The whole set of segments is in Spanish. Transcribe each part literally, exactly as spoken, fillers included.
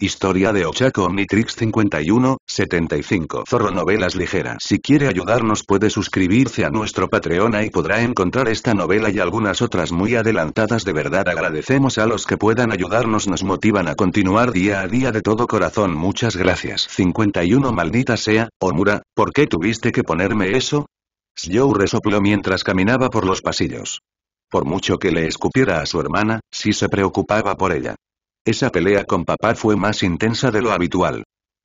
Historia de Ochako Omnitrix cincuenta y uno, setenta y cinco. Zorro Novelas Ligeras. Si quiere ayudarnos puede suscribirse a nuestro Patreon y podrá encontrar esta novela y algunas otras muy adelantadas. De verdad agradecemos a los que puedan ayudarnos, nos motivan a continuar día a día de todo corazón. Muchas gracias. cincuenta y uno. Maldita sea, Omura, ¿por qué tuviste que ponerme eso? Joe resopló mientras caminaba por los pasillos. Por mucho que le escupiera a su hermana, sí se preocupaba por ella. Esa pelea con papá fue más intensa de lo habitual.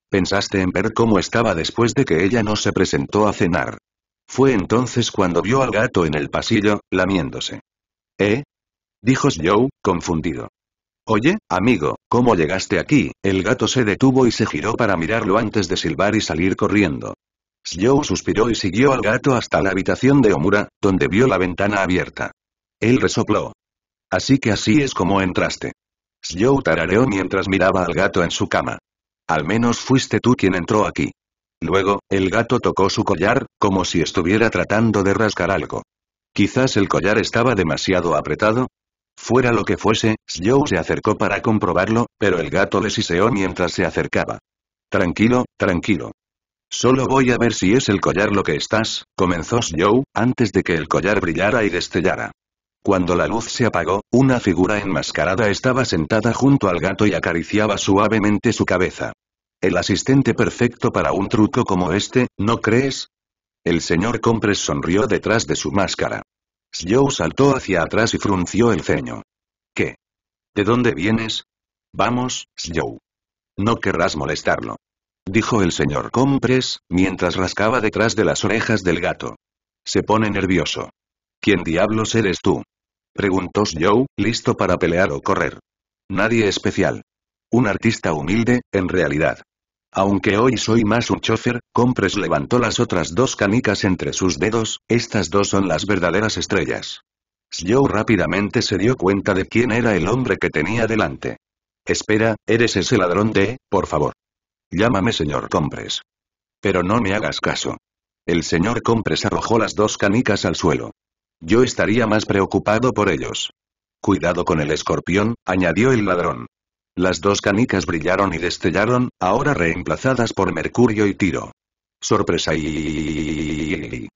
Pensaste en ver cómo estaba después de que ella no se presentó a cenar. Fue entonces cuando vio al gato en el pasillo, lamiéndose. ¿Eh? Dijo Joe, confundido. Oye, amigo, ¿cómo llegaste aquí? El gato se detuvo y se giró para mirarlo antes de silbar y salir corriendo. Joe suspiró y siguió al gato hasta la habitación de Omura, donde vio la ventana abierta. Él resopló. Así que así es como entraste. Joe tarareó mientras miraba al gato en su cama. Al menos fuiste tú quien entró aquí. Luego, el gato tocó su collar, como si estuviera tratando de rascar algo. Quizás el collar estaba demasiado apretado. Fuera lo que fuese, Joe se acercó para comprobarlo, pero el gato le siseó mientras se acercaba. Tranquilo, tranquilo. Solo voy a ver si es el collar lo que estás, comenzó Joe, antes de que el collar brillara y destellara. Cuando la luz se apagó, una figura enmascarada estaba sentada junto al gato y acariciaba suavemente su cabeza. El asistente perfecto para un truco como este, ¿no crees? El señor Compress sonrió detrás de su máscara. Joe saltó hacia atrás y frunció el ceño. ¿Qué? ¿De dónde vienes? Vamos, Joe. No querrás molestarlo, dijo el señor Compress, mientras rascaba detrás de las orejas del gato. Se pone nervioso. ¿Quién diablos eres tú? Preguntó Joe, listo para pelear o correr. Nadie especial. Un artista humilde, en realidad. Aunque hoy soy más un chofer, Compress levantó las otras dos canicas entre sus dedos, estas dos son las verdaderas estrellas. Joe rápidamente se dio cuenta de quién era el hombre que tenía delante. Espera, ¿eres ese ladrón de, por favor? Llámame señor Compress. Pero no me hagas caso. El señor Compress arrojó las dos canicas al suelo. Yo estaría más preocupado por ellos. Cuidado con el escorpión, añadió el ladrón. Las dos canicas brillaron y destellaron, ahora reemplazadas por Mercurio y Tiro. Sorpresa y...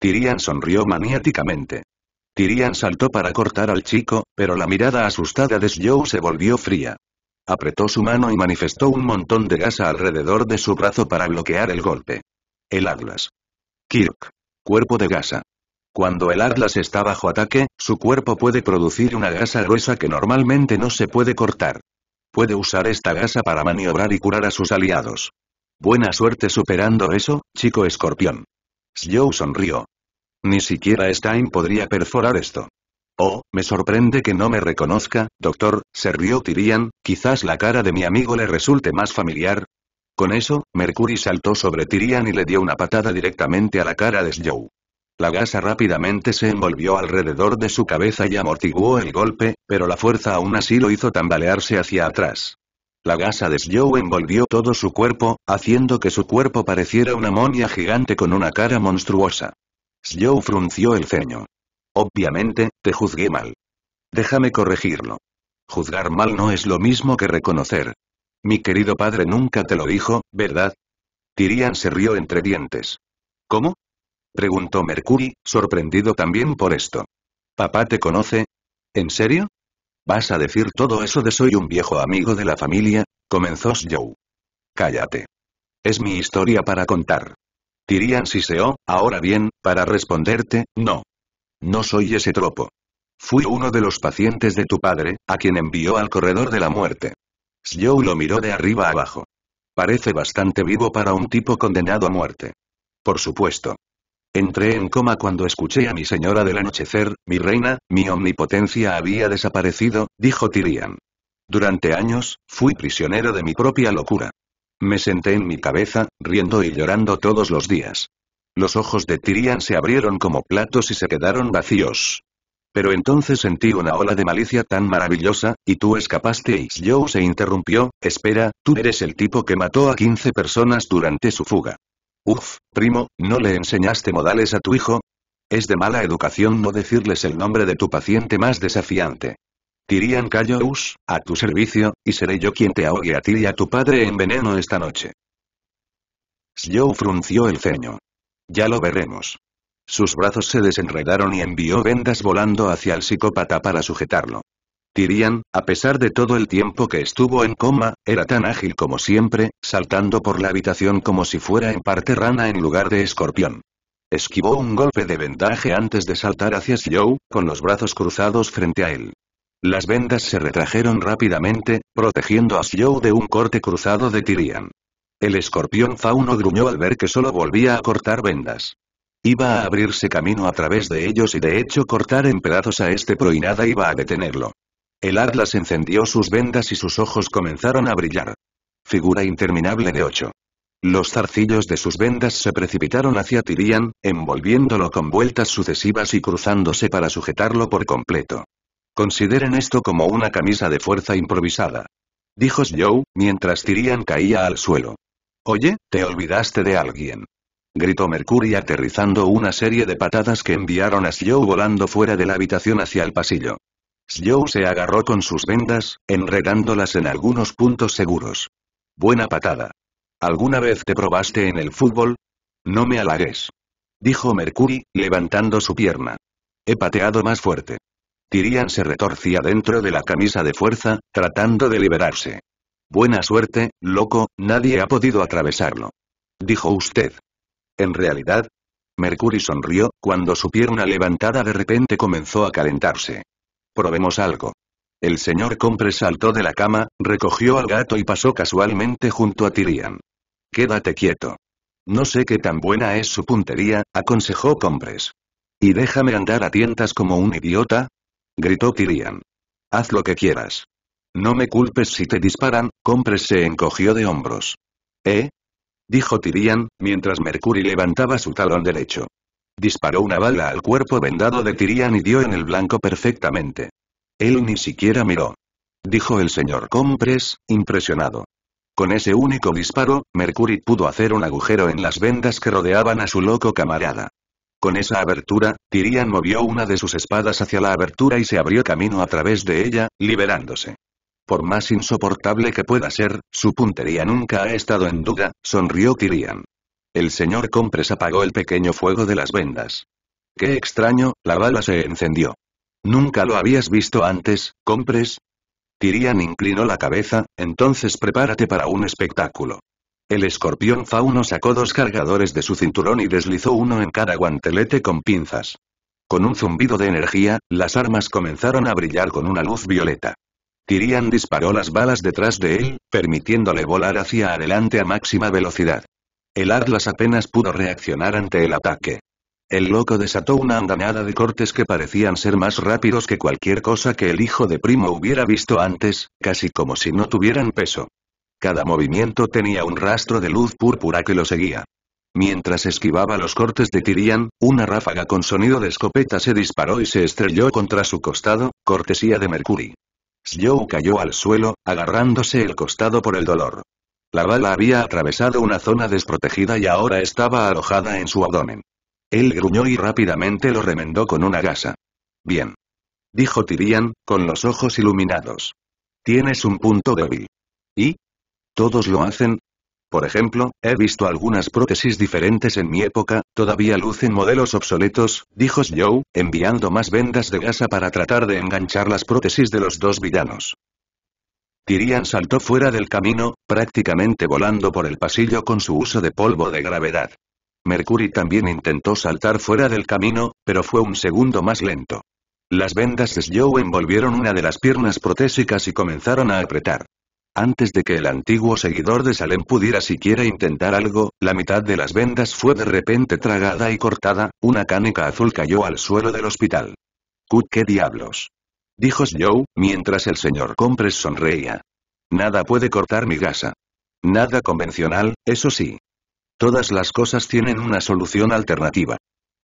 Tirian sonrió maniáticamente. Tirian saltó para cortar al chico, pero la mirada asustada de Joe se volvió fría. Apretó su mano y manifestó un montón de gasa alrededor de su brazo para bloquear el golpe. El Atlas. Kirk. Cuerpo de gasa. Cuando el Atlas está bajo ataque, su cuerpo puede producir una gasa gruesa que normalmente no se puede cortar. Puede usar esta gasa para maniobrar y curar a sus aliados. Buena suerte superando eso, chico escorpión. Joe sonrió. Ni siquiera Stein podría perforar esto. Oh, me sorprende que no me reconozca, doctor, se rió Tirian, quizás la cara de mi amigo le resulte más familiar. Con eso, Mercury saltó sobre Tirian y le dio una patada directamente a la cara de Joe. La gasa rápidamente se envolvió alrededor de su cabeza y amortiguó el golpe, pero la fuerza aún así lo hizo tambalearse hacia atrás. La gasa de Joe envolvió todo su cuerpo, haciendo que su cuerpo pareciera una momia gigante con una cara monstruosa. Joe frunció el ceño. Obviamente, te juzgué mal. Déjame corregirlo. Juzgar mal no es lo mismo que reconocer. Mi querido padre nunca te lo dijo, ¿verdad? Tirian se rió entre dientes. ¿Cómo? Preguntó Mercury, sorprendido también por esto. ¿Papá te conoce? ¿En serio? ¿Vas a decir todo eso de soy un viejo amigo de la familia? Comenzó Joe. Cállate. Es mi historia para contar. Tirian siseó, ahora bien, para responderte, no. No soy ese tropo. Fui uno de los pacientes de tu padre, a quien envió al corredor de la muerte. Joe lo miró de arriba abajo. Parece bastante vivo para un tipo condenado a muerte. Por supuesto. Entré en coma cuando escuché a mi señora del anochecer, mi reina, mi omnipotencia había desaparecido, dijo Tirian. Durante años, fui prisionero de mi propia locura. Me senté en mi cabeza, riendo y llorando todos los días. Los ojos de Tirian se abrieron como platos y se quedaron vacíos. Pero entonces sentí una ola de malicia tan maravillosa, y tú escapaste y Joe se interrumpió, espera, tú eres el tipo que mató a quince personas durante su fuga. Uf, primo, ¿no le enseñaste modales a tu hijo? Es de mala educación no decirles el nombre de tu paciente más desafiante. Tirian Caius, a tu servicio, y seré yo quien te ahogue a ti y a tu padre en veneno esta noche. Joe frunció el ceño. Ya lo veremos. Sus brazos se desenredaron y envió vendas volando hacia el psicópata para sujetarlo. Tirian, a pesar de todo el tiempo que estuvo en coma, era tan ágil como siempre, saltando por la habitación como si fuera en parte rana en lugar de escorpión. Esquivó un golpe de vendaje antes de saltar hacia Joe, con los brazos cruzados frente a él. Las vendas se retrajeron rápidamente, protegiendo a Joe de un corte cruzado de Tirian. El escorpión fauno gruñó al ver que solo volvía a cortar vendas. Iba a abrirse camino a través de ellos y de hecho cortar en pedazos a este pro y nada iba a detenerlo. El Atlas encendió sus vendas y sus ojos comenzaron a brillar. Figura interminable de ocho. Los zarcillos de sus vendas se precipitaron hacia Tirian, envolviéndolo con vueltas sucesivas y cruzándose para sujetarlo por completo. Consideren esto como una camisa de fuerza improvisada. Dijo Joe, mientras Tirian caía al suelo. Oye, te olvidaste de alguien. Gritó Mercurio aterrizando una serie de patadas que enviaron a Joe volando fuera de la habitación hacia el pasillo. Joe se agarró con sus vendas, enredándolas en algunos puntos seguros. Buena patada. ¿Alguna vez te probaste en el fútbol? No me halagues. Dijo Mercury, levantando su pierna. He pateado más fuerte. Tirian se retorcía dentro de la camisa de fuerza, tratando de liberarse. Buena suerte, loco, nadie ha podido atravesarlo. Dijo usted. En realidad, Mercury sonrió, cuando su pierna levantada de repente comenzó a calentarse. Probemos algo. El señor Compress saltó de la cama, recogió al gato y pasó casualmente junto a Tirian. Quédate quieto. No sé qué tan buena es su puntería, aconsejó Compress. ¿Y déjame andar a tientas como un idiota? Gritó Tirian. Haz lo que quieras. No me culpes si te disparan, Compress se encogió de hombros. ¿Eh? Dijo Tirian, mientras Mercury levantaba su talón derecho. Disparó una bala al cuerpo vendado de Tirian y dio en el blanco perfectamente. Él ni siquiera miró. Dijo el señor Compress, impresionado. Con ese único disparo, Mercury pudo hacer un agujero en las vendas que rodeaban a su loco camarada. Con esa abertura, Tirian movió una de sus espadas hacia la abertura y se abrió camino a través de ella, liberándose. Por más insoportable que pueda ser, su puntería nunca ha estado en duda, sonrió Tirian. El señor Compress apagó el pequeño fuego de las vendas. ¡Qué extraño, la bala se encendió! ¿Nunca lo habías visto antes, Compress? Tirian inclinó la cabeza, entonces prepárate para un espectáculo. El escorpión fauno sacó dos cargadores de su cinturón y deslizó uno en cada guantelete con pinzas. Con un zumbido de energía, las armas comenzaron a brillar con una luz violeta. Tirian disparó las balas detrás de él, permitiéndole volar hacia adelante a máxima velocidad. El Atlas apenas pudo reaccionar ante el ataque. El loco desató una andanada de cortes que parecían ser más rápidos que cualquier cosa que el hijo de primo hubiera visto antes, casi como si no tuvieran peso. Cada movimiento tenía un rastro de luz púrpura que lo seguía. Mientras esquivaba los cortes de Tirian, una ráfaga con sonido de escopeta se disparó y se estrelló contra su costado, cortesía de Mercury. Joe cayó al suelo, agarrándose el costado por el dolor. La bala había atravesado una zona desprotegida y ahora estaba alojada en su abdomen. Él gruñó y rápidamente lo remendó con una gasa. Bien. Dijo Tirian, con los ojos iluminados. Tienes un punto débil. ¿Y? ¿Todos lo hacen? Por ejemplo, he visto algunas prótesis diferentes en mi época, todavía lucen modelos obsoletos, dijo Joe, enviando más vendas de gasa para tratar de enganchar las prótesis de los dos villanos. Tirian saltó fuera del camino, prácticamente volando por el pasillo con su uso de polvo de gravedad. Mercury también intentó saltar fuera del camino, pero fue un segundo más lento. Las vendas de Joe envolvieron una de las piernas protésicas y comenzaron a apretar. Antes de que el antiguo seguidor de Salem pudiera siquiera intentar algo, la mitad de las vendas fue de repente tragada y cortada, una canica azul cayó al suelo del hospital. ¿Qué diablos? Dijo Joe, mientras el señor Compress sonreía. Nada puede cortar mi gasa. Nada convencional, eso sí. Todas las cosas tienen una solución alternativa.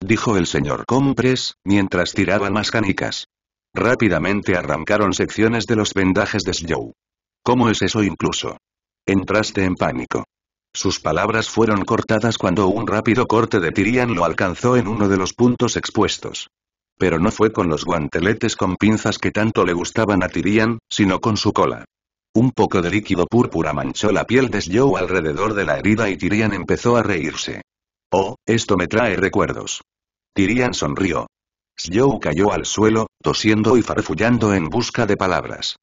Dijo el señor Compress, mientras tiraba más canicas. Rápidamente arrancaron secciones de los vendajes de Joe. ¿Cómo es eso incluso? Entraste en pánico. Sus palabras fueron cortadas cuando un rápido corte de Tirian lo alcanzó en uno de los puntos expuestos. pero no fue con los guanteletes con pinzas que tanto le gustaban a Tirian, sino con su cola. Un poco de líquido púrpura manchó la piel de Joe alrededor de la herida y Tirian empezó a reírse. «Oh, esto me trae recuerdos». Tirian sonrió. Joe cayó al suelo, tosiendo y farfullando en busca de palabras.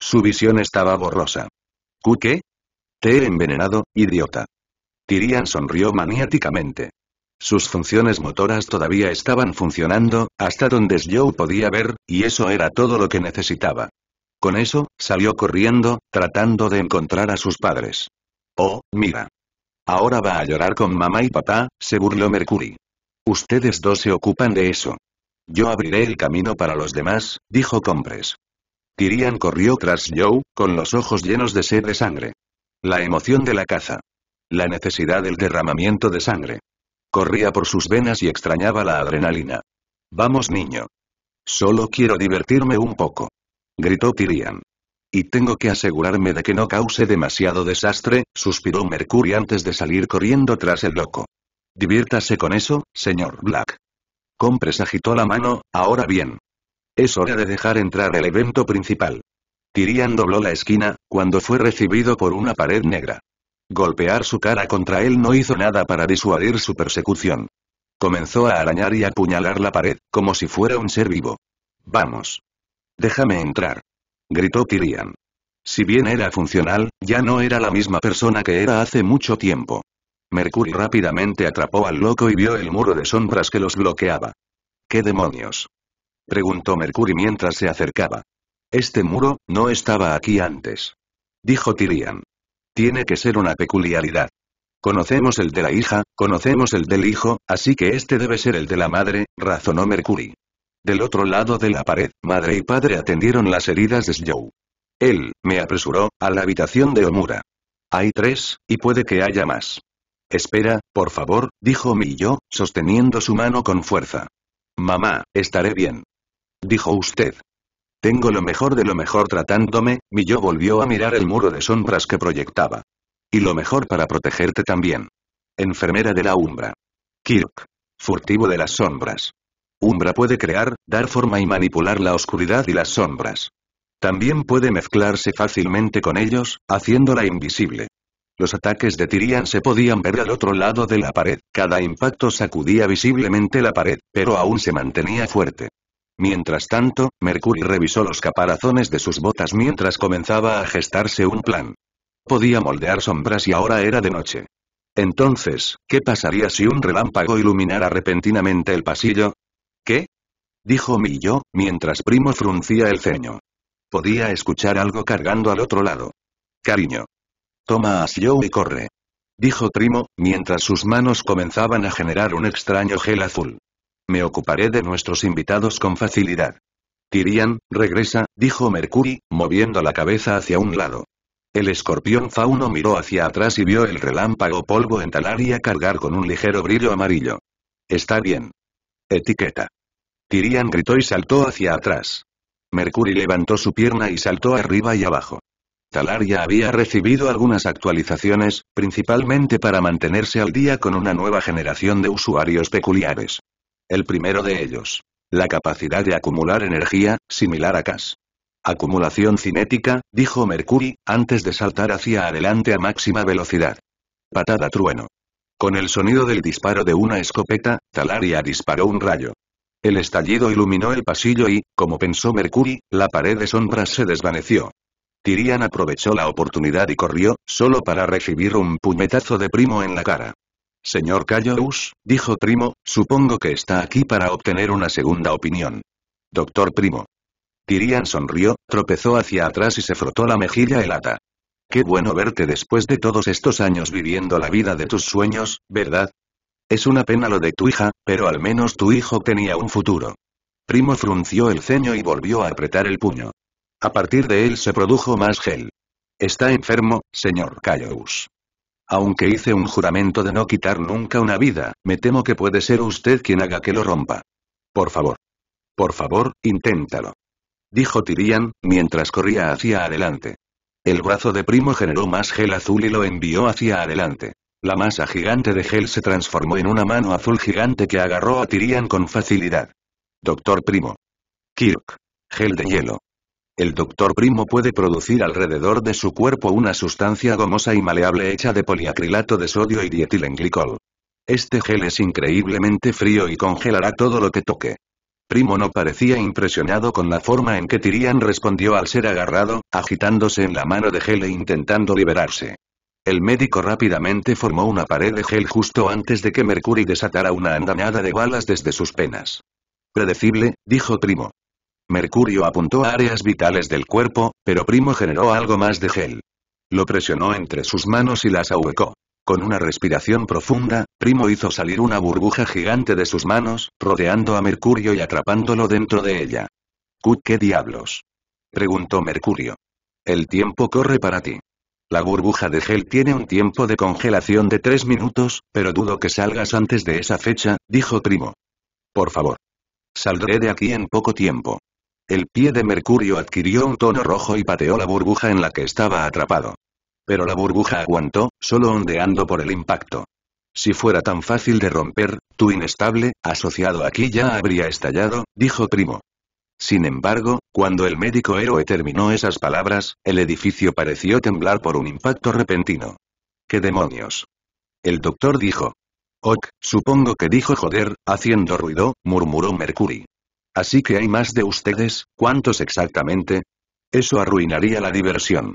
Su visión estaba borrosa. ¿Qué? Te he envenenado, idiota. Tirian sonrió maniáticamente. Sus funciones motoras todavía estaban funcionando, hasta donde Joe podía ver, y eso era todo lo que necesitaba. Con eso, salió corriendo, tratando de encontrar a sus padres. «Oh, mira. Ahora va a llorar con mamá y papá», se burló Mercury. «Ustedes dos se ocupan de eso. Yo abriré el camino para los demás», dijo Compress. Tirian corrió tras Joe, con los ojos llenos de sed de sangre. La emoción de la caza. La necesidad del derramamiento de sangre. Corría por sus venas y extrañaba la adrenalina. «Vamos, niño. Solo quiero divertirme un poco», gritó Tirian. «Y tengo que asegurarme de que no cause demasiado desastre», suspiró Mercury antes de salir corriendo tras el loco. «Diviértase con eso, señor Black». Compress agitó la mano. «Ahora bien. Es hora de dejar entrar el evento principal». Tirian dobló la esquina, cuando fue recibido por una pared negra. Golpear su cara contra él no hizo nada para disuadir su persecución. Comenzó a arañar y apuñalar la pared, como si fuera un ser vivo. «Vamos. Déjame entrar», gritó Tirian. Si bien era funcional, ya no era la misma persona que era hace mucho tiempo. Mercury rápidamente atrapó al loco y vio el muro de sombras que los bloqueaba. «¿Qué demonios?», preguntó Mercury mientras se acercaba. «Este muro, no estaba aquí antes», dijo Tirian. «Tiene que ser una peculiaridad. Conocemos el de la hija, conocemos el del hijo, así que este debe ser el de la madre», razonó Mercury. Del otro lado de la pared, madre y padre atendieron las heridas de Joe. «Él, me apresuró, a la habitación de Omura. Hay tres, y puede que haya más». «Espera, por favor», dijo Miyo, sosteniendo su mano con fuerza. «Mamá, estaré bien. Dijo usted. Tengo lo mejor de lo mejor tratándome». Miyo volvió a mirar el muro de sombras que proyectaba. «Y lo mejor para protegerte también. Enfermera de la Umbra. Kirk. Furtivo de las sombras. Umbra puede crear, dar forma y manipular la oscuridad y las sombras. También puede mezclarse fácilmente con ellos, haciéndola invisible». Los ataques de Tirian se podían ver al otro lado de la pared, cada impacto sacudía visiblemente la pared, pero aún se mantenía fuerte. Mientras tanto, Mercury revisó los caparazones de sus botas mientras comenzaba a gestarse un plan. Podía moldear sombras y ahora era de noche. Entonces, ¿qué pasaría si un relámpago iluminara repentinamente el pasillo? «¿Qué?», dijo Miyo, mientras Primo fruncía el ceño. Podía escuchar algo cargando al otro lado. «Cariño. Toma a Joe y corre», dijo Primo, mientras sus manos comenzaban a generar un extraño gel azul. «Me ocuparé de nuestros invitados con facilidad». «Tirian, regresa», dijo Mercury, moviendo la cabeza hacia un lado. El escorpión fauno miró hacia atrás y vio el relámpago polvo entalar y cargar con un ligero brillo amarillo. «Está bien. Etiqueta». Tirian gritó y saltó hacia atrás. Mercury levantó su pierna y saltó arriba y abajo. Talaria había recibido algunas actualizaciones, principalmente para mantenerse al día con una nueva generación de usuarios peculiares. El primero de ellos. La capacidad de acumular energía, similar a Cass. «Acumulación cinética», dijo Mercury, antes de saltar hacia adelante a máxima velocidad. Patada trueno. Con el sonido del disparo de una escopeta, Talaria disparó un rayo. El estallido iluminó el pasillo y, como pensó Mercury, la pared de sombras se desvaneció. Tirian aprovechó la oportunidad y corrió, solo para recibir un puñetazo de Primo en la cara. «Señor Caius», dijo Primo, «supongo que está aquí para obtener una segunda opinión. Doctor Primo». Tirian sonrió, tropezó hacia atrás y se frotó la mejilla helada. «Qué bueno verte después de todos estos años viviendo la vida de tus sueños, ¿verdad? Es una pena lo de tu hija, pero al menos tu hijo tenía un futuro». Primo frunció el ceño y volvió a apretar el puño. A partir de él se produjo más gel. «Está enfermo, señor Caius. Aunque hice un juramento de no quitar nunca una vida, me temo que puede ser usted quien haga que lo rompa. Por favor. Por favor, inténtalo», dijo Tirian, mientras corría hacia adelante. El brazo de Primo generó más gel azul y lo envió hacia adelante. La masa gigante de gel se transformó en una mano azul gigante que agarró a Tirian con facilidad. Doctor Primo. Kirk. Gel de hielo. El Doctor Primo puede producir alrededor de su cuerpo una sustancia gomosa y maleable hecha de poliacrilato de sodio y dietilenglicol. Este gel es increíblemente frío y congelará todo lo que toque. Primo no parecía impresionado con la forma en que Tirian respondió al ser agarrado, agitándose en la mano de gel e intentando liberarse. El médico rápidamente formó una pared de gel justo antes de que Mercury desatara una andanada de balas desde sus penas. «Predecible», dijo Primo. Mercurio apuntó a áreas vitales del cuerpo, pero Primo generó algo más de gel. Lo presionó entre sus manos y las ahuecó. Con una respiración profunda, Primo hizo salir una burbuja gigante de sus manos, rodeando a Mercurio y atrapándolo dentro de ella. ¿Qué diablos?, preguntó Mercurio. El tiempo corre para ti. La burbuja de gel tiene un tiempo de congelación de tres minutos, pero dudo que salgas antes de esa fecha, dijo Primo. Por favor. Saldré de aquí en poco tiempo. El pie de Mercurio adquirió un tono rojo y pateó la burbuja en la que estaba atrapado. Pero la burbuja aguantó, solo ondeando por el impacto. Si fuera tan fácil de romper, tu inestable, asociado aquí ya habría estallado, dijo Primo. Sin embargo, cuando el médico héroe terminó esas palabras, el edificio pareció temblar por un impacto repentino. ¿Qué demonios? El doctor dijo. Ok, supongo que dijo joder, haciendo ruido, murmuró Mercury. Así que hay más de ustedes, ¿cuántos exactamente? Eso arruinaría la diversión.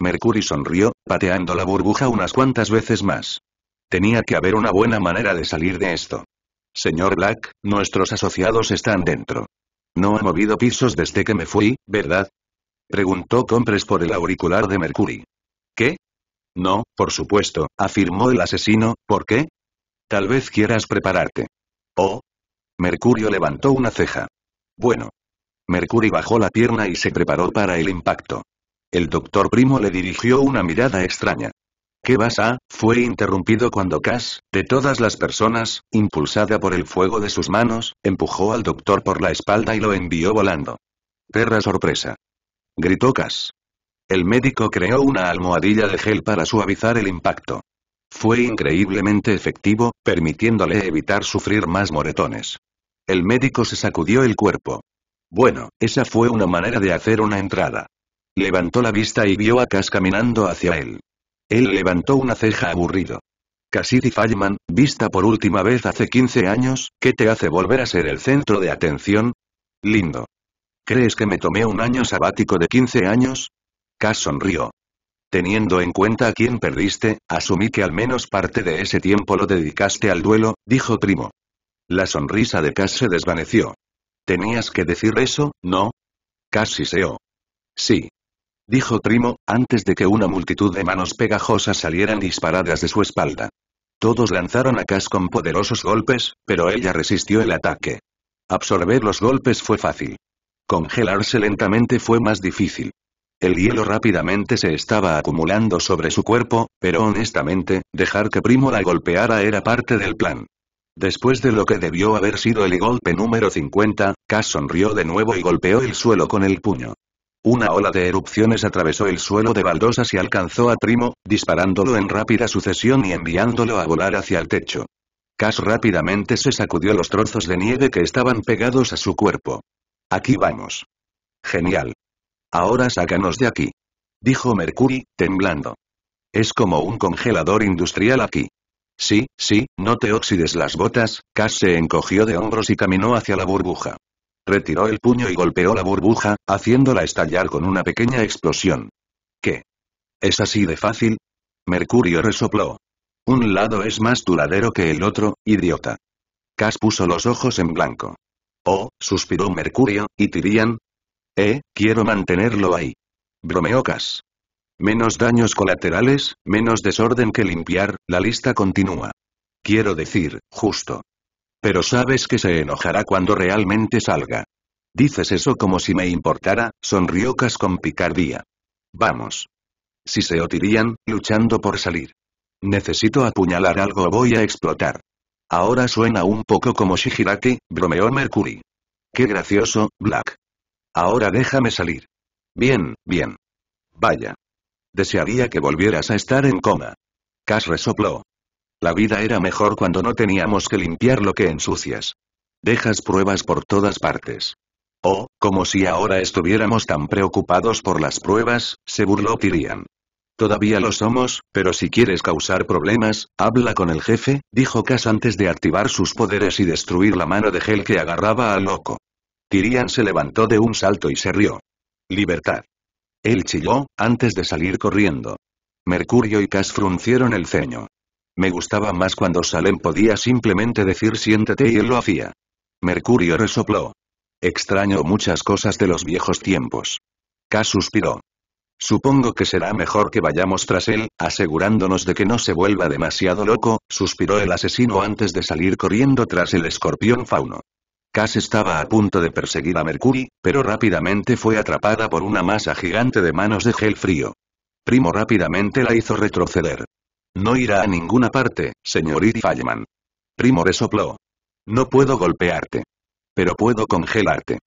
Mercury sonrió, pateando la burbuja unas cuantas veces más. Tenía que haber una buena manera de salir de esto. Señor Black, nuestros asociados están dentro. No ha movido pisos desde que me fui, ¿verdad?, preguntó Compress por el auricular de Mercury. ¿Qué? No, por supuesto, afirmó el asesino. ¿Por qué? Tal vez quieras prepararte. Oh. Mercurio levantó una ceja. Bueno. Mercury bajó la pierna y se preparó para el impacto. El doctor Primo le dirigió una mirada extraña. ¿Qué vas a...? Fue interrumpido cuando Cass, de todas las personas, impulsada por el fuego de sus manos, empujó al doctor por la espalda y lo envió volando. ¡Perra sorpresa!, gritó Cass. El médico creó una almohadilla de gel para suavizar el impacto. Fue increíblemente efectivo, permitiéndole evitar sufrir más moretones. El médico se sacudió el cuerpo. Bueno, esa fue una manera de hacer una entrada. Levantó la vista y vio a Cass caminando hacia él. Él levantó una ceja aburrido. Cassidy Feynman, vista por última vez hace quince años, ¿qué te hace volver a ser el centro de atención? Lindo. ¿Crees que me tomé un año sabático de quince años? Cass sonrió. Teniendo en cuenta a quién perdiste, asumí que al menos parte de ese tiempo lo dedicaste al duelo, dijo Primo. La sonrisa de Cass se desvaneció. ¿Tenías que decir eso, no? Cass siseó. Sí, dijo Primo, antes de que una multitud de manos pegajosas salieran disparadas de su espalda. Todos lanzaron a Cass con poderosos golpes, pero ella resistió el ataque. Absorber los golpes fue fácil. Congelarse lentamente fue más difícil. El hielo rápidamente se estaba acumulando sobre su cuerpo, pero honestamente, dejar que Primo la golpeara era parte del plan. Después de lo que debió haber sido el golpe número cincuenta, Cass sonrió de nuevo y golpeó el suelo con el puño. Una ola de erupciones atravesó el suelo de baldosas y alcanzó a Primo, disparándolo en rápida sucesión y enviándolo a volar hacia el techo. Cass rápidamente se sacudió los trozos de nieve que estaban pegados a su cuerpo. «Aquí vamos. Genial. Ahora sácanos de aquí», dijo Mercury, temblando. «Es como un congelador industrial aquí». «Sí, sí, no te oxides las botas», Cass se encogió de hombros y caminó hacia la burbuja. Retiró el puño y golpeó la burbuja, haciéndola estallar con una pequeña explosión. ¿Qué? ¿Es así de fácil? Mercurio resopló. Un lado es más duradero que el otro, idiota. Cass puso los ojos en blanco. Oh, suspiró Mercurio, ¿y Tirian? Eh, quiero mantenerlo ahí. Bromeó Cass. Menos daños colaterales, menos desorden que limpiar, la lista continúa. Quiero decir, justo. Pero sabes que se enojará cuando realmente salga. Dices eso como si me importara, sonrió Cass con picardía. Vamos. Si se otirían, luchando por salir. Necesito apuñalar algo, voy a explotar. Ahora suena un poco como Shigaraki, bromeó Mercury. Qué gracioso, Black. Ahora déjame salir. Bien, bien. Vaya. Desearía que volvieras a estar en coma. Cass resopló. La vida era mejor cuando no teníamos que limpiar lo que ensucias. Dejas pruebas por todas partes. Oh, como si ahora estuviéramos tan preocupados por las pruebas, se burló Tirian. Todavía lo somos, pero si quieres causar problemas, habla con el jefe, dijo Cass antes de activar sus poderes y destruir la mano de gel que agarraba al loco. Tirian se levantó de un salto y se rió. Libertad. Él chilló, antes de salir corriendo. Mercurio y Cass fruncieron el ceño. Me gustaba más cuando Salem podía simplemente decir siéntete y él lo hacía. Mercurio resopló. Extraño muchas cosas de los viejos tiempos. Cass suspiró. Supongo que será mejor que vayamos tras él, asegurándonos de que no se vuelva demasiado loco, suspiró el asesino antes de salir corriendo tras el escorpión fauno. Cass estaba a punto de perseguir a Mercury, pero rápidamente fue atrapada por una masa gigante de manos de gel frío. Primo rápidamente la hizo retroceder. No irá a ninguna parte, señorita Fallman. Primo resopló. No puedo golpearte. Pero puedo congelarte.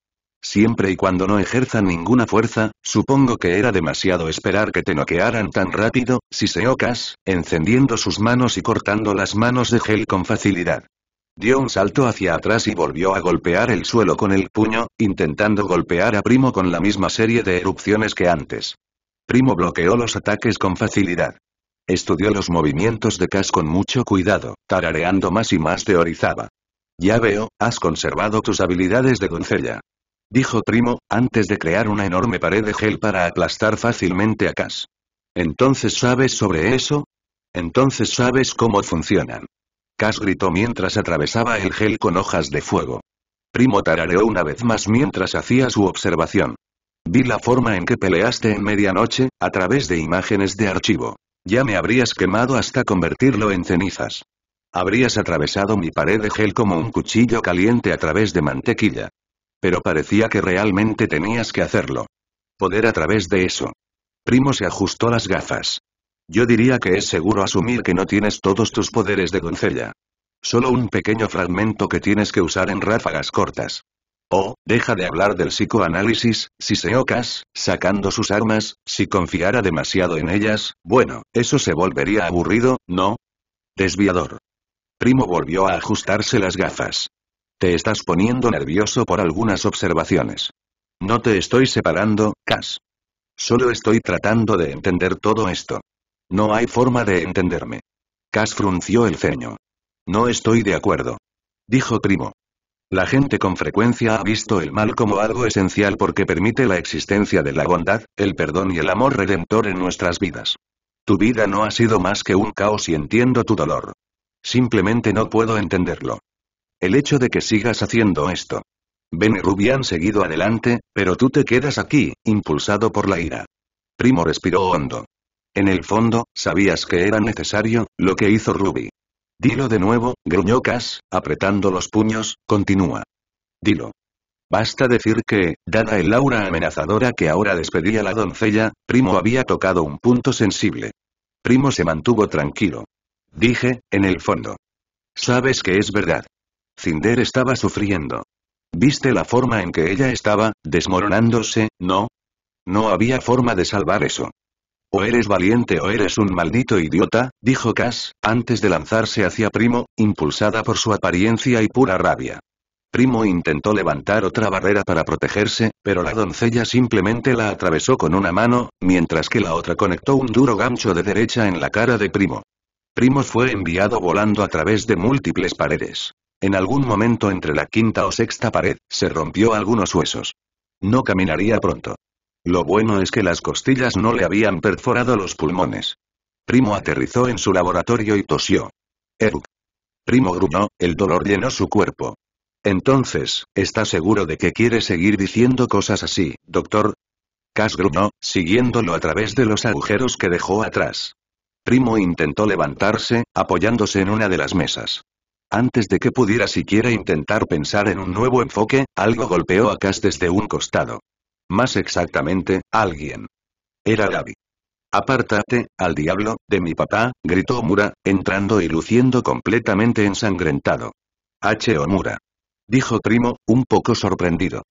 Siempre y cuando no ejerza ninguna fuerza, supongo que era demasiado esperar que te noquearan tan rápido, siseó Cass, encendiendo sus manos y cortando las manos de gel con facilidad. Dio un salto hacia atrás y volvió a golpear el suelo con el puño, intentando golpear a Primo con la misma serie de erupciones que antes. Primo bloqueó los ataques con facilidad. Estudió los movimientos de Cass con mucho cuidado, tarareando más y más teorizaba. Ya veo, has conservado tus habilidades de doncella. Dijo Primo, antes de crear una enorme pared de gel para aplastar fácilmente a Cass. ¿Entonces sabes sobre eso? ¿Entonces sabes cómo funcionan? Cass gritó mientras atravesaba el gel con hojas de fuego. Primo tarareó una vez más mientras hacía su observación. Vi la forma en que peleaste en Medianoche, a través de imágenes de archivo. Ya me habrías quemado hasta convertirlo en cenizas. Habrías atravesado mi pared de gel como un cuchillo caliente a través de mantequilla. Pero parecía que realmente tenías que hacerlo. Poder a través de eso. Primo se ajustó las gafas. Yo diría que es seguro asumir que no tienes todos tus poderes de doncella. Solo un pequeño fragmento que tienes que usar en ráfagas cortas. Oh, deja de hablar del psicoanálisis, siseó Cass, sacando sus armas, si confiara demasiado en ellas, bueno, eso se volvería aburrido, ¿no? Desviador. Primo volvió a ajustarse las gafas. Te estás poniendo nervioso por algunas observaciones. No te estoy separando, Cass. Solo estoy tratando de entender todo esto. No hay forma de entenderme. Cass frunció el ceño. No estoy de acuerdo. Dijo Primo. La gente con frecuencia ha visto el mal como algo esencial porque permite la existencia de la bondad, el perdón y el amor redentor en nuestras vidas. Tu vida no ha sido más que un caos y entiendo tu dolor. Simplemente no puedo entenderlo. El hecho de que sigas haciendo esto. Ben y Ruby han seguido adelante, pero tú te quedas aquí, impulsado por la ira. Primo respiró hondo. En el fondo, sabías que era necesario, lo que hizo Ruby. Dilo de nuevo, gruñó Cass, apretando los puños, continúa. Dilo. Basta decir que, dada el aura amenazadora que ahora despedía la doncella, Primo había tocado un punto sensible. Primo se mantuvo tranquilo. Dije, en el fondo. Sabes que es verdad. Cinder estaba sufriendo. ¿Viste la forma en que ella estaba, desmoronándose, no? No había forma de salvar eso. O eres valiente o eres un maldito idiota, dijo Cass, antes de lanzarse hacia Primo, impulsada por su apariencia y pura rabia. Primo intentó levantar otra barrera para protegerse, pero la doncella simplemente la atravesó con una mano, mientras que la otra conectó un duro gancho de derecha en la cara de Primo. Primo fue enviado volando a través de múltiples paredes. En algún momento entre la quinta o sexta pared, se rompió algunos huesos. No caminaría pronto. Lo bueno es que las costillas no le habían perforado los pulmones. Primo aterrizó en su laboratorio y tosió. Eruk. Primo gruñó, el dolor llenó su cuerpo. Entonces, ¿estás seguro de que quiere seguir diciendo cosas así, doctor? Cass gruñó, siguiéndolo a través de los agujeros que dejó atrás. Primo intentó levantarse, apoyándose en una de las mesas. Antes de que pudiera siquiera intentar pensar en un nuevo enfoque, algo golpeó a Cass desde un costado. Más exactamente, alguien. Era Dabi. «Apártate, al diablo, de mi papá», gritó Omura, entrando y luciendo completamente ensangrentado. «H. Omura», dijo Primo, un poco sorprendido.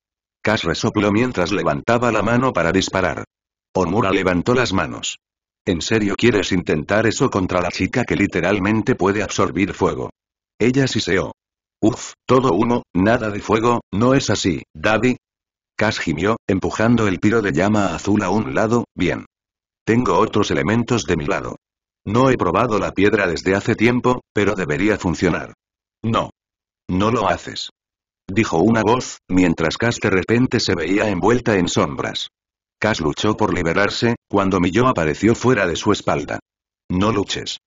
Cass resopló mientras levantaba la mano para disparar. Omura levantó las manos. «¿En serio quieres intentar eso contra la chica que literalmente puede absorbir fuego?» Ella siseó. Uf, todo humo, nada de fuego, ¿no es así, Dabi? Cass gimió, empujando el piro de llama azul a un lado. Bien. Tengo otros elementos de mi lado. No he probado la piedra desde hace tiempo, pero debería funcionar. No. No lo haces. Dijo una voz, mientras Cass de repente se veía envuelta en sombras. Cass luchó por liberarse, cuando Miyo apareció fuera de su espalda. No luches.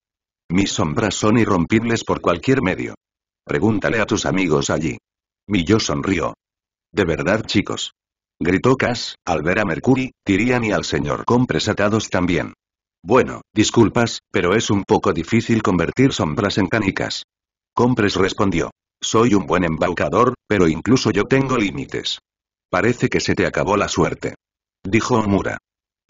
Mis sombras son irrompibles por cualquier medio. Pregúntale a tus amigos allí. Miyo sonrió. De verdad, chicos. Gritó Cass, al ver a Mercury, Tirian y al señor Compress atados también. Bueno, disculpas, pero es un poco difícil convertir sombras en canicas. Compress respondió. Soy un buen embaucador, pero incluso yo tengo límites. Parece que se te acabó la suerte. Dijo Omura.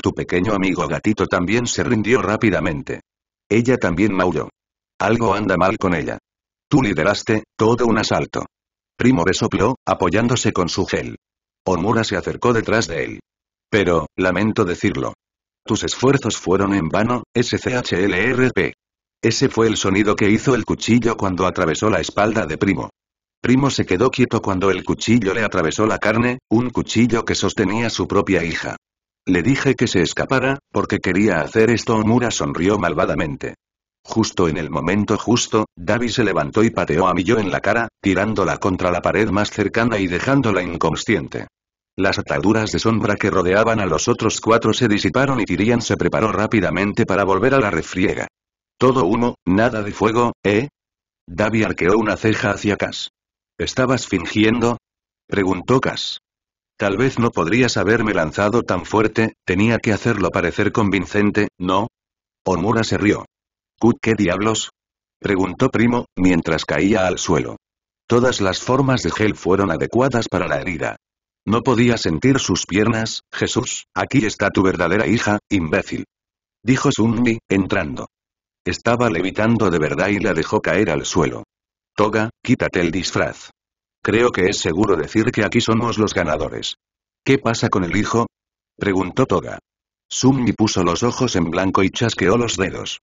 Tu pequeño amigo gatito también se rindió rápidamente. Ella también maulló. Algo anda mal con ella. Tú lideraste todo un asalto. Primo resopló, apoyándose con su gel. Omura se acercó detrás de él. Pero, lamento decirlo. Tus esfuerzos fueron en vano, SCHLRP. Ese fue el sonido que hizo el cuchillo cuando atravesó la espalda de Primo. Primo se quedó quieto cuando el cuchillo le atravesó la carne, un cuchillo que sostenía su propia hija. Le dije que se escapara, porque quería hacer esto. Omura sonrió malvadamente. Justo en el momento justo, Dabi se levantó y pateó a Miyo en la cara, tirándola contra la pared más cercana y dejándola inconsciente. Las ataduras de sombra que rodeaban a los otros cuatro se disiparon y Tirian se preparó rápidamente para volver a la refriega. Todo humo, nada de fuego, ¿eh? Dabi arqueó una ceja hacia Cass. ¿Estabas fingiendo? Preguntó Cass. Tal vez no podrías haberme lanzado tan fuerte, tenía que hacerlo parecer convincente, ¿no? Omura se rió. ¿Qué diablos? Preguntó Primo, mientras caía al suelo. Todas las formas de gel fueron adecuadas para la herida. No podía sentir sus piernas. Jesús, aquí está tu verdadera hija, imbécil. Dijo Sunmi, entrando. Estaba levitando de verdad y la dejó caer al suelo. Toga, quítate el disfraz. Creo que es seguro decir que aquí somos los ganadores. ¿Qué pasa con el hijo? Preguntó Toga. Sunmi puso los ojos en blanco y chasqueó los dedos.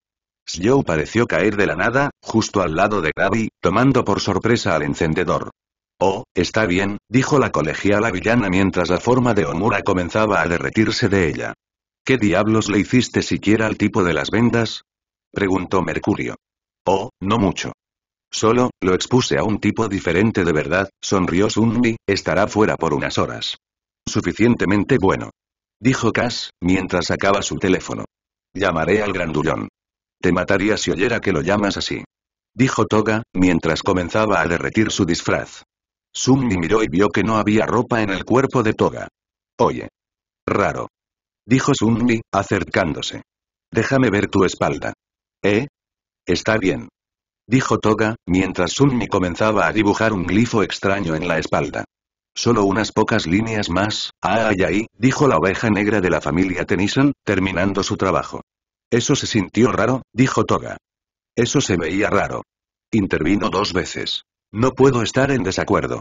Joe pareció caer de la nada, justo al lado de Dabi, tomando por sorpresa al encendedor. Oh, está bien, dijo la colegiala villana mientras la forma de Omura comenzaba a derretirse de ella. ¿Qué diablos le hiciste siquiera al tipo de las vendas? Preguntó Mercurio. Oh, no mucho. Solo, lo expuse a un tipo diferente de verdad, sonrió Sunmi, estará fuera por unas horas. Suficientemente bueno. Dijo Cass, mientras sacaba su teléfono. Llamaré al grandullón. Te mataría si oyera que lo llamas así. Dijo Toga, mientras comenzaba a derretir su disfraz. Sunmi miró y vio que no había ropa en el cuerpo de Toga. Oye. Raro. Dijo Sunmi, acercándose. Déjame ver tu espalda. ¿Eh? Está bien. Dijo Toga, mientras Sunmi comenzaba a dibujar un glifo extraño en la espalda. Solo unas pocas líneas más, ah, ay, ay, dijo la oveja negra de la familia Tennyson, terminando su trabajo. Eso se sintió raro, dijo Toga. Eso se veía raro. Intervino dos veces. No puedo estar en desacuerdo.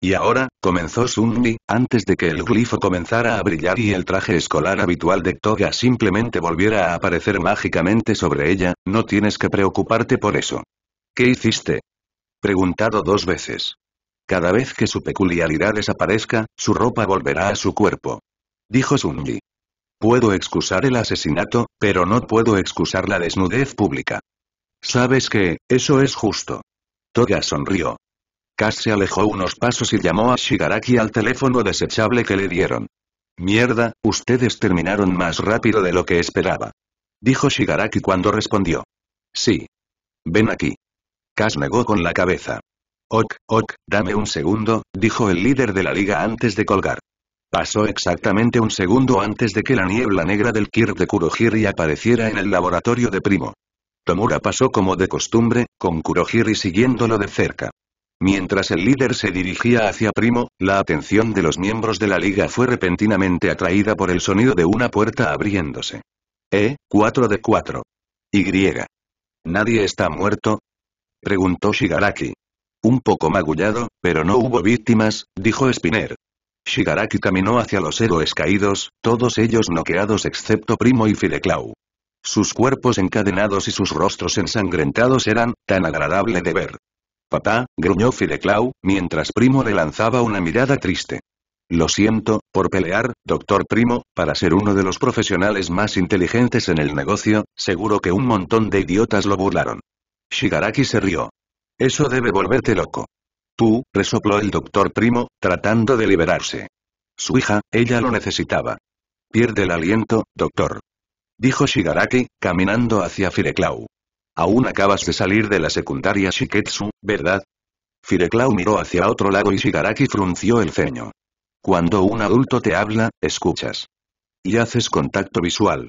Y ahora, comenzó Sunmi, antes de que el glifo comenzara a brillar y el traje escolar habitual de Toga simplemente volviera a aparecer mágicamente sobre ella, no tienes que preocuparte por eso. ¿Qué hiciste? Preguntado dos veces. Cada vez que su peculiaridad desaparezca, su ropa volverá a su cuerpo. Dijo Sunmi. Puedo excusar el asesinato, pero no puedo excusar la desnudez pública. ¿Sabes qué? Eso es justo. Toga sonrió. Cass se alejó unos pasos y llamó a Shigaraki al teléfono desechable que le dieron. Mierda, ustedes terminaron más rápido de lo que esperaba. Dijo Shigaraki cuando respondió. Sí. Ven aquí. Cass negó con la cabeza. Ok, ok, dame un segundo, dijo el líder de la liga antes de colgar. Pasó exactamente un segundo antes de que la niebla negra del Kirk de Kurohiri apareciera en el laboratorio de Primo. Tomura pasó como de costumbre, con Kurohiri siguiéndolo de cerca. Mientras el líder se dirigía hacia Primo, la atención de los miembros de la liga fue repentinamente atraída por el sonido de una puerta abriéndose. ¿Eh? cuatro de cuatro. Y. ¿Nadie está muerto? Preguntó Shigaraki. Un poco magullado, pero no hubo víctimas, dijo Spinner. Shigaraki caminó hacia los héroes caídos, todos ellos noqueados excepto Primo y Fideclau. Sus cuerpos encadenados y sus rostros ensangrentados eran tan agradable de ver. Papá, gruñó Fideclau, mientras Primo le lanzaba una mirada triste. Lo siento, por pelear, doctor Primo, para ser uno de los profesionales más inteligentes en el negocio, seguro que un montón de idiotas lo burlaron. Shigaraki se rió. Eso debe volverte loco. Tú, resopló el doctor Primo, tratando de liberarse. Su hija, ella lo necesitaba. Pierde el aliento, doctor. Dijo Shigaraki, caminando hacia Fireclaw. Aún acabas de salir de la secundaria Shiketsu, ¿verdad? Fireclaw miró hacia otro lado y Shigaraki frunció el ceño. Cuando un adulto te habla, escuchas. Y haces contacto visual.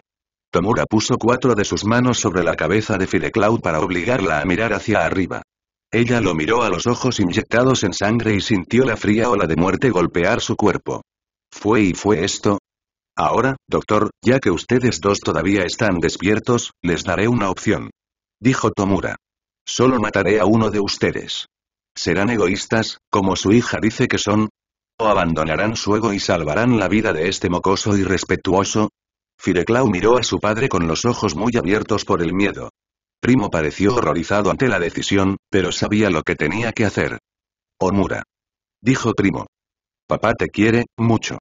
Tomura puso cuatro de sus manos sobre la cabeza de Fireclaw para obligarla a mirar hacia arriba. Ella lo miró a los ojos inyectados en sangre y sintió la fría ola de muerte golpear su cuerpo. ¿Fue y fue esto? Ahora, doctor, ya que ustedes dos todavía están despiertos, les daré una opción. Dijo Tomura. Solo mataré a uno de ustedes. ¿Serán egoístas, como su hija dice que son? ¿O abandonarán su ego y salvarán la vida de este mocoso irrespetuoso? Fireclaw miró a su padre con los ojos muy abiertos por el miedo. Primo pareció horrorizado ante la decisión, pero sabía lo que tenía que hacer. Omura. Dijo Primo. Papá te quiere, mucho.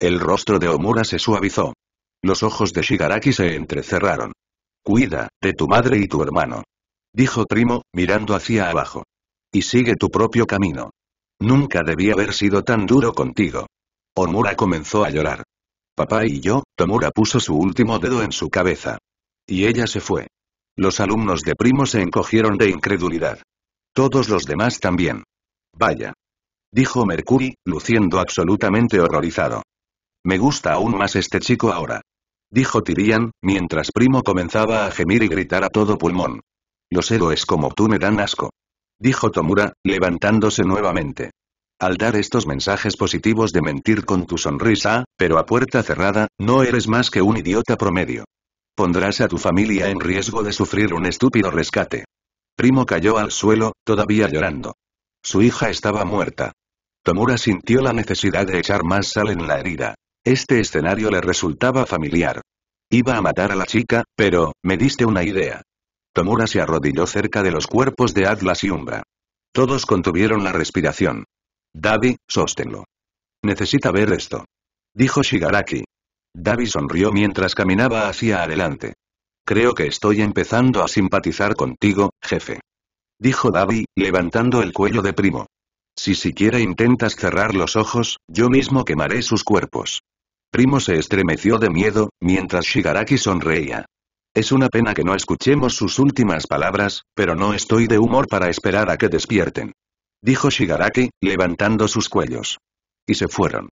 El rostro de Omura se suavizó. Los ojos de Shigaraki se entrecerraron. Cuida de tu madre y tu hermano. Dijo Primo, mirando hacia abajo. Y sigue tu propio camino. Nunca debí haber sido tan duro contigo. Omura comenzó a llorar. Papá y yo, Tomura puso su último dedo en su cabeza. Y ella se fue. Los alumnos de Primo se encogieron de incredulidad. Todos los demás también. Vaya. Dijo Mercury, luciendo absolutamente horrorizado. Me gusta aún más este chico ahora. Dijo Tirian, mientras Primo comenzaba a gemir y gritar a todo pulmón. Los héroes como tú me dan asco. Dijo Tomura, levantándose nuevamente. Al dar estos mensajes positivos de mentir con tu sonrisa, pero a puerta cerrada, no eres más que un idiota promedio. Pondrás a tu familia en riesgo de sufrir un estúpido rescate. Primo cayó al suelo, todavía llorando. Su hija estaba muerta. Tomura sintió la necesidad de echar más sal en la herida. Este escenario le resultaba familiar. Iba a matar a la chica, pero, me diste una idea. Tomura se arrodilló cerca de los cuerpos de Atlas y Umbra. Todos contuvieron la respiración. Dabi, sóstenlo. Necesita ver esto. Dijo Shigaraki. Dabi sonrió mientras caminaba hacia adelante. Creo que estoy empezando a simpatizar contigo, jefe. Dijo Dabi, levantando el cuello de Primo. Si siquiera intentas cerrar los ojos, yo mismo quemaré sus cuerpos. Primo se estremeció de miedo, mientras Shigaraki sonreía. Es una pena que no escuchemos sus últimas palabras, pero no estoy de humor para esperar a que despierten. Dijo Shigaraki, levantando sus cuellos. Y se fueron.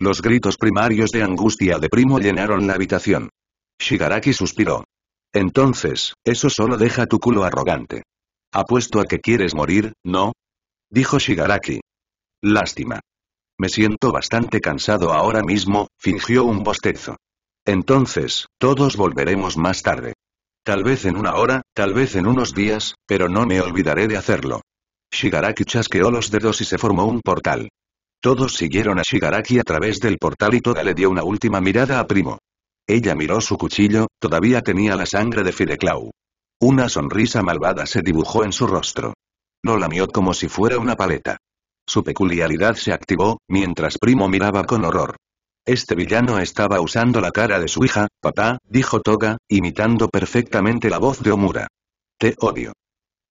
Los gritos primarios de angustia de Primo llenaron la habitación. Shigaraki suspiró. Entonces, eso solo deja tu culo arrogante. Apuesto a que quieres morir, ¿no? Dijo Shigaraki. Lástima. Me siento bastante cansado ahora mismo, fingió un bostezo. Entonces, todos volveremos más tarde. Tal vez en una hora, tal vez en unos días, pero no me olvidaré de hacerlo. Shigaraki chasqueó los dedos y se formó un portal. Todos siguieron a Shigaraki a través del portal y Toga le dio una última mirada a Primo. Ella miró su cuchillo, todavía tenía la sangre de Fireclaw. Una sonrisa malvada se dibujó en su rostro. Lo lamió como si fuera una paleta. Su peculiaridad se activó, mientras Primo miraba con horror. Este villano estaba usando la cara de su hija, papá, dijo Toga, imitando perfectamente la voz de Omura. Te odio.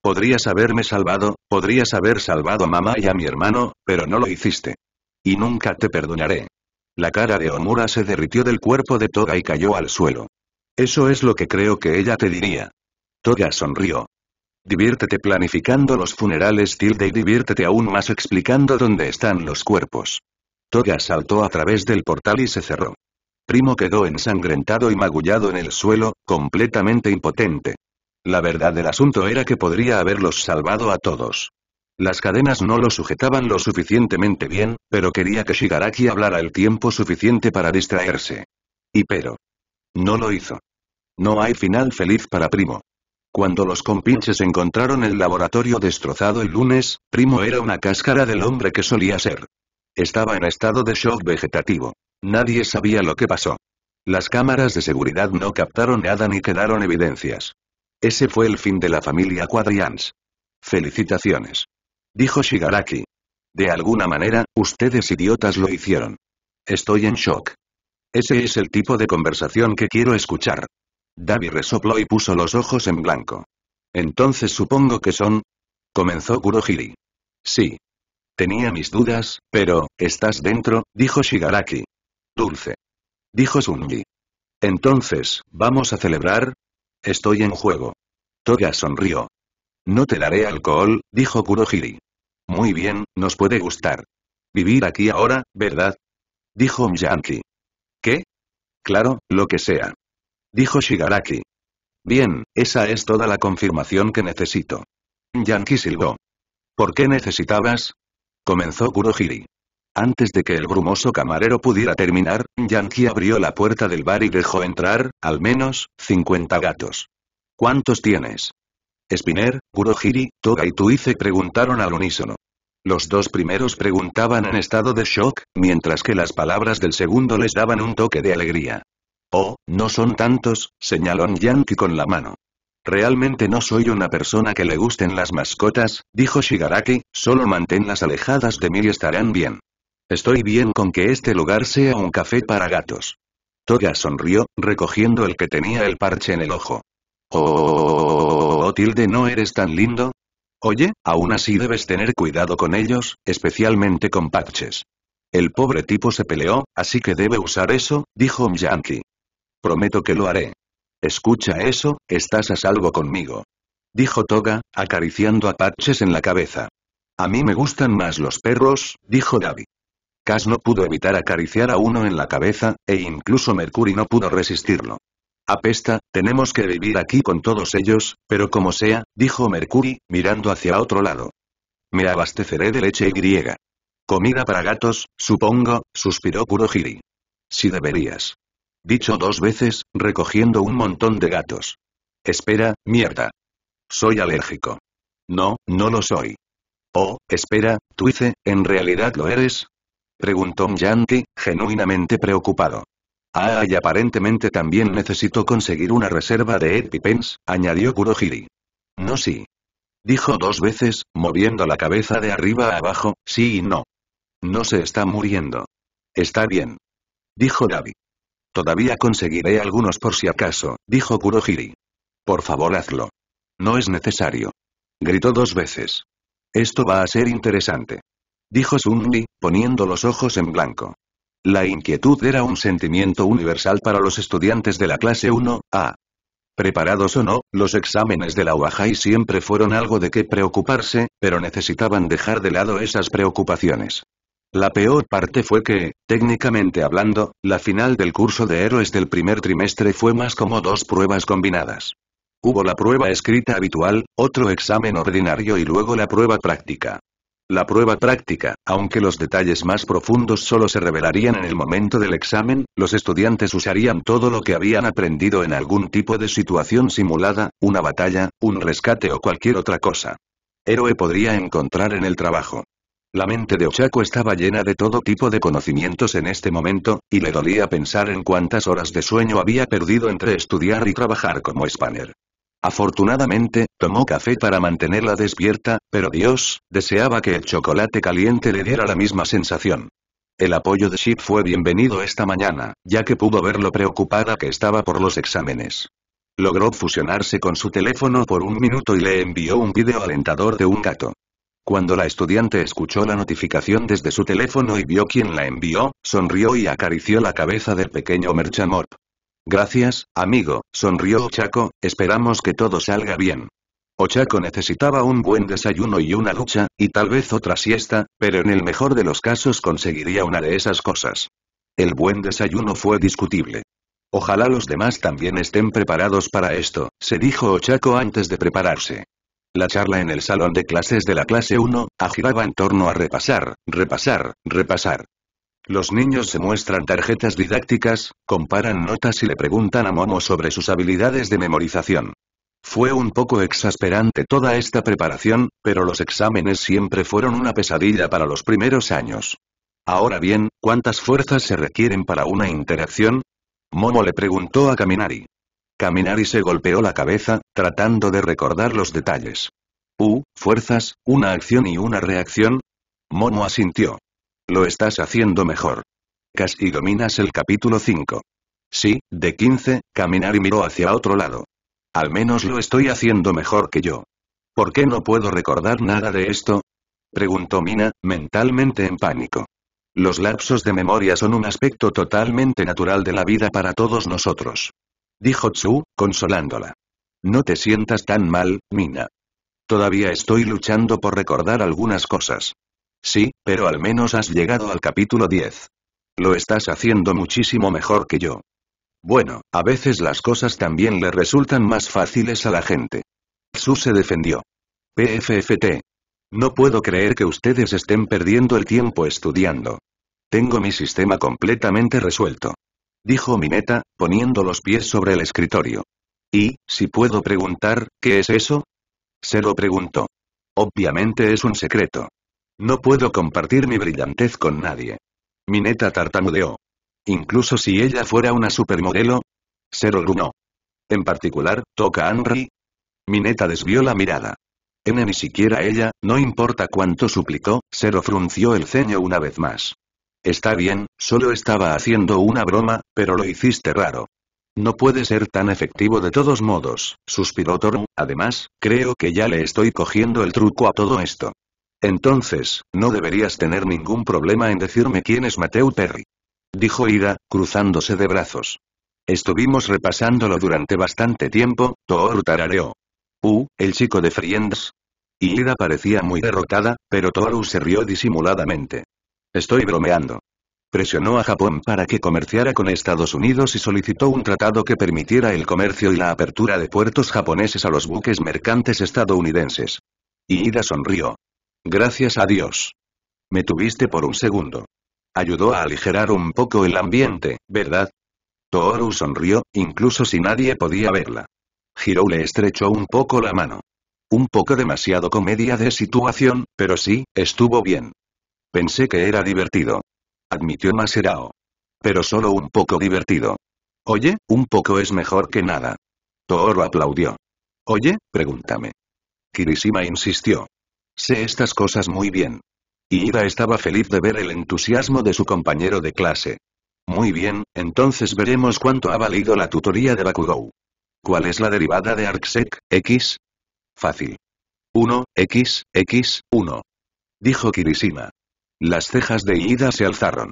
Podrías haberme salvado, podrías haber salvado a mamá y a mi hermano, pero no lo hiciste. Y nunca te perdonaré. La cara de Omura se derritió del cuerpo de Toga y cayó al suelo. Eso es lo que creo que ella te diría. Toga sonrió. Diviértete planificando los funerales tilde y diviértete aún más explicando dónde están los cuerpos. Toga saltó a través del portal y se cerró. Primo quedó ensangrentado y magullado en el suelo, completamente impotente. La verdad del asunto era que podría haberlos salvado a todos. Las cadenas no lo sujetaban lo suficientemente bien, pero quería que Shigaraki hablara el tiempo suficiente para distraerse. Y pero... no lo hizo. No hay final feliz para Primo. Cuando los compinches encontraron el laboratorio destrozado el lunes, Primo era una cáscara del hombre que solía ser. Estaba en estado de shock vegetativo. Nadie sabía lo que pasó. Las cámaras de seguridad no captaron nada ni quedaron evidencias. Ese fue el fin de la familia Quadrians. «Felicitaciones», dijo Shigaraki. «De alguna manera, ustedes idiotas lo hicieron. Estoy en shock. Ese es el tipo de conversación que quiero escuchar». Dabi resopló y puso los ojos en blanco. «Entonces supongo que son...» comenzó Kurohiri. «Sí. Tenía mis dudas, pero, estás dentro», dijo Shigaraki. «Dulce», dijo Sunji. «Entonces, ¿vamos a celebrar? Estoy en juego». Toga sonrió. «No te daré alcohol», dijo Kurohiri. «Muy bien, nos puede gustar. Vivir aquí ahora, ¿verdad?», dijo Myanki. «¿Qué?». «Claro, lo que sea», dijo Shigaraki. «Bien, esa es toda la confirmación que necesito». Yankee silbó. «¿Por qué necesitabas?», comenzó Kurohiri. Antes de que el brumoso camarero pudiera terminar, Yankee abrió la puerta del bar y dejó entrar, al menos, cincuenta gatos. «¿Cuántos tienes?». Spinner, Kurohiri, Toga y Tuice preguntaron al unísono. Los dos primeros preguntaban en estado de shock, mientras que las palabras del segundo les daban un toque de alegría. «Oh, no son tantos», señaló Yankee con la mano. «Realmente no soy una persona que le gusten las mascotas», dijo Shigaraki, «solo manténlas alejadas de mí y estarán bien. Estoy bien con que este lugar sea un café para gatos». Toga sonrió, recogiendo el que tenía el parche en el ojo. «Oh, tilde, ¿no eres tan lindo? Oye, aún así debes tener cuidado con ellos, especialmente con parches. El pobre tipo se peleó, así que debe usar eso», dijo Myanki. «Prometo que lo haré. Escucha eso, estás a salvo conmigo», dijo Toga, acariciando a Patches en la cabeza. «A mí me gustan más los perros», dijo Dabi. Cass no pudo evitar acariciar a uno en la cabeza, e incluso Mercurio no pudo resistirlo. «Apesta, tenemos que vivir aquí con todos ellos, pero como sea», dijo Mercurio, mirando hacia otro lado. «Me abasteceré de leche griega». «Comida para gatos, supongo», suspiró Kurohiri. «Si deberías». Dicho dos veces, recogiendo un montón de gatos. «Espera, mierda. Soy alérgico». «No, no lo soy». «Oh, espera, Tuice, ¿en realidad lo eres?», preguntó Yankee, genuinamente preocupado. «Ah, y aparentemente también necesito conseguir una reserva de EpiPens», añadió Kurohiri. «No, sí», dijo dos veces, moviendo la cabeza de arriba a abajo, «sí y no. No se está muriendo». «Está bien», dijo Dabi. «Todavía conseguiré algunos por si acaso», dijo Kurohiri. «Por favor hazlo». «No es necesario», gritó dos veces. «Esto va a ser interesante», dijo Sunli, poniendo los ojos en blanco. La inquietud era un sentimiento universal para los estudiantes de la clase uno A. Preparados o no, los exámenes de la Owajai siempre fueron algo de qué preocuparse, pero necesitaban dejar de lado esas preocupaciones. La peor parte fue que, técnicamente hablando, la final del curso de héroes del primer trimestre fue más como dos pruebas combinadas. Hubo la prueba escrita habitual, otro examen ordinario y luego la prueba práctica. La prueba práctica, aunque los detalles más profundos solo se revelarían en el momento del examen, los estudiantes usarían todo lo que habían aprendido en algún tipo de situación simulada, una batalla, un rescate o cualquier otra cosa. Héroe podría encontrar en el trabajo. La mente de Ochako estaba llena de todo tipo de conocimientos en este momento, y le dolía pensar en cuántas horas de sueño había perdido entre estudiar y trabajar como spanner. Afortunadamente, tomó café para mantenerla despierta, pero Dios, deseaba que el chocolate caliente le diera la misma sensación. El apoyo de Chip fue bienvenido esta mañana, ya que pudo ver lo preocupada que estaba por los exámenes. Logró fusionarse con su teléfono por un minuto y le envió un vídeo alentador de un gato. Cuando la estudiante escuchó la notificación desde su teléfono y vio quién la envió, sonrió y acarició la cabeza del pequeño Merchamorp. «Gracias, amigo», sonrió Ochako, «esperamos que todo salga bien». Ochako necesitaba un buen desayuno y una ducha, y tal vez otra siesta, pero en el mejor de los casos conseguiría una de esas cosas. El buen desayuno fue discutible. «Ojalá los demás también estén preparados para esto», se dijo Ochako antes de prepararse. La charla en el salón de clases de la clase uno A giraba en torno a repasar, repasar, repasar. Los niños se muestran tarjetas didácticas, comparan notas y le preguntan a Momo sobre sus habilidades de memorización. Fue un poco exasperante toda esta preparación, pero los exámenes siempre fueron una pesadilla para los primeros años. Ahora bien, ¿cuántas fuerzas se requieren para una interacción?, Momo le preguntó a Kaminari. Kaminari se golpeó la cabeza, tratando de recordar los detalles. Uh, fuerzas, una acción y una reacción. Momo asintió. Lo estás haciendo mejor. Casi dominas el capítulo cinco. Sí, de quince, Kaminari miró hacia otro lado. Al menos lo estoy haciendo mejor que yo. ¿Por qué no puedo recordar nada de esto? Preguntó Mina, mentalmente en pánico. Los lapsos de memoria son un aspecto totalmente natural de la vida para todos nosotros. Dijo Tsu, consolándola. No te sientas tan mal, Mina. Todavía estoy luchando por recordar algunas cosas. Sí, pero al menos has llegado al capítulo diez. Lo estás haciendo muchísimo mejor que yo. Bueno, a veces las cosas también le resultan más fáciles a la gente. Tsu se defendió. P F F T. No puedo creer que ustedes estén perdiendo el tiempo estudiando. Tengo mi sistema completamente resuelto. Dijo Mineta, poniendo los pies sobre el escritorio. Y, si puedo preguntar, ¿qué es eso? Se lo preguntó. Obviamente es un secreto. No puedo compartir mi brillantez con nadie. Mineta tartamudeó. Incluso si ella fuera una supermodelo. Se rugió. En particular, ¿toca a Henry? Mineta desvió la mirada. N ni siquiera ella, no importa cuánto suplicó, Zero frunció el ceño una vez más. Está bien, solo estaba haciendo una broma, pero lo hiciste raro. No puede ser tan efectivo de todos modos, suspiró Tooru, además, creo que ya le estoy cogiendo el truco a todo esto. Entonces, no deberías tener ningún problema en decirme quién es Matthew Perry. Dijo Iida, cruzándose de brazos. Estuvimos repasándolo durante bastante tiempo, Tooru tarareó. Uh, el chico de Friends. Iida parecía muy derrotada, pero Tooru se rió disimuladamente. Estoy bromeando. Presionó a Japón para que comerciara con Estados Unidos y solicitó un tratado que permitiera el comercio y la apertura de puertos japoneses a los buques mercantes estadounidenses. Iida sonrió. Gracias a Dios. Me tuviste por un segundo. Ayudó a aligerar un poco el ambiente, ¿verdad? Tooru sonrió, incluso si nadie podía verla. Girou le estrechó un poco la mano. Un poco demasiado comedia de situación, pero sí, estuvo bien. Pensé que era divertido. Admitió Maserao. Pero solo un poco divertido. Oye, un poco es mejor que nada. Tooru aplaudió. Oye, pregúntame. Kirishima insistió. Sé estas cosas muy bien. Iida estaba feliz de ver el entusiasmo de su compañero de clase. Muy bien, entonces veremos cuánto ha valido la tutoría de Bakugou. ¿Cuál es la derivada de arcsec, x? Fácil. uno, equis, equis, uno. Dijo Kirishima. Las cejas de Iida se alzaron.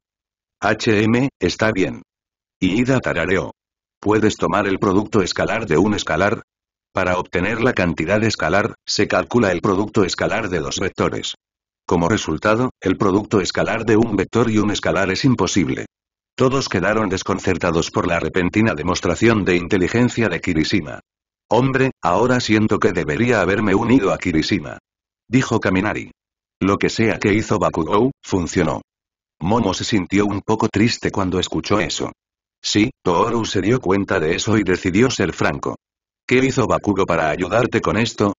H M, está bien. Iida tarareó. ¿Puedes tomar el producto escalar de un escalar? Para obtener la cantidad escalar, se calcula el producto escalar de dos vectores. Como resultado, el producto escalar de un vector y un escalar es imposible. Todos quedaron desconcertados por la repentina demostración de inteligencia de Kirishima. Hombre, ahora siento que debería haberme unido a Kirishima. Dijo Kaminari. Lo que sea que hizo Bakugou, funcionó. Momo se sintió un poco triste cuando escuchó eso. Sí, Tooru se dio cuenta de eso y decidió ser franco. ¿Qué hizo Bakugou para ayudarte con esto?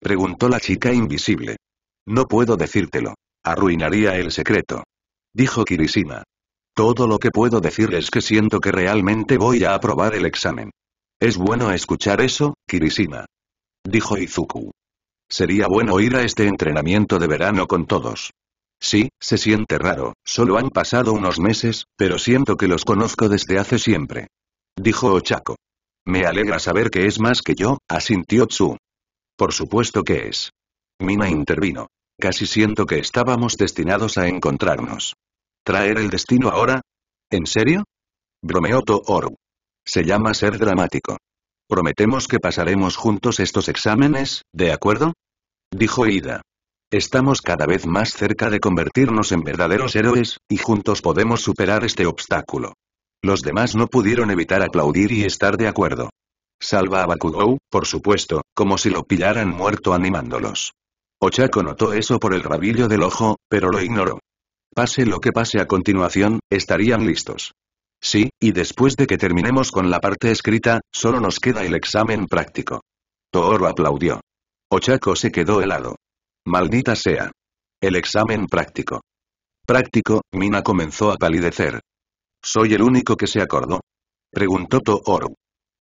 Preguntó la chica invisible. No puedo decírtelo. Arruinaría el secreto. Dijo Kirishima. Todo lo que puedo decir es que siento que realmente voy a aprobar el examen. Es bueno escuchar eso, Kirishima. Dijo Izuku. Sería bueno ir a este entrenamiento de verano con todos. Sí, se siente raro, solo han pasado unos meses, pero siento que los conozco desde hace siempre. Dijo Ochako. Me alegra saber que es más que yo, asintió Tsu. Por supuesto que es. Mina intervino. Casi siento que estábamos destinados a encontrarnos. ¿Traer el destino ahora? ¿En serio? Bromeó Tooru. Se llama ser dramático. Prometemos que pasaremos juntos estos exámenes, ¿de acuerdo? Dijo Iida. Estamos cada vez más cerca de convertirnos en verdaderos héroes, y juntos podemos superar este obstáculo. Los demás no pudieron evitar aplaudir y estar de acuerdo. Salva a Bakugou, por supuesto, como si lo pillaran muerto animándolos. Ochako notó eso por el rabillo del ojo, pero lo ignoró. Pase lo que pase a continuación, estarían listos. Sí, y después de que terminemos con la parte escrita, solo nos queda el examen práctico. Tooru aplaudió. Ochako se quedó helado. Maldita sea. El examen práctico. Práctico, Mina comenzó a palidecer. ¿Soy el único que se acordó? Preguntó Tooru.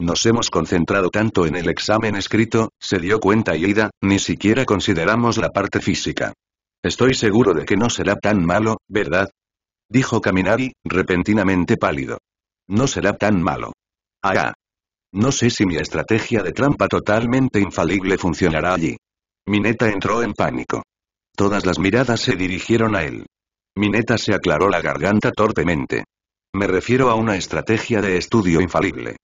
Nos hemos concentrado tanto en el examen escrito, se dio cuenta Iida, ni siquiera consideramos la parte física. Estoy seguro de que no será tan malo, ¿verdad? Dijo Kaminari, repentinamente pálido. No será tan malo. Ah. No sé si mi estrategia de trampa totalmente infalible funcionará allí. Mineta entró en pánico. Todas las miradas se dirigieron a él. Mineta se aclaró la garganta torpemente. Me refiero a una estrategia de estudio infalible.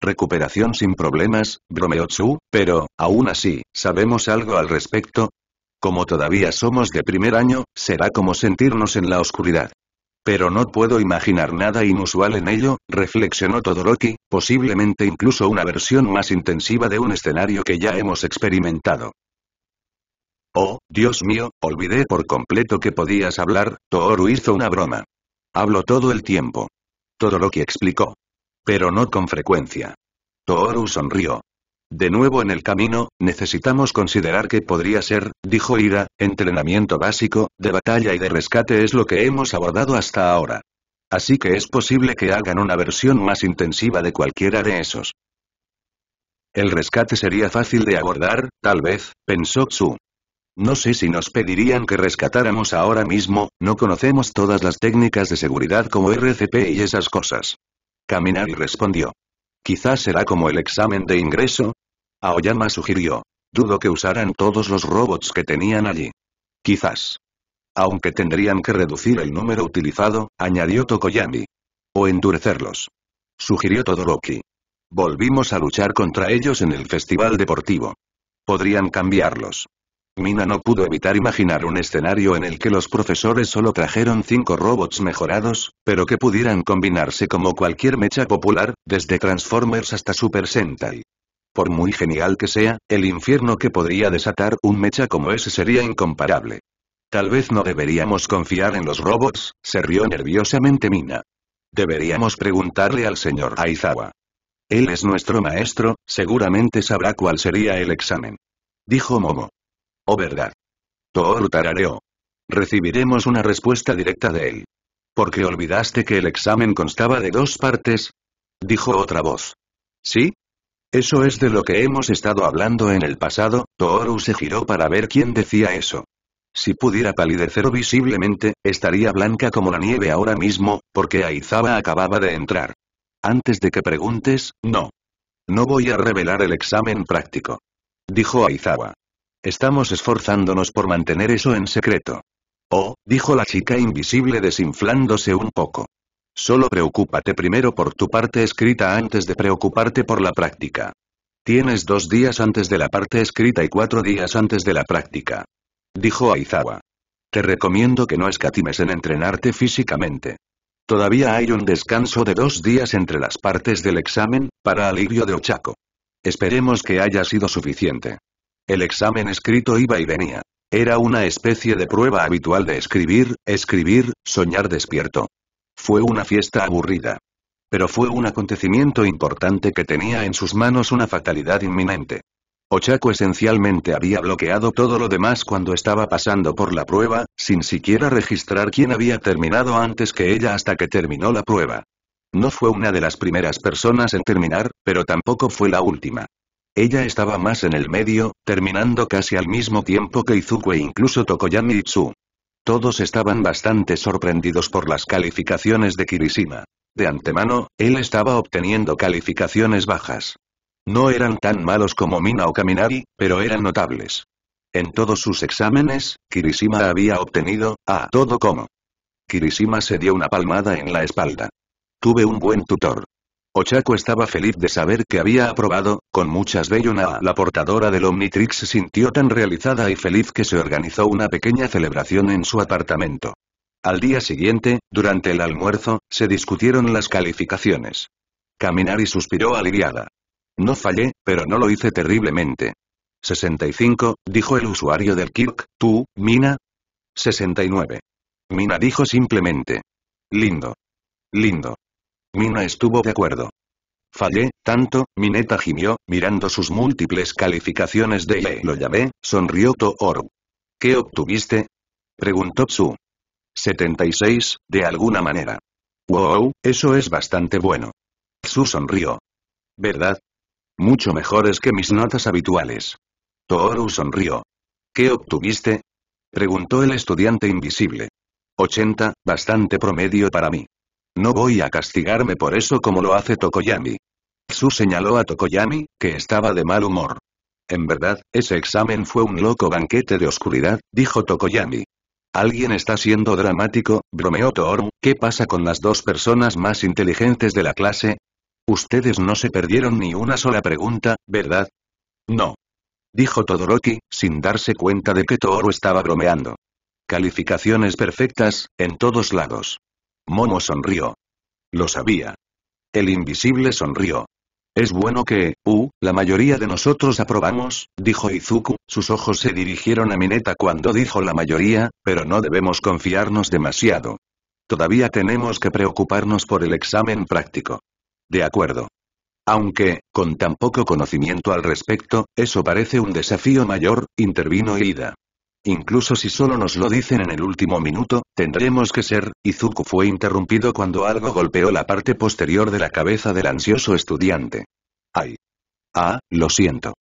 Recuperación sin problemas, bromeó Tsu, pero, aún así, ¿sabemos algo al respecto? Como todavía somos de primer año, será como sentirnos en la oscuridad. Pero no puedo imaginar nada inusual en ello, reflexionó Todoroki, posiblemente incluso una versión más intensiva de un escenario que ya hemos experimentado. Oh, Dios mío, olvidé por completo que podías hablar, Tooru hizo una broma. Hablo todo el tiempo. Todoroki explicó. Pero no con frecuencia. Tooru sonrió. De nuevo en el camino, necesitamos considerar que podría ser, dijo Iida, entrenamiento básico, de batalla y de rescate es lo que hemos abordado hasta ahora. Así que es posible que hagan una versión más intensiva de cualquiera de esos. El rescate sería fácil de abordar, tal vez, pensó Tsu. No sé si nos pedirían que rescatáramos ahora mismo, no conocemos todas las técnicas de seguridad como R C P y esas cosas. Kaminari respondió. Quizás será como el examen de ingreso. Aoyama sugirió. Dudo que usaran todos los robots que tenían allí. Quizás. Aunque tendrían que reducir el número utilizado, añadió Tokoyami. O endurecerlos. Sugirió Todoroki. Volvimos a luchar contra ellos en el festival deportivo. Podrían cambiarlos. Mina no pudo evitar imaginar un escenario en el que los profesores solo trajeron cinco robots mejorados, pero que pudieran combinarse como cualquier mecha popular, desde Transformers hasta Super Sentai. Por muy genial que sea, el infierno que podría desatar un mecha como ese sería incomparable. Tal vez no deberíamos confiar en los robots, se rió nerviosamente Mina. Deberíamos preguntarle al señor Aizawa. Él es nuestro maestro, seguramente sabrá cuál sería el examen. Dijo Momo. Oh, verdad. Tooru tarareó. Recibiremos una respuesta directa de él. ¿Por qué olvidaste que el examen constaba de dos partes? Dijo otra voz. ¿Sí? Eso es de lo que hemos estado hablando en el pasado, Tooru se giró para ver quién decía eso. Si pudiera palidecer visiblemente, estaría blanca como la nieve ahora mismo, porque Aizawa acababa de entrar. Antes de que preguntes, no. No voy a revelar el examen práctico. Dijo Aizawa. Estamos esforzándonos por mantener eso en secreto. Oh, dijo la chica invisible desinflándose un poco. Solo preocúpate primero por tu parte escrita antes de preocuparte por la práctica. Tienes dos días antes de la parte escrita y cuatro días antes de la práctica. Dijo Aizawa. Te recomiendo que no escatimes en entrenarte físicamente. Todavía hay un descanso de dos días entre las partes del examen, para alivio de Ochako. Esperemos que haya sido suficiente. El examen escrito iba y venía. Era una especie de prueba habitual de escribir, escribir, soñar despierto. Fue una fiesta aburrida. Pero fue un acontecimiento importante que tenía en sus manos una fatalidad inminente. Ochako esencialmente había bloqueado todo lo demás cuando estaba pasando por la prueba, sin siquiera registrar quién había terminado antes que ella hasta que terminó la prueba. No fue una de las primeras personas en terminar, pero tampoco fue la última. Ella estaba más en el medio, terminando casi al mismo tiempo que Izuku e incluso Tokoyami y Tsu. Todos estaban bastante sorprendidos por las calificaciones de Kirishima. De antemano, él estaba obteniendo calificaciones bajas. No eran tan malos como Mina o Kaminari, pero eran notables. En todos sus exámenes, Kirishima había obtenido, a todo como. Kirishima se dio una palmada en la espalda. Tuve un buen tutor. Ochako estaba feliz de saber que había aprobado, con muchas bellonas. La portadora del Omnitrix se sintió tan realizada y feliz que se organizó una pequeña celebración en su apartamento. Al día siguiente, durante el almuerzo, se discutieron las calificaciones. Kaminari suspiró aliviada. No fallé, pero no lo hice terriblemente. sesenta y cinco, dijo el usuario del Kirk, ¿tú, Mina? sesenta y nueve. Mina dijo simplemente. Lindo. Lindo. Mina estuvo de acuerdo. Fallé, tanto, Mineta gimió, mirando sus múltiples calificaciones de E. Lo llamé, sonrió Tooru. ¿Qué obtuviste? Preguntó Tsu. setenta y seis, de alguna manera. Wow, eso es bastante bueno. Tsu sonrió. ¿verdad? Mucho mejores que mis notas habituales. Tooru sonrió. ¿Qué obtuviste? Preguntó el estudiante invisible. ochenta, bastante promedio para mí. No voy a castigarme por eso como lo hace Tokoyami. Tsu señaló a Tokoyami, que estaba de mal humor. En verdad, ese examen fue un loco banquete de oscuridad, dijo Tokoyami. Alguien está siendo dramático, bromeó Tooru. ¿Qué pasa con las dos personas más inteligentes de la clase? Ustedes no se perdieron ni una sola pregunta, ¿verdad? No. Dijo Todoroki, sin darse cuenta de que Tooru estaba bromeando. Calificaciones perfectas, en todos lados. Momo sonrió. Lo sabía. El invisible sonrió. Es bueno que, uh, la mayoría de nosotros aprobamos, dijo Izuku. Sus ojos se dirigieron a Mineta cuando dijo la mayoría, pero no debemos confiarnos demasiado. Todavía tenemos que preocuparnos por el examen práctico. De acuerdo. Aunque, con tan poco conocimiento al respecto, eso parece un desafío mayor, intervino Iida. Incluso si solo nos lo dicen en el último minuto, tendremos que ser. Izuku fue interrumpido cuando algo golpeó la parte posterior de la cabeza del ansioso estudiante. Ay. Ah, lo siento.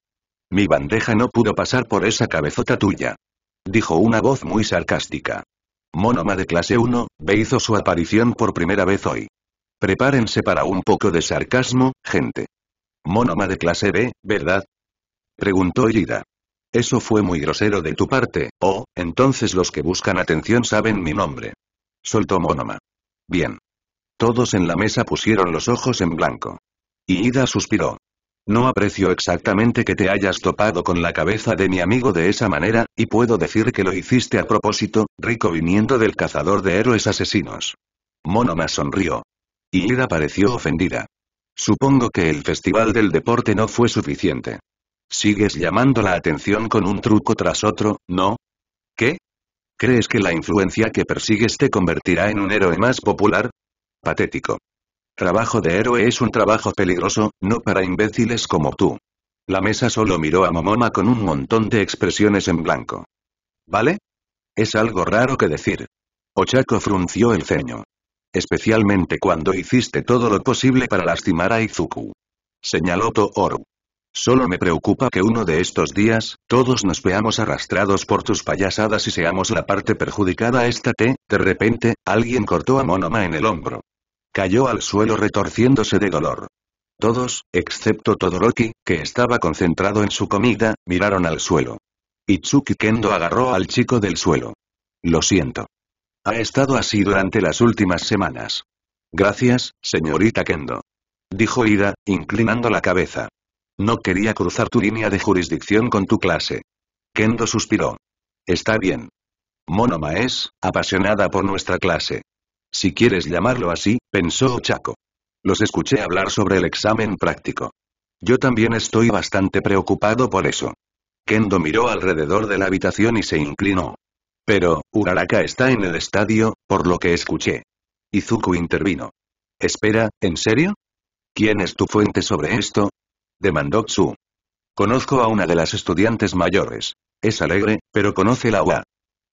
Mi bandeja no pudo pasar por esa cabezota tuya. Dijo una voz muy sarcástica. Monoma de clase uno, B hizo su aparición por primera vez hoy. Prepárense para un poco de sarcasmo, gente. Monoma de clase B, ¿verdad? Preguntó Iida. Eso fue muy grosero de tu parte, oh, entonces los que buscan atención saben mi nombre. Soltó Monoma. Bien. Todos en la mesa pusieron los ojos en blanco. Y Iida suspiró. No aprecio exactamente que te hayas topado con la cabeza de mi amigo de esa manera, y puedo decir que lo hiciste a propósito, rico viniendo del cazador de héroes asesinos. Monoma sonrió. Y Iida pareció ofendida. Supongo que el festival del deporte no fue suficiente. ¿Sigues llamando la atención con un truco tras otro, no? ¿Qué? ¿Crees que la influencia que persigues te convertirá en un héroe más popular? Patético. Trabajo de héroe es un trabajo peligroso, no para imbéciles como tú. La mesa solo miró a Momoma con un montón de expresiones en blanco. ¿Vale? Es algo raro que decir. Ochako frunció el ceño. Especialmente cuando hiciste todo lo posible para lastimar a Izuku. Señaló Tooru. Solo me preocupa que uno de estos días, todos nos veamos arrastrados por tus payasadas y seamos la parte perjudicada. Esta te, de repente, alguien cortó a Monoma en el hombro. Cayó al suelo retorciéndose de dolor. Todos, excepto Todoroki, que estaba concentrado en su comida, miraron al suelo. Itsuki Kendo agarró al chico del suelo. Lo siento. Ha estado así durante las últimas semanas. Gracias, señorita Kendo. Dijo Iida, inclinando la cabeza. No quería cruzar tu línea de jurisdicción con tu clase. Kendo suspiró. Está bien. Monoma es apasionada por nuestra clase. Si quieres llamarlo así, pensó Ochako. Los escuché hablar sobre el examen práctico. Yo también estoy bastante preocupado por eso. Kendo miró alrededor de la habitación y se inclinó. Pero, Uraraka está en el estadio, por lo que escuché. Izuku intervino. Espera, ¿en serio? ¿Quién es tu fuente sobre esto? Demandó Tsu. Conozco a una de las estudiantes mayores. Es alegre, pero conoce la U A.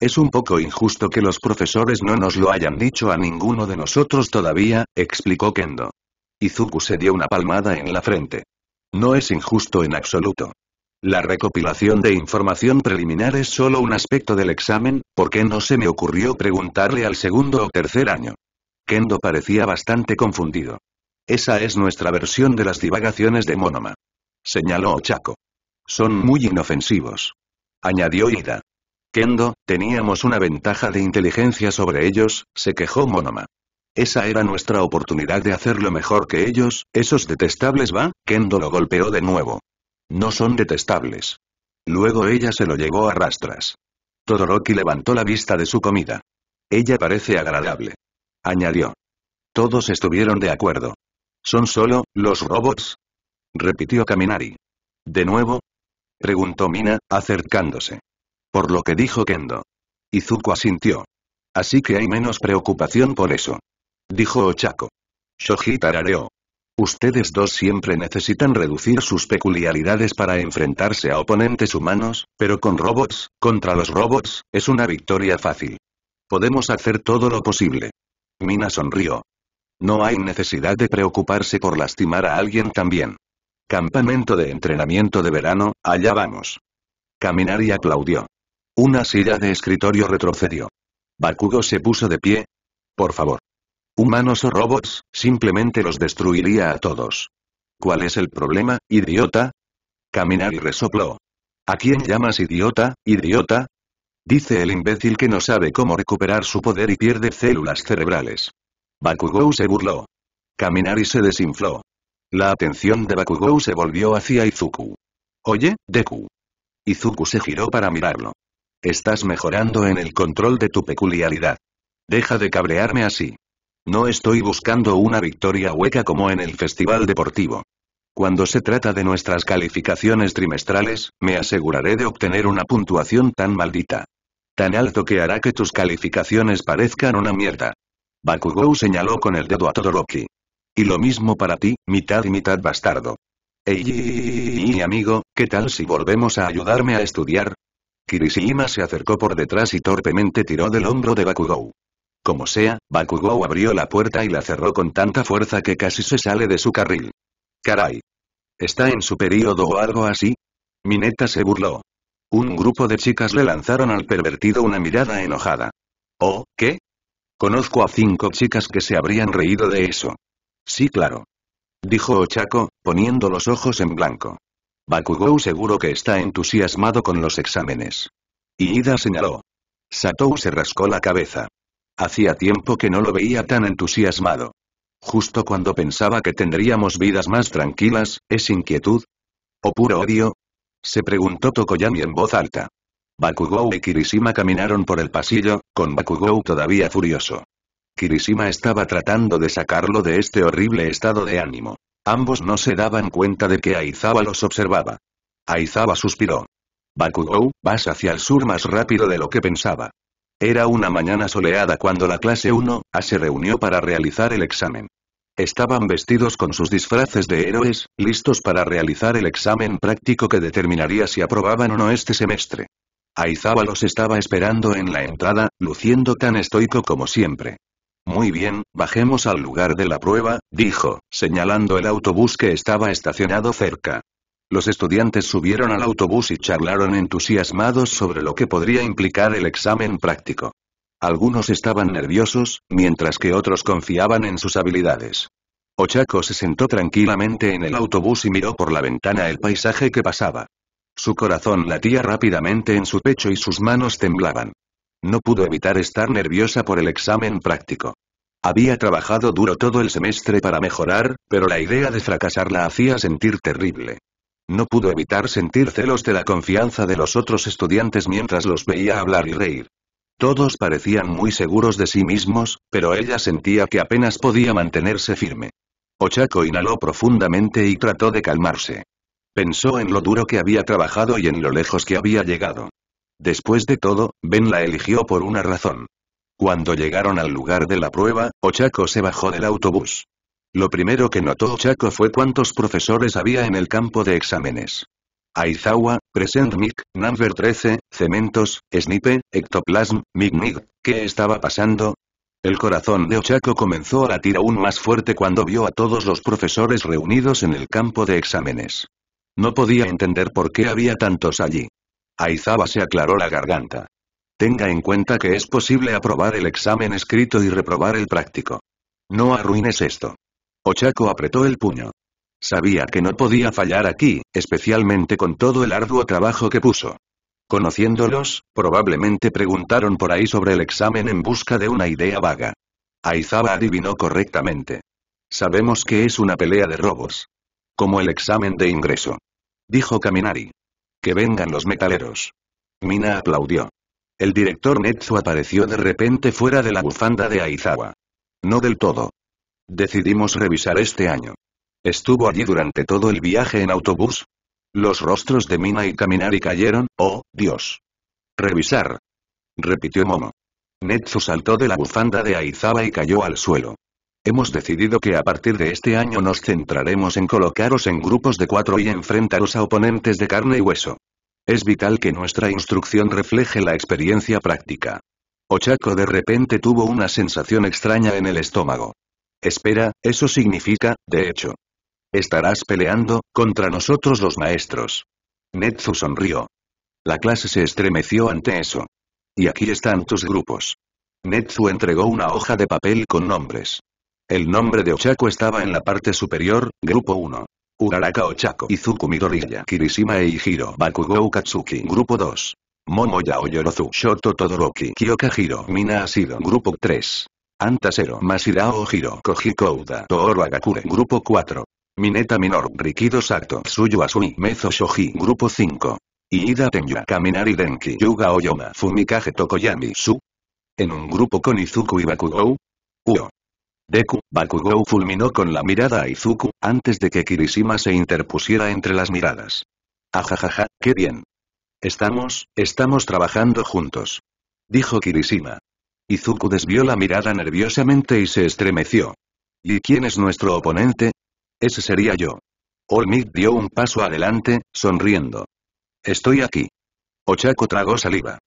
Es un poco injusto que los profesores no nos lo hayan dicho a ninguno de nosotros todavía, explicó Kendo. Izuku se dio una palmada en la frente. No es injusto en absoluto. La recopilación de información preliminar es solo un aspecto del examen, ¿por qué no se me ocurrió preguntarle al segundo o tercer año? Kendo parecía bastante confundido. Esa es nuestra versión de las divagaciones de Monoma. Señaló Ochako. Son muy inofensivos. Añadió Iida. Kendo, teníamos una ventaja de inteligencia sobre ellos, se quejó Monoma. Esa era nuestra oportunidad de hacerlo mejor que ellos, esos detestables va, Kendo lo golpeó de nuevo. No son detestables. Luego ella se lo llevó a rastras. Todoroki levantó la vista de su comida. Ella parece agradable. Añadió. Todos estuvieron de acuerdo. ¿Son solo los robots? Repitió Kaminari. ¿De nuevo? Preguntó Mina, acercándose. Por lo que dijo Kendo. Izuku asintió. Así que hay menos preocupación por eso. Dijo Ochako. Shoji tarareó. Ustedes dos siempre necesitan reducir sus peculiaridades para enfrentarse a oponentes humanos, pero con robots, contra los robots, es una victoria fácil. Podemos hacer todo lo posible. Mina sonrió. No hay necesidad de preocuparse por lastimar a alguien también. Campamento de entrenamiento de verano, allá vamos. Kaminari aplaudió. Una silla de escritorio retrocedió. Bakugou se puso de pie. Por favor. Humanos o robots, simplemente los destruiría a todos. ¿Cuál es el problema, idiota? Kaminari resopló. ¿A quién llamas idiota, idiota? Dice el imbécil que no sabe cómo recuperar su poder y pierde células cerebrales. Bakugou se burló. Kaminari se desinfló. La atención de Bakugou se volvió hacia Izuku. Oye, Deku. Izuku se giró para mirarlo. Estás mejorando en el control de tu peculiaridad. Deja de cabrearme así. No estoy buscando una victoria hueca como en el festival deportivo. Cuando se trata de nuestras calificaciones trimestrales, me aseguraré de obtener una puntuación tan maldita. Tan alto que hará que tus calificaciones parezcan una mierda. Bakugou señaló con el dedo a Todoroki. Y lo mismo para ti, mitad y mitad bastardo. Ey, amigo, ¿qué tal si volvemos a ayudarme a estudiar? Kirishima se acercó por detrás y torpemente tiró del hombro de Bakugou. Como sea, Bakugou abrió la puerta y la cerró con tanta fuerza que casi se sale de su carril. Caray. ¿Está en su periodo o algo así? Mineta se burló. Un grupo de chicas le lanzaron al pervertido una mirada enojada. ¿Oh, qué? Conozco a cinco chicas que se habrían reído de eso. Sí, claro. Dijo Ochako, poniendo los ojos en blanco. Bakugou seguro que está entusiasmado con los exámenes. Y Iida señaló. Satou se rascó la cabeza. Hacía tiempo que no lo veía tan entusiasmado. Justo cuando pensaba que tendríamos vidas más tranquilas, ¿es inquietud? ¿O puro odio? Se preguntó Tokoyami en voz alta. Bakugou y Kirishima caminaron por el pasillo, con Bakugou todavía furioso. Kirishima estaba tratando de sacarlo de este horrible estado de ánimo. Ambos no se daban cuenta de que Aizawa los observaba. Aizawa suspiró. Bakugou, vas hacia el sur más rápido de lo que pensaba. Era una mañana soleada cuando la clase uno A se reunió para realizar el examen. Estaban vestidos con sus disfraces de héroes, listos para realizar el examen práctico que determinaría si aprobaban o no este semestre. Aizawa los estaba esperando en la entrada, luciendo tan estoico como siempre. Muy bien, bajemos al lugar de la prueba, dijo, señalando el autobús que estaba estacionado cerca. Los estudiantes subieron al autobús y charlaron entusiasmados sobre lo que podría implicar el examen práctico. Algunos estaban nerviosos, mientras que otros confiaban en sus habilidades. Ochako se sentó tranquilamente en el autobús y miró por la ventana el paisaje que pasaba. Su corazón latía rápidamente en su pecho y sus manos temblaban. No pudo evitar estar nerviosa por el examen práctico. Había trabajado duro todo el semestre para mejorar, pero la idea de fracasar la hacía sentir terrible. No pudo evitar sentir celos de la confianza de los otros estudiantes mientras los veía hablar y reír. Todos parecían muy seguros de sí mismos, pero ella sentía que apenas podía mantenerse firme. Ochako inhaló profundamente y trató de calmarse. Pensó en lo duro que había trabajado y en lo lejos que había llegado. Después de todo, Ben la eligió por una razón. Cuando llegaron al lugar de la prueba, Ochako se bajó del autobús. Lo primero que notó Ochako fue cuántos profesores había en el campo de exámenes. Aizawa, Present Mic, Number trece, Cementos, Snipe, Ectoplasm, Mic Mic, ¿qué estaba pasando? El corazón de Ochako comenzó a latir aún más fuerte cuando vio a todos los profesores reunidos en el campo de exámenes. No podía entender por qué había tantos allí. Aizawa se aclaró la garganta. Tenga en cuenta que es posible aprobar el examen escrito y reprobar el práctico. No arruines esto. Ochako apretó el puño. Sabía que no podía fallar aquí, especialmente con todo el arduo trabajo que puso. Conociéndolos, probablemente preguntaron por ahí sobre el examen en busca de una idea vaga. Aizawa adivinó correctamente. Sabemos que es una pelea de robos. Como el examen de ingreso. Dijo Kaminari. Que vengan los metaleros. Mina aplaudió. El director Nezu apareció de repente fuera de la bufanda de Aizawa. No del todo. Decidimos revisar este año. ¿Estuvo allí durante todo el viaje en autobús? Los rostros de Mina y Kaminari cayeron, ¡oh, Dios! Revisar. Repitió Momo. Nezu saltó de la bufanda de Aizawa y cayó al suelo. Hemos decidido que a partir de este año nos centraremos en colocaros en grupos de cuatro y enfrentaros a oponentes de carne y hueso. Es vital que nuestra instrucción refleje la experiencia práctica. Ochako de repente tuvo una sensación extraña en el estómago. Espera, eso significa, de hecho. Estarás peleando contra nosotros los maestros. Nezu sonrió. La clase se estremeció ante eso. Y aquí están tus grupos. Nezu entregó una hoja de papel con nombres. El nombre de Ochako estaba en la parte superior, Grupo uno. Uraraka Ochako, Izuku Midoriya, Kirishima e Hiro, Bakugou Katsuki, Grupo dos. Momo Yao Yorozu, Shoto Todoroki, Kyoka Hiro, Mina Asido, Grupo tres. Anta Zero, Masidao Hiro, Koji Kouda, Tohoro Agakure, Grupo cuatro. Mineta Minoru, Rikido Sato, Tsuyu Asumi, Mezo Shoji, Grupo cinco. Iida Tenya, Kaminari Denki, Yuga Aoyama, Fumikage Tokoyami, Su. En un grupo con Izuku y Bakugou. Uo. Deku, Bakugou fulminó con la mirada a Izuku, antes de que Kirishima se interpusiera entre las miradas. Ajajaja, qué bien. Estamos, estamos trabajando juntos. Dijo Kirishima. Izuku desvió la mirada nerviosamente y se estremeció. ¿Y quién es nuestro oponente? Ese sería yo. All Might dio un paso adelante, sonriendo. Estoy aquí. Ochako tragó saliva.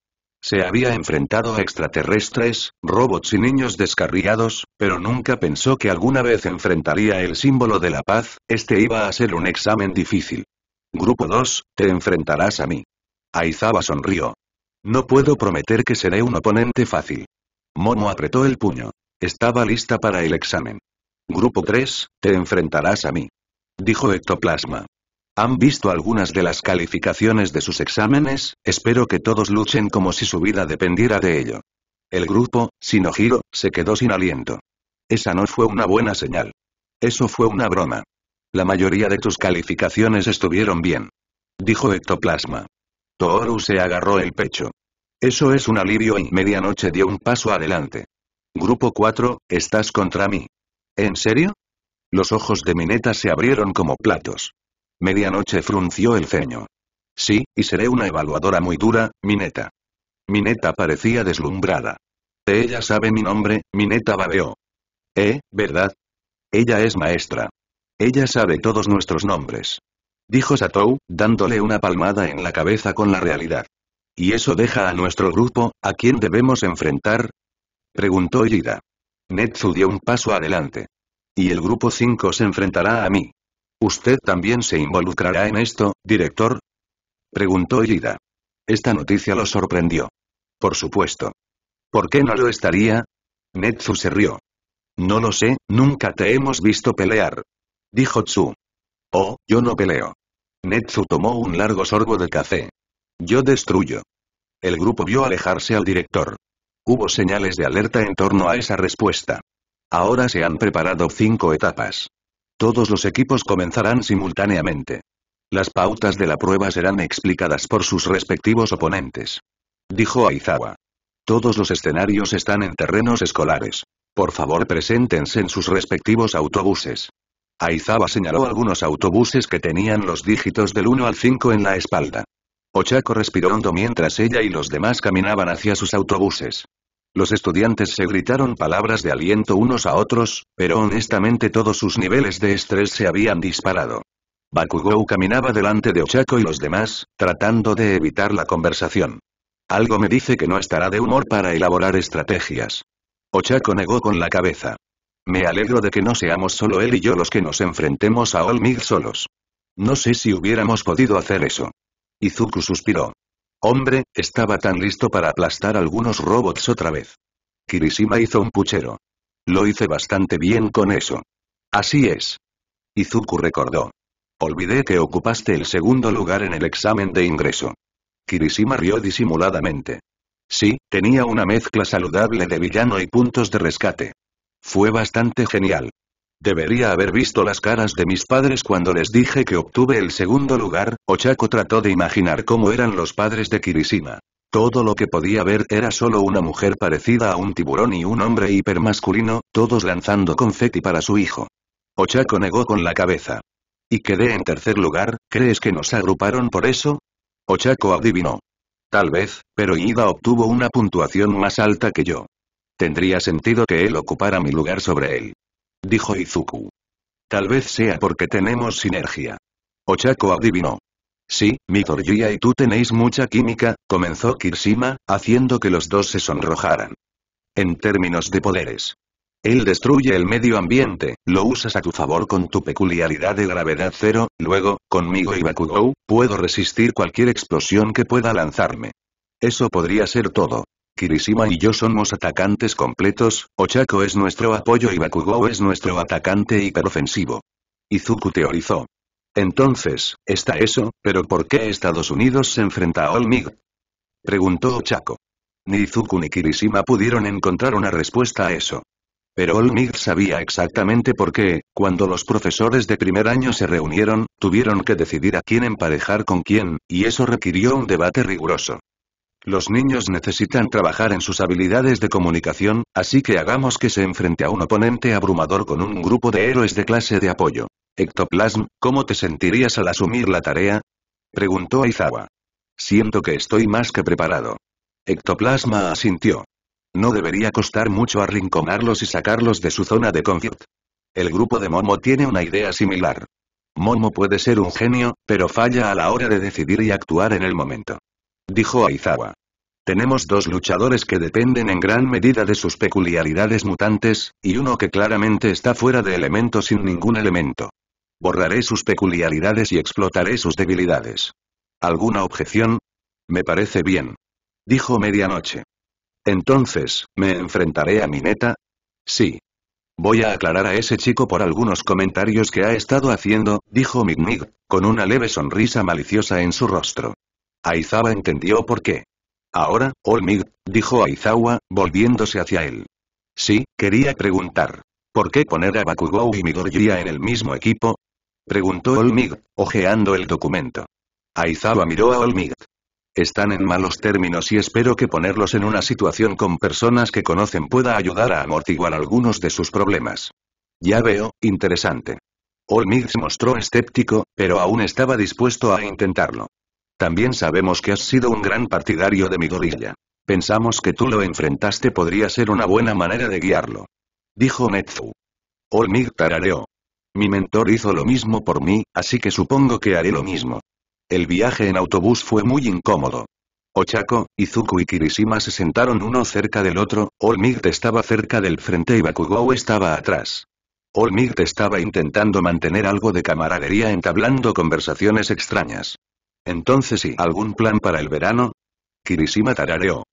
Se había enfrentado a extraterrestres, robots y niños descarriados, pero nunca pensó que alguna vez enfrentaría el símbolo de la paz. Este iba a ser un examen difícil. Grupo dos, te enfrentarás a mí. Aizawa sonrió. No puedo prometer que seré un oponente fácil. Momo apretó el puño. Estaba lista para el examen. Grupo tres, te enfrentarás a mí. Dijo Ectoplasma. ¿Han visto algunas de las calificaciones de sus exámenes? Espero que todos luchen como si su vida dependiera de ello. El grupo, Shinohiro, se quedó sin aliento. Esa no fue una buena señal. Eso fue una broma. La mayoría de tus calificaciones estuvieron bien. Dijo Ectoplasma. Tooru se agarró el pecho. Eso es un alivio y Medianoche dio un paso adelante. Grupo cuatro, estás contra mí. ¿En serio? Los ojos de Mineta se abrieron como platos. Medianoche frunció el ceño. Sí, y seré una evaluadora muy dura, Mineta. Mineta parecía deslumbrada. Ella sabe mi nombre, Mineta babeó. ¿Eh, verdad? Ella es maestra. Ella sabe todos nuestros nombres. Dijo Satou, dándole una palmada en la cabeza con la realidad. ¿Y eso deja a nuestro grupo, a quién debemos enfrentar? Preguntó Iida. Nezu dio un paso adelante. Y el grupo cinco se enfrentará a mí. ¿Usted también se involucrará en esto, director? Preguntó Iida. Esta noticia lo sorprendió. Por supuesto. ¿Por qué no lo estaría? Nezu se rió. No lo sé, nunca te hemos visto pelear. Dijo Tsu. Oh, yo no peleo. Nezu tomó un largo sorbo de café. Yo destruyo. El grupo vio alejarse al director. Hubo señales de alerta en torno a esa respuesta. Ahora se han preparado cinco etapas. Todos los equipos comenzarán simultáneamente. Las pautas de la prueba serán explicadas por sus respectivos oponentes. Dijo Aizawa. Todos los escenarios están en terrenos escolares. Por favor, preséntense en sus respectivos autobuses. Aizawa señaló algunos autobuses que tenían los dígitos del uno al cinco en la espalda. Ochako respiró hondo mientras ella y los demás caminaban hacia sus autobuses. Los estudiantes se gritaron palabras de aliento unos a otros, pero honestamente todos sus niveles de estrés se habían disparado. Bakugou caminaba delante de Ochako y los demás, tratando de evitar la conversación. Algo me dice que no estará de humor para elaborar estrategias. Ochako negó con la cabeza. Me alegro de que no seamos solo él y yo los que nos enfrentemos a All Might solos. No sé si hubiéramos podido hacer eso. Izuku suspiró. Hombre, estaba tan listo para aplastar algunos robots otra vez. Kirishima hizo un puchero. Lo hice bastante bien con eso. Así es. Izuku recordó. Olvidé que ocupaste el segundo lugar en el examen de ingreso. Kirishima rió disimuladamente. Sí, tenía una mezcla saludable de villano y puntos de rescate. Fue bastante genial. Debería haber visto las caras de mis padres cuando les dije que obtuve el segundo lugar. Ochako trató de imaginar cómo eran los padres de Kirishima. Todo lo que podía ver era solo una mujer parecida a un tiburón y un hombre hipermasculino, todos lanzando confeti para su hijo. Ochako negó con la cabeza. Y quedé en tercer lugar, ¿crees que nos agruparon por eso? Ochako adivinó. Tal vez, pero Iida obtuvo una puntuación más alta que yo. Tendría sentido que él ocupara mi lugar sobre él. Dijo Izuku. Tal vez sea porque tenemos sinergia. Ochako adivinó. Sí, Midoriya y tú tenéis mucha química, comenzó Kirishima, haciendo que los dos se sonrojaran. En términos de poderes. Él destruye el medio ambiente, lo usas a tu favor con tu peculiaridad de gravedad cero, luego, conmigo y Bakugou, puedo resistir cualquier explosión que pueda lanzarme. Eso podría ser todo. Kirishima y yo somos atacantes completos, Ochako es nuestro apoyo y Bakugou es nuestro atacante hiperofensivo. Izuku teorizó. Entonces, está eso, pero ¿por qué Estados Unidos se enfrenta a All Might? Preguntó Ochako. Ni Izuku ni Kirishima pudieron encontrar una respuesta a eso. Pero All Might sabía exactamente por qué, cuando los profesores de primer año se reunieron, tuvieron que decidir a quién emparejar con quién, y eso requirió un debate riguroso. Los niños necesitan trabajar en sus habilidades de comunicación, así que hagamos que se enfrente a un oponente abrumador con un grupo de héroes de clase de apoyo. Ectoplasm, ¿cómo te sentirías al asumir la tarea? Preguntó Aizawa. Siento que estoy más que preparado. Ectoplasma asintió. No debería costar mucho arrinconarlos y sacarlos de su zona de confort. El grupo de Momo tiene una idea similar. Momo puede ser un genio, pero falla a la hora de decidir y actuar en el momento. Dijo Aizawa. Tenemos dos luchadores que dependen en gran medida de sus peculiaridades mutantes, y uno que claramente está fuera de elemento sin ningún elemento. Borraré sus peculiaridades y explotaré sus debilidades. ¿Alguna objeción? Me parece bien. Dijo Medianoche. Entonces, ¿me enfrentaré a Mineta? Sí. Voy a aclarar a ese chico por algunos comentarios que ha estado haciendo, dijo Mignig, con una leve sonrisa maliciosa en su rostro. Aizawa entendió por qué. Ahora, All Might, dijo Aizawa, volviéndose hacia él. Sí, quería preguntar. ¿Por qué poner a Bakugou y Midoriya en el mismo equipo? Preguntó All Might, ojeando el documento. Aizawa miró a All Might. Están en malos términos y espero que ponerlos en una situación con personas que conocen pueda ayudar a amortiguar algunos de sus problemas. Ya veo, interesante. All Might se mostró escéptico, pero aún estaba dispuesto a intentarlo. También sabemos que has sido un gran partidario de Midoriya. Pensamos que tú lo enfrentaste podría ser una buena manera de guiarlo. Dijo Nezu. All Might tarareó. Mi mentor hizo lo mismo por mí, así que supongo que haré lo mismo. El viaje en autobús fue muy incómodo. Ochako, Izuku y Kirishima se sentaron uno cerca del otro, All Might estaba cerca del frente y Bakugou estaba atrás. All Might estaba intentando mantener algo de camaradería entablando conversaciones extrañas. Entonces, ¿y algún plan para el verano? Kirishima tarareó.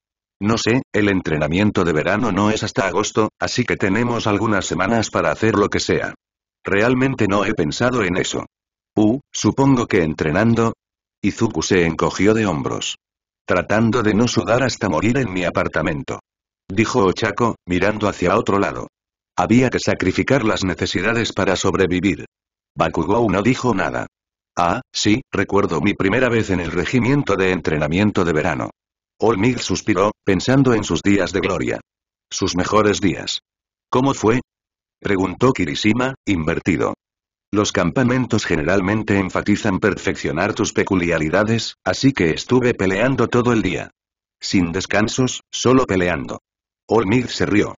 No sé, el entrenamiento de verano no es hasta agosto, así que tenemos algunas semanas para hacer lo que sea. Realmente no he pensado en eso. Uh, supongo que entrenando... Izuku se encogió de hombros. Tratando de no sudar hasta morir en mi apartamento. Dijo Ochako, mirando hacia otro lado. Había que sacrificar las necesidades para sobrevivir. Bakugou no dijo nada. Ah, sí, recuerdo mi primera vez en el regimiento de entrenamiento de verano. All Might suspiró, pensando en sus días de gloria. Sus mejores días. ¿Cómo fue? Preguntó Kirishima, invertido. Los campamentos generalmente enfatizan perfeccionar tus peculiaridades, así que estuve peleando todo el día. Sin descansos, solo peleando. All Might se rió.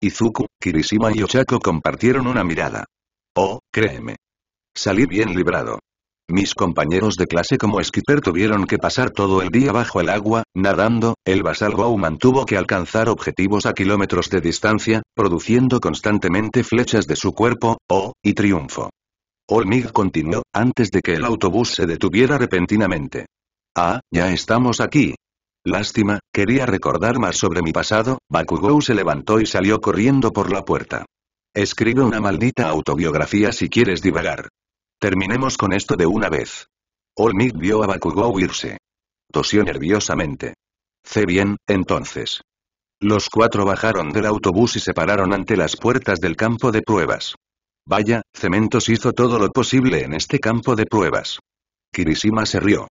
Izuku, Kirishima y Ochako compartieron una mirada. Oh, créeme. Salí bien librado. Mis compañeros de clase como skipper tuvieron que pasar todo el día bajo el agua, nadando, el Basal Bowman tuvo que alcanzar objetivos a kilómetros de distancia, produciendo constantemente flechas de su cuerpo, oh, y triunfo. All Might continuó, antes de que el autobús se detuviera repentinamente. Ah, ya estamos aquí. Lástima, quería recordar más sobre mi pasado, Bakugou se levantó y salió corriendo por la puerta. Escribe una maldita autobiografía si quieres divagar. Terminemos con esto de una vez. All Might vio a Bakugou irse. Tosió nerviosamente. «Sé bien, entonces». Los cuatro bajaron del autobús y se pararon ante las puertas del campo de pruebas. Vaya, Cementos hizo todo lo posible en este campo de pruebas. Kirishima se rió.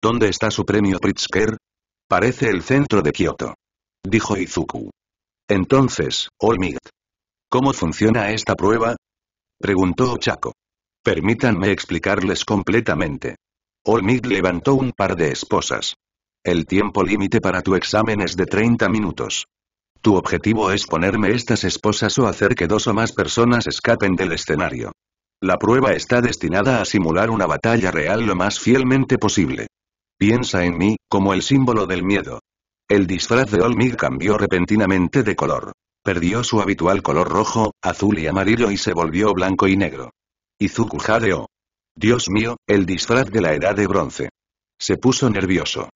¿Dónde está su premio Pritzker? Parece el centro de Kioto. Dijo Izuku. Entonces, All Might. ¿Cómo funciona esta prueba? Preguntó Ochako. Permítanme explicarles completamente. All Might levantó un par de esposas. El tiempo límite para tu examen es de treinta minutos. Tu objetivo es ponerme estas esposas o hacer que dos o más personas escapen del escenario. La prueba está destinada a simular una batalla real lo más fielmente posible. Piensa en mí, como el símbolo del miedo. El disfraz de All Might cambió repentinamente de color. Perdió su habitual color rojo, azul y amarillo y se volvió blanco y negro. Izuku jadeó. Dios mío, el disfraz de la edad de bronce. Se puso nervioso.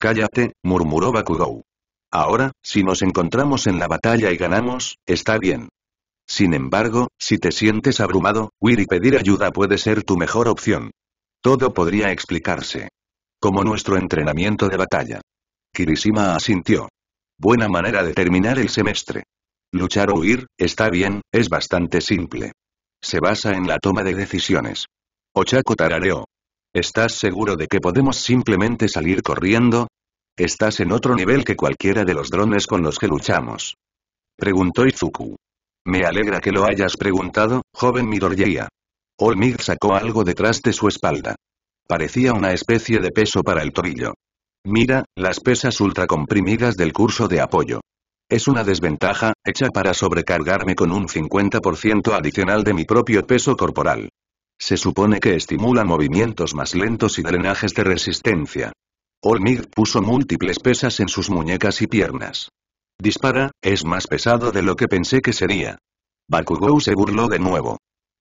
Cállate, murmuró Bakugou. Ahora, si nos encontramos en la batalla y ganamos, está bien. Sin embargo, si te sientes abrumado, huir y pedir ayuda puede ser tu mejor opción. Todo podría explicarse. Como nuestro entrenamiento de batalla. Kirishima asintió. Buena manera de terminar el semestre. Luchar o huir, está bien, es bastante simple. Se basa en la toma de decisiones. Ochako tarareó. ¿Estás seguro de que podemos simplemente salir corriendo? Estás en otro nivel que cualquiera de los drones con los que luchamos. Preguntó Izuku. Me alegra que lo hayas preguntado, joven Midoriya. All Might sacó algo detrás de su espalda. Parecía una especie de peso para el tobillo. Mira, las pesas ultracomprimidas del curso de apoyo. Es una desventaja, hecha para sobrecargarme con un cincuenta por ciento adicional de mi propio peso corporal. Se supone que estimula movimientos más lentos y drenajes de resistencia. All Might puso múltiples pesas en sus muñecas y piernas. Dispara, es más pesado de lo que pensé que sería. Bakugou se burló de nuevo.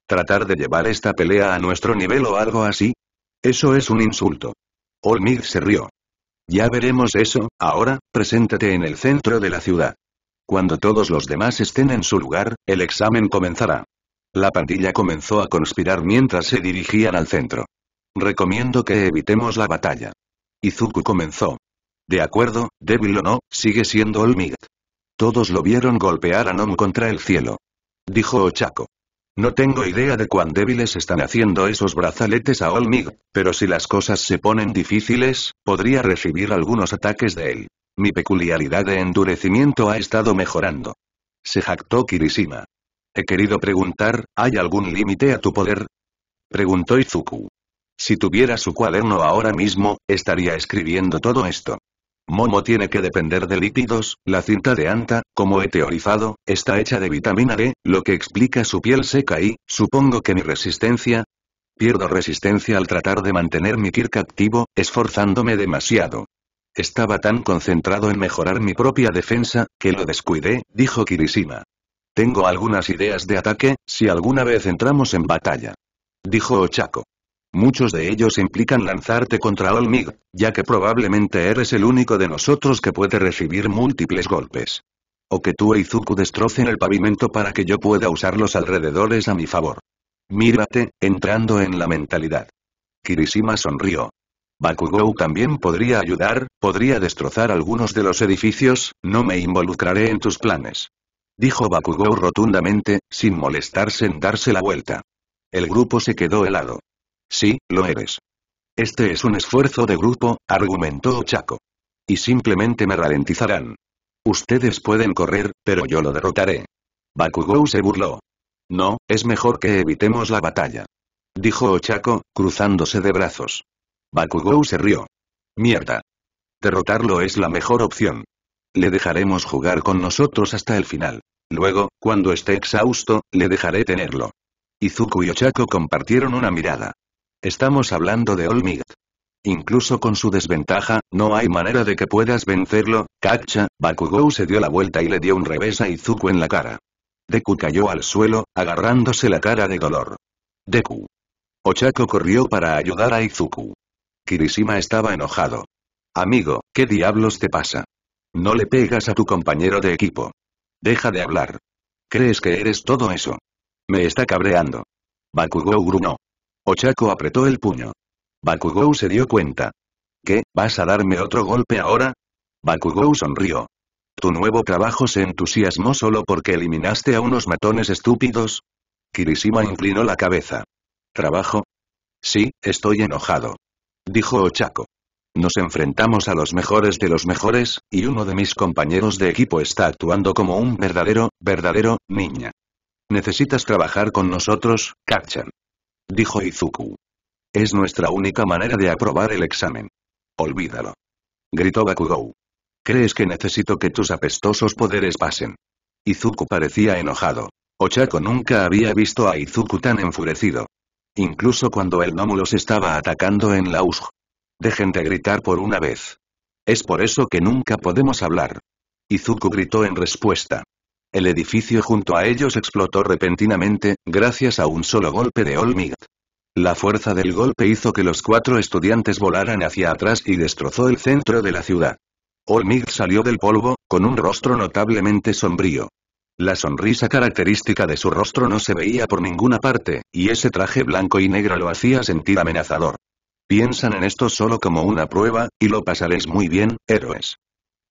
¿Tratar de llevar esta pelea a nuestro nivel o algo así? Eso es un insulto. All Might se rió. Ya veremos eso, ahora, preséntate en el centro de la ciudad. Cuando todos los demás estén en su lugar, el examen comenzará. La pandilla comenzó a conspirar mientras se dirigían al centro. Recomiendo que evitemos la batalla. Izuku comenzó. De acuerdo, débil o no, sigue siendo All Might. Todos lo vieron golpear a Nomu contra el cielo. Dijo Ochako. No tengo idea de cuán débiles están haciendo esos brazaletes a All Might, pero si las cosas se ponen difíciles, podría recibir algunos ataques de él. Mi peculiaridad de endurecimiento ha estado mejorando. Se jactó Kirishima. He querido preguntar, ¿hay algún límite a tu poder? Preguntó Izuku. Si tuviera su cuaderno ahora mismo, estaría escribiendo todo esto. Momo tiene que depender de lípidos, la cinta de anta, como he teorizado, está hecha de vitamina D, lo que explica su piel seca y, supongo que mi resistencia... Pierdo resistencia al tratar de mantener mi kirk activo, esforzándome demasiado. Estaba tan concentrado en mejorar mi propia defensa, que lo descuidé, dijo Kirishima. Tengo algunas ideas de ataque, si alguna vez entramos en batalla. Dijo Ochako. Muchos de ellos implican lanzarte contra All Might, ya que probablemente eres el único de nosotros que puede recibir múltiples golpes. O que tú e Izuku destrocen el pavimento para que yo pueda usar los alrededores a mi favor. Mírate, entrando en la mentalidad. Kirishima sonrió. Bakugou también podría ayudar, podría destrozar algunos de los edificios, no me involucraré en tus planes. Dijo Bakugou rotundamente, sin molestarse en darse la vuelta. El grupo se quedó helado. Sí, lo eres. Este es un esfuerzo de grupo, argumentó Ochako. Y simplemente me ralentizarán. Ustedes pueden correr, pero yo lo derrotaré. Bakugou se burló. No, es mejor que evitemos la batalla. Dijo Ochako, cruzándose de brazos. Bakugou se rió. Mierda. Derrotarlo es la mejor opción. Le dejaremos jugar con nosotros hasta el final. Luego, cuando esté exhausto, le dejaré tenerlo. Izuku y Ochako compartieron una mirada. Estamos hablando de All Might. Incluso con su desventaja, no hay manera de que puedas vencerlo, cacha. Bakugou se dio la vuelta y le dio un revés a Izuku en la cara. Deku cayó al suelo, agarrándose la cara de dolor. Deku. Ochako corrió para ayudar a Izuku. Kirishima estaba enojado. Amigo, ¿qué diablos te pasa? No le pegas a tu compañero de equipo. Deja de hablar. ¿Crees que eres todo eso? Me está cabreando. Bakugou gruñó. Ochako apretó el puño. Bakugou se dio cuenta. ¿Qué, vas a darme otro golpe ahora? Bakugou sonrió. ¿Tu nuevo trabajo se entusiasmó solo porque eliminaste a unos matones estúpidos? Kirishima inclinó la cabeza. ¿Trabajo? Sí, estoy enojado. Dijo Ochako. Nos enfrentamos a los mejores de los mejores, y uno de mis compañeros de equipo está actuando como un verdadero, verdadero, niña. Necesitas trabajar con nosotros, Kachan. Dijo Izuku. Es nuestra única manera de aprobar el examen. Olvídalo. Gritó Bakugou. ¿Crees que necesito que tus apestosos poderes pasen? Izuku parecía enojado. Ochako nunca había visto a Izuku tan enfurecido. Incluso cuando el Nomu los estaba atacando en la U S G. Dejen de gritar por una vez. Es por eso que nunca podemos hablar. Izuku gritó en respuesta. El edificio junto a ellos explotó repentinamente, gracias a un solo golpe de All Might. La fuerza del golpe hizo que los cuatro estudiantes volaran hacia atrás y destrozó el centro de la ciudad. All Might salió del polvo, con un rostro notablemente sombrío. La sonrisa característica de su rostro no se veía por ninguna parte, y ese traje blanco y negro lo hacía sentir amenazador. Piensan en esto solo como una prueba, y lo pasaréis muy bien, héroes.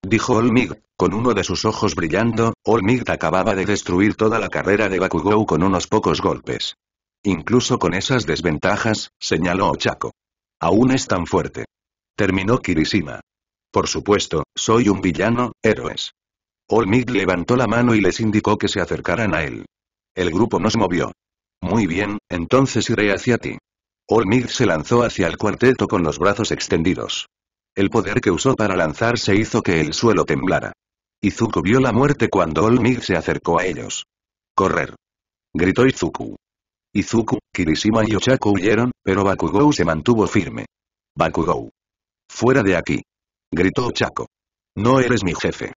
Dijo All Might, con uno de sus ojos brillando. All Might acababa de destruir toda la carrera de Bakugou con unos pocos golpes. Incluso con esas desventajas, señaló Ochako. Aún es tan fuerte. Terminó Kirishima. Por supuesto, soy un villano, héroes. All Might levantó la mano y les indicó que se acercaran a él. El grupo nos movió. Muy bien, entonces iré hacia ti. All Might se lanzó hacia el cuarteto con los brazos extendidos. El poder que usó para lanzarse hizo que el suelo temblara. Izuku vio la muerte cuando All Might se acercó a ellos. ¡Correr! Gritó Izuku. Izuku, Kirishima y Ochako huyeron, pero Bakugou se mantuvo firme. Bakugou. Fuera de aquí. Gritó Ochako. No eres mi jefe.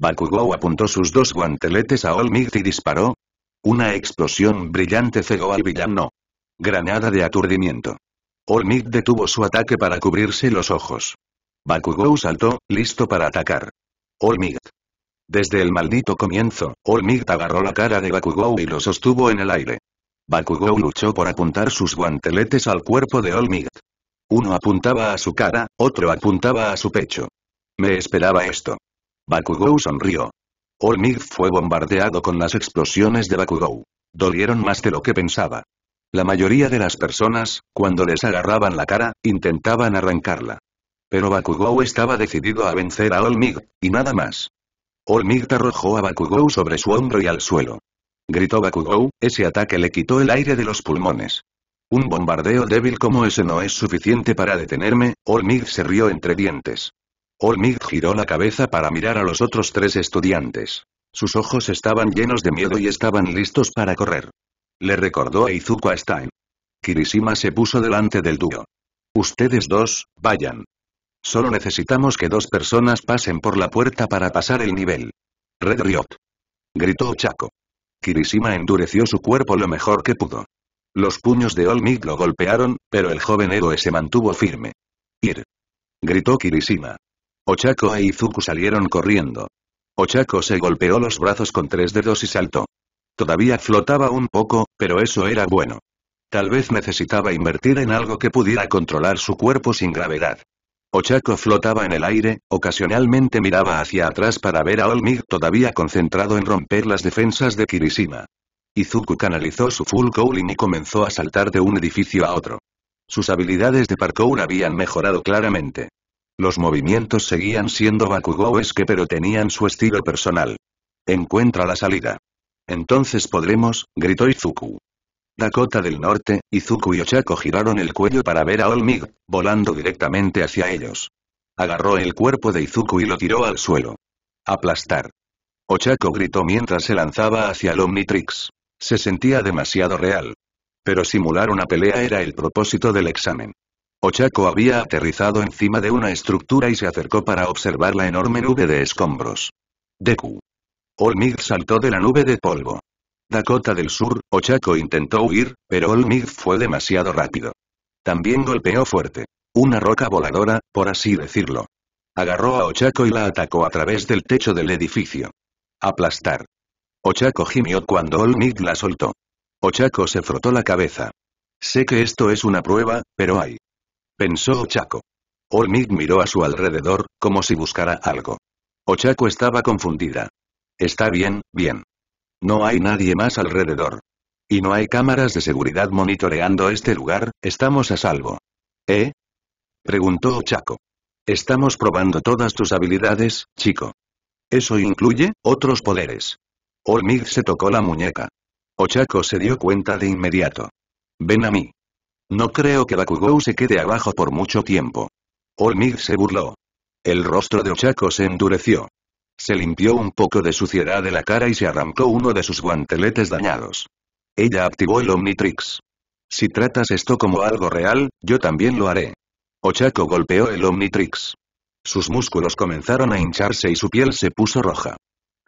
Bakugou apuntó sus dos guanteletes a All Might y disparó. Una explosión brillante cegó al villano. Granada de aturdimiento. All Might detuvo su ataque para cubrirse los ojos. Bakugou saltó, listo para atacar. All Might. Desde el maldito comienzo, All Might agarró la cara de Bakugou y lo sostuvo en el aire. Bakugou luchó por apuntar sus guanteletes al cuerpo de All Might. Uno apuntaba a su cara, otro apuntaba a su pecho. Me esperaba esto. Bakugou sonrió. All Might fue bombardeado con las explosiones de Bakugou. Dolieron más de lo que pensaba. La mayoría de las personas, cuando les agarraban la cara, intentaban arrancarla. Pero Bakugou estaba decidido a vencer a All Might, y nada más. All Might arrojó a Bakugou sobre su hombro y al suelo. Gritó Bakugou, ese ataque le quitó el aire de los pulmones. Un bombardeo débil como ese no es suficiente para detenerme. All Might se rió entre dientes. All Might giró la cabeza para mirar a los otros tres estudiantes. Sus ojos estaban llenos de miedo y estaban listos para correr. Le recordó a Izuku a Stein. Kirishima se puso delante del dúo. Ustedes dos, vayan. Solo necesitamos que dos personas pasen por la puerta para pasar el nivel. Red Riot. Gritó Ochako. Kirishima endureció su cuerpo lo mejor que pudo. Los puños de All Might lo golpearon, pero el joven héroe se mantuvo firme. Ir. Gritó Kirishima. Ochako e Izuku salieron corriendo. Ochako se golpeó los brazos con tres dedos y saltó. Todavía flotaba un poco, pero eso era bueno. Tal vez necesitaba invertir en algo que pudiera controlar su cuerpo sin gravedad. Ochako flotaba en el aire, ocasionalmente miraba hacia atrás para ver a All Might todavía concentrado en romper las defensas de Kirishima. Izuku canalizó su full cooling y comenzó a saltar de un edificio a otro. Sus habilidades de parkour habían mejorado claramente. Los movimientos seguían siendo bakugouesque pero tenían su estilo personal. Encuentra la salida. Entonces podremos, gritó Izuku. Dakota del Norte, Izuku y Ochako giraron el cuello para ver a All Might, volando directamente hacia ellos. Agarró el cuerpo de Izuku y lo tiró al suelo. Aplastar. Ochako gritó mientras se lanzaba hacia el Omnitrix. Se sentía demasiado real. Pero simular una pelea era el propósito del examen. Ochako había aterrizado encima de una estructura y se acercó para observar la enorme nube de escombros. Deku. All Might saltó de la nube de polvo. Dakota del Sur, Ochako intentó huir, pero All Might fue demasiado rápido. También golpeó fuerte. Una roca voladora, por así decirlo. Agarró a Ochako y la atacó a través del techo del edificio. Aplastar. Ochako gimió cuando All Might la soltó. Ochako se frotó la cabeza. Sé que esto es una prueba, pero hay. Pensó Ochako. All Might miró a su alrededor, como si buscara algo. Ochako estaba confundida. Está bien, bien. No hay nadie más alrededor. Y no hay cámaras de seguridad monitoreando este lugar, estamos a salvo. ¿Eh? Preguntó Ochako. Estamos probando todas tus habilidades, chico. Eso incluye otros poderes. All Might se tocó la muñeca. Ochako se dio cuenta de inmediato. Ven a mí. No creo que Bakugou se quede abajo por mucho tiempo. All Might se burló. El rostro de Ochako se endureció. Se limpió un poco de suciedad de la cara y se arrancó uno de sus guanteletes dañados. Ella activó el Omnitrix. Si tratas esto como algo real, yo también lo haré. Ochako golpeó el Omnitrix. Sus músculos comenzaron a hincharse y su piel se puso roja.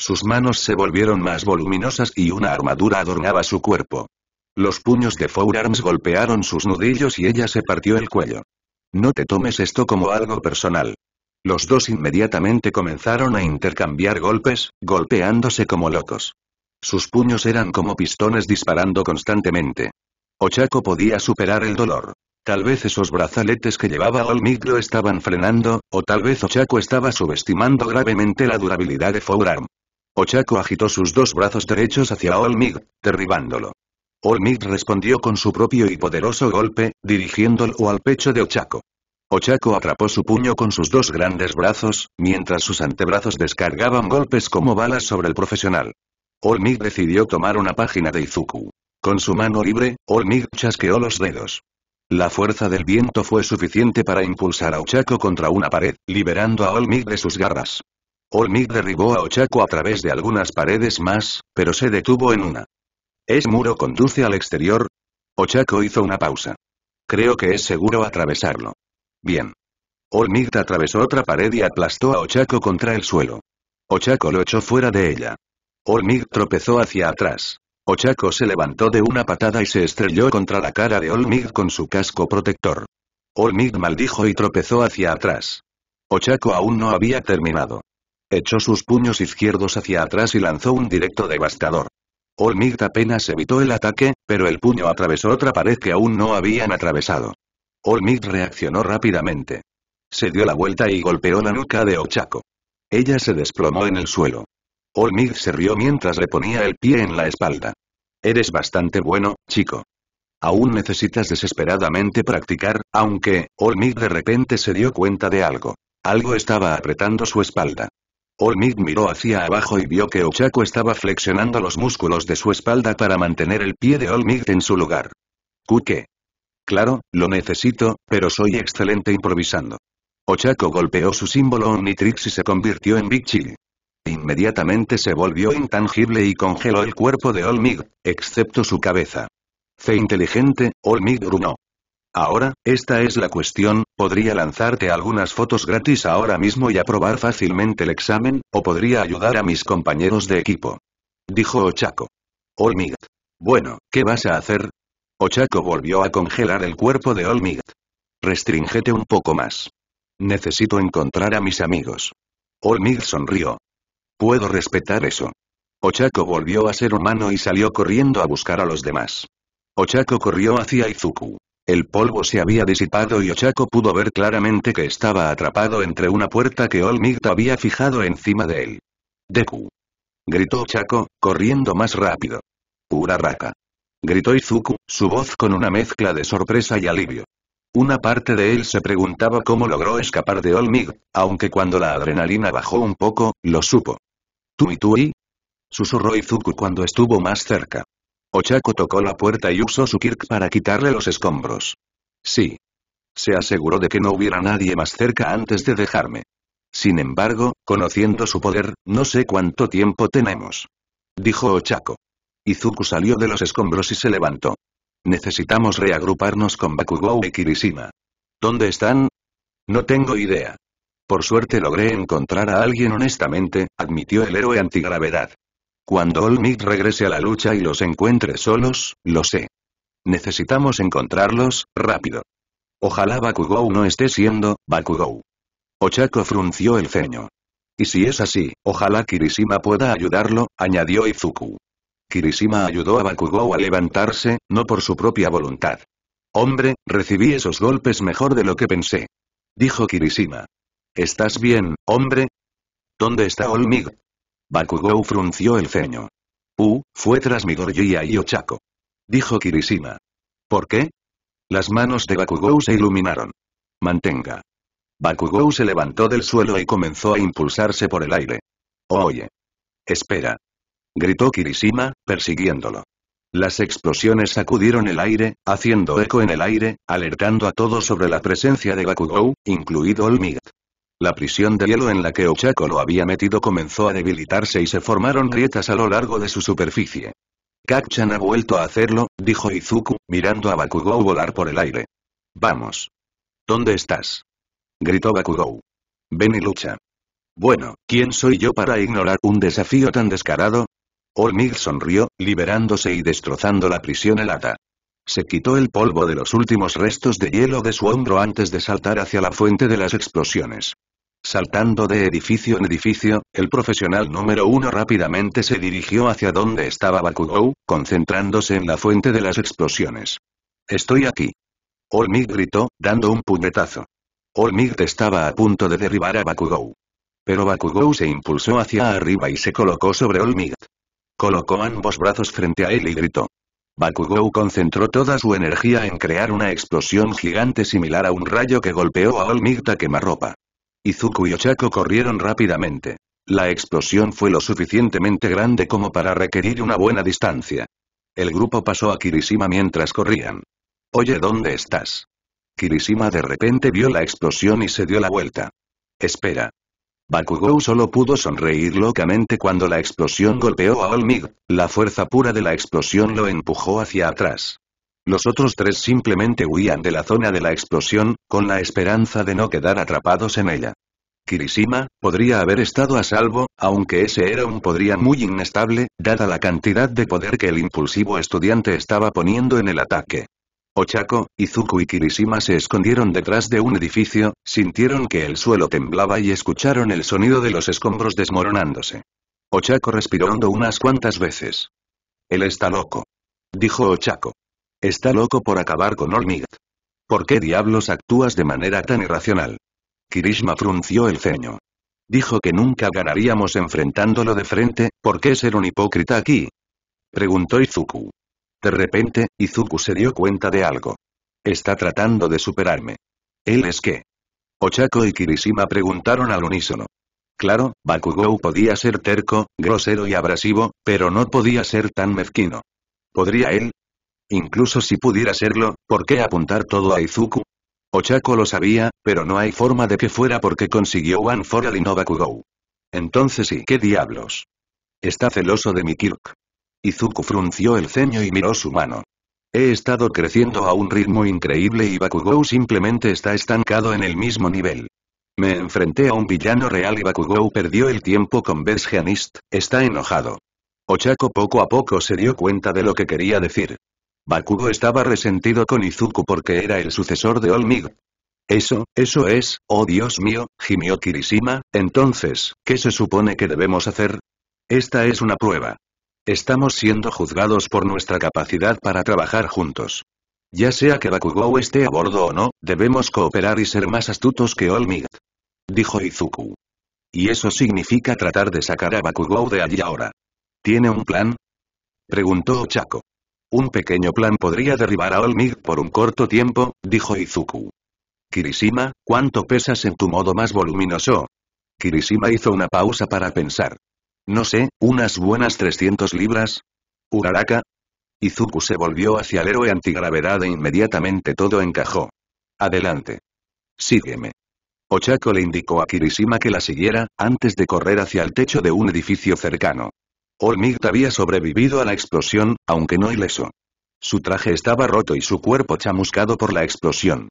Sus manos se volvieron más voluminosas y una armadura adornaba su cuerpo. Los puños de Forearms golpearon sus nudillos y ella se partió el cuello. No te tomes esto como algo personal. Los dos inmediatamente comenzaron a intercambiar golpes, golpeándose como locos. Sus puños eran como pistones disparando constantemente. Ochako podía superar el dolor. Tal vez esos brazaletes que llevaba All Might lo estaban frenando, o tal vez Ochako estaba subestimando gravemente la durabilidad de Forearm. Ochako agitó sus dos brazos derechos hacia All Might, derribándolo. All Might respondió con su propio y poderoso golpe, dirigiéndolo al pecho de Ochako. Ochako atrapó su puño con sus dos grandes brazos, mientras sus antebrazos descargaban golpes como balas sobre el profesional. All Might decidió tomar una página de Izuku. Con su mano libre, All Might chasqueó los dedos. La fuerza del viento fue suficiente para impulsar a Ochako contra una pared, liberando a All Might de sus garras. All Might derribó a Ochako a través de algunas paredes más, pero se detuvo en una. ¿Ese muro conduce al exterior? Ochako hizo una pausa. Creo que es seguro atravesarlo. Bien. All Might atravesó otra pared y aplastó a Ochako contra el suelo. Ochako lo echó fuera de ella. All Might tropezó hacia atrás. Ochako se levantó de una patada y se estrelló contra la cara de All Might con su casco protector. All Might maldijo y tropezó hacia atrás. Ochako aún no había terminado. Echó sus puños izquierdos hacia atrás y lanzó un directo devastador. All Might apenas evitó el ataque, pero el puño atravesó otra pared que aún no habían atravesado. All Might reaccionó rápidamente. Se dio la vuelta y golpeó la nuca de Ochako. Ella se desplomó en el suelo. All Might se rió mientras le ponía el pie en la espalda. Eres bastante bueno, chico. Aún necesitas desesperadamente practicar, aunque, All Might de repente se dio cuenta de algo. Algo estaba apretando su espalda. All Might miró hacia abajo y vio que Ochako estaba flexionando los músculos de su espalda para mantener el pie de All Might en su lugar. ¿Qué? Claro, lo necesito, pero soy excelente improvisando. Ochako golpeó su símbolo Omnitrix y se convirtió en Big Chill. Inmediatamente se volvió intangible y congeló el cuerpo de All Might, excepto su cabeza. Sé inteligente, All Might gruñó. Ahora, esta es la cuestión, podría lanzarte algunas fotos gratis ahora mismo y aprobar fácilmente el examen, o podría ayudar a mis compañeros de equipo. Dijo Ochako. All Might. Bueno, ¿qué vas a hacer? Ochako volvió a congelar el cuerpo de All Might. Restríngete un poco más. Necesito encontrar a mis amigos. All Might sonrió. Puedo respetar eso. Ochako volvió a ser humano y salió corriendo a buscar a los demás. Ochako corrió hacia Izuku. El polvo se había disipado y Ochako pudo ver claramente que estaba atrapado entre una puerta que All Might había fijado encima de él. Deku. Gritó Ochako, corriendo más rápido. Uraraka. Gritó Izuku, su voz con una mezcla de sorpresa y alivio. Una parte de él se preguntaba cómo logró escapar de All Might, aunque cuando la adrenalina bajó un poco, lo supo. ¿Tú y tú y? Susurró Izuku cuando estuvo más cerca. Ochako tocó la puerta y usó su kirk para quitarle los escombros. Sí. Se aseguró de que no hubiera nadie más cerca antes de dejarme. Sin embargo, conociendo su poder, no sé cuánto tiempo tenemos. Dijo Ochako. Izuku salió de los escombros y se levantó. Necesitamos reagruparnos con Bakugou y Kirishima. ¿Dónde están? No tengo idea. Por suerte logré encontrar a alguien honestamente, admitió el héroe antigravedad. Cuando All Might regrese a la lucha y los encuentre solos, lo sé. Necesitamos encontrarlos, rápido. Ojalá Bakugou no esté siendo Bakugou. Ochako frunció el ceño. Y si es así, ojalá Kirishima pueda ayudarlo, añadió Izuku. Kirishima ayudó a Bakugou a levantarse, no por su propia voluntad. Hombre, recibí esos golpes mejor de lo que pensé. Dijo Kirishima. ¿Estás bien, hombre? ¿Dónde está All Might? Bakugou frunció el ceño. Uh, fue tras Midoriya y Ochako. Dijo Kirishima. ¿Por qué? Las manos de Bakugou se iluminaron. Mantenga. Bakugou se levantó del suelo y comenzó a impulsarse por el aire. Oye. Espera. Gritó Kirishima, persiguiéndolo. Las explosiones sacudieron el aire, haciendo eco en el aire, alertando a todos sobre la presencia de Bakugou, incluido All Might. La prisión de hielo en la que Ochako lo había metido comenzó a debilitarse y se formaron grietas a lo largo de su superficie. Kakchan ha vuelto a hacerlo, dijo Izuku, mirando a Bakugou volar por el aire. Vamos. ¿Dónde estás? Gritó Bakugou. Ven y lucha. Bueno, ¿quién soy yo para ignorar un desafío tan descarado? All Might sonrió, liberándose y destrozando la prisión helada. Se quitó el polvo de los últimos restos de hielo de su hombro antes de saltar hacia la fuente de las explosiones. Saltando de edificio en edificio, el profesional número uno rápidamente se dirigió hacia donde estaba Bakugou, concentrándose en la fuente de las explosiones. «Estoy aquí», All Might gritó, dando un puñetazo. All Might estaba a punto de derribar a Bakugou. Pero Bakugou se impulsó hacia arriba y se colocó sobre All Might. Colocó ambos brazos frente a él y gritó. Bakugou concentró toda su energía en crear una explosión gigante similar a un rayo que golpeó a All Might a quemarropa. Izuku y Ochako corrieron rápidamente. La explosión fue lo suficientemente grande como para requerir una buena distancia. El grupo pasó a Kirishima mientras corrían. «Oye, ¿dónde estás?» Kirishima de repente vio la explosión y se dio la vuelta. «Espera». Bakugou solo pudo sonreír locamente cuando la explosión golpeó a All Might. La fuerza pura de la explosión lo empujó hacia atrás. Los otros tres simplemente huían de la zona de la explosión, con la esperanza de no quedar atrapados en ella. Kirishima podría haber estado a salvo, aunque ese era un podría muy inestable, dada la cantidad de poder que el impulsivo estudiante estaba poniendo en el ataque. Ochako, Izuku y Kirishima se escondieron detrás de un edificio, sintieron que el suelo temblaba y escucharon el sonido de los escombros desmoronándose. Ochako respiró hondo unas cuantas veces. «Él está loco», dijo Ochako. «Está loco por acabar con All Might. ¿Por qué diablos actúas de manera tan irracional?» Kirishima frunció el ceño. «Dijo que nunca ganaríamos enfrentándolo de frente, ¿por qué ser un hipócrita aquí?», preguntó Izuku. De repente, Izuku se dio cuenta de algo. «Está tratando de superarme. ¿Él es qué?», Ochako y Kirishima preguntaron al unísono. Claro, Bakugou podía ser terco, grosero y abrasivo, pero no podía ser tan mezquino. ¿Podría él? Incluso si pudiera serlo, ¿por qué apuntar todo a Izuku? Ochako lo sabía, pero no hay forma de que fuera porque consiguió One for All y no Bakugou. Entonces ¿y qué diablos? ¿Está celoso de mi Kirk? Izuku frunció el ceño y miró su mano. He estado creciendo a un ritmo increíble y Bakugou simplemente está estancado en el mismo nivel. Me enfrenté a un villano real y Bakugou perdió el tiempo con Bergianist, está enojado. Ochako poco a poco se dio cuenta de lo que quería decir. Bakugou estaba resentido con Izuku porque era el sucesor de All Might. Eso, eso es, oh Dios mío, gimió Kirishima, entonces, ¿qué se supone que debemos hacer? Esta es una prueba. Estamos siendo juzgados por nuestra capacidad para trabajar juntos. Ya sea que Bakugou esté a bordo o no, debemos cooperar y ser más astutos que All Might, dijo Izuku. Y eso significa tratar de sacar a Bakugou de allí ahora. ¿Tiene un plan?, preguntó Ochako. Un pequeño plan podría derribar a All Might por un corto tiempo, dijo Izuku. Kirishima, ¿cuánto pesas en tu modo más voluminoso? Kirishima hizo una pausa para pensar. No sé, unas buenas trescientas libras. ¿Uraraka? Izuku se volvió hacia el héroe antigravedad e inmediatamente todo encajó. Adelante. Sígueme. Ochako le indicó a Kirishima que la siguiera, antes de correr hacia el techo de un edificio cercano. All Might había sobrevivido a la explosión, aunque no ileso. Su traje estaba roto y su cuerpo chamuscado por la explosión.